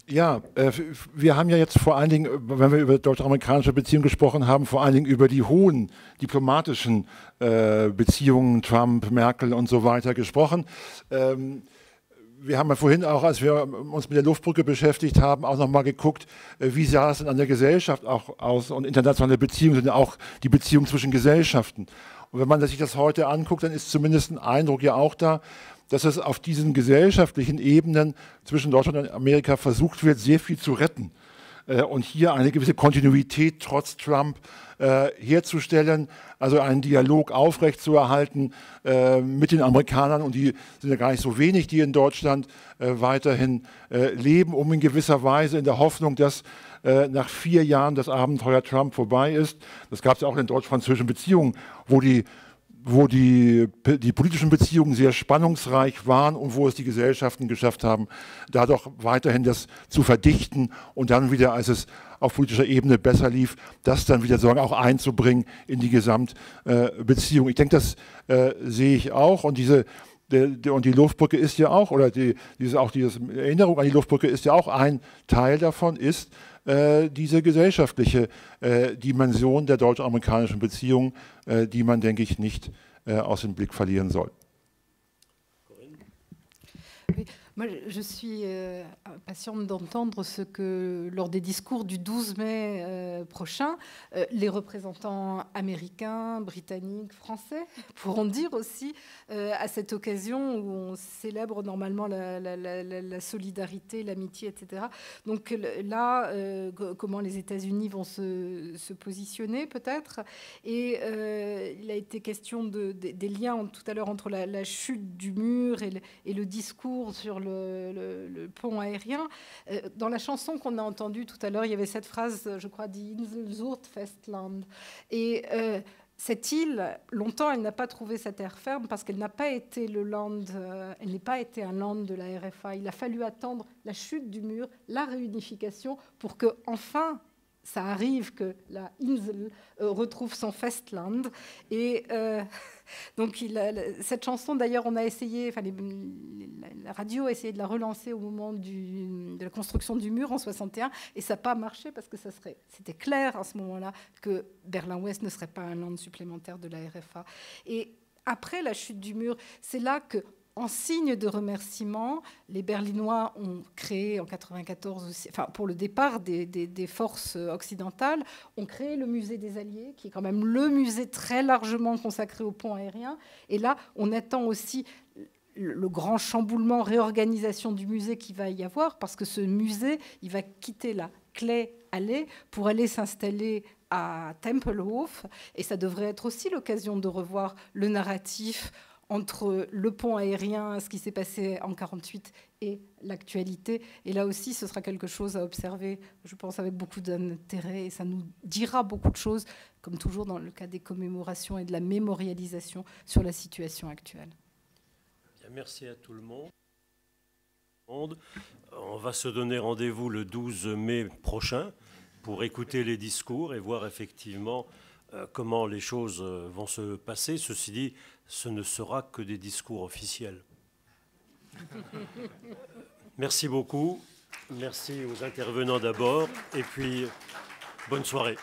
Wir haben ja jetzt vor allen Dingen, wenn wir über deutsch-amerikanische Beziehungen gesprochen haben, vor allen Dingen über die hohen diplomatischen Beziehungen, Trump, Merkel und so weiter gesprochen. Wir haben ja vorhin auch, als wir uns mit der Luftbrücke beschäftigt haben, auch nochmal geguckt, wie sah es denn an der Gesellschaft auch aus, und internationale Beziehungen sind auch die Beziehungen zwischen Gesellschaften. Und wenn man sich das heute anguckt, dann ist zumindest ein Eindruck ja auch da, dass es auf diesen gesellschaftlichen Ebenen zwischen Deutschland und Amerika versucht wird, sehr viel zu retten und hier eine gewisse Kontinuität trotz Trump herzustellen, also einen Dialog aufrechtzuerhalten mit den Amerikanern, und die sind ja gar nicht so wenig, die in Deutschland weiterhin leben, um in gewisser Weise in der Hoffnung, dass nach 4 Jahren das Abenteuer Trump vorbei ist. Das gab es ja auch in deutsch-französischen Beziehungen, wo die politischen Beziehungen sehr spannungsreich waren und wo es die Gesellschaften geschafft haben, da doch weiterhin das zu verdichten und dann wieder, als es auf politischer Ebene besser lief, das dann wieder sozusagen auch einzubringen in die Gesamtbeziehung. Ich denke, das sehe ich auch, und die Luftbrücke ist ja auch, oder diese Erinnerung an die Luftbrücke ist ja auch ein Teil davon, ist diese gesellschaftliche Dimension der deutsch-amerikanischen Beziehung, die man, denke ich, nicht aus dem Blick verlieren soll. Moi, je suis impatiente d'entendre ce que, lors des discours du 12 mai prochain, les représentants américains, britanniques, français pourront dire aussi à cette occasion où on célèbre normalement la solidarité, l'amitié, etc. Donc là, comment les États-Unis vont se positionner peut-être. Et il a été question des liens tout à l'heure entre la chute du mur et le discours sur le pont aérien. Dans la chanson qu'on a entendue tout à l'heure, il y avait cette phrase, je crois, dit Inselzucht Festland. Et cette île, longtemps, elle n'a pas trouvé sa terre ferme parce qu'elle n'a pas été le land, elle n'est pas été un land de la RFA. Il a fallu attendre la chute du mur, la réunification, pour que enfin ça arrive que la Insel retrouve son Festland. Et donc cette chanson, d'ailleurs, on a essayé, enfin, la radio a essayé de la relancer au moment de la construction du mur en 61, et ça n'a pas marché parce que c'était clair à ce moment-là que Berlin-Ouest ne serait pas un land supplémentaire de la RFA. Et après la chute du mur, c'est là que, en signe de remerciement, les Berlinois ont créé en 1994, aussi, enfin, pour le départ des forces occidentales, ont créé le musée des Alliés, qui est quand même le musée très largement consacré au pont aérien. Et là, on attend aussi le grand chamboulement, réorganisation du musée qui va y avoir, parce que ce musée, il va quitter la Clay allée pour aller s'installer à Tempelhof. Et ça devrait être aussi l'occasion de revoir le narratif entre le pont aérien, ce qui s'est passé en 1948 et l'actualité. Et là aussi, ce sera quelque chose à observer, je pense, avec beaucoup d'intérêt. Et ça nous dira beaucoup de choses, comme toujours dans le cas des commémorations et de la mémorialisation sur la situation actuelle. Merci à tout le monde. On va se donner rendez-vous le 12 mai prochain pour écouter les discours et voir effectivement comment les choses vont se passer. Ceci dit, ce ne sera que des discours officiels. Merci beaucoup. Merci aux intervenants d'abord. Et puis, bonne soirée.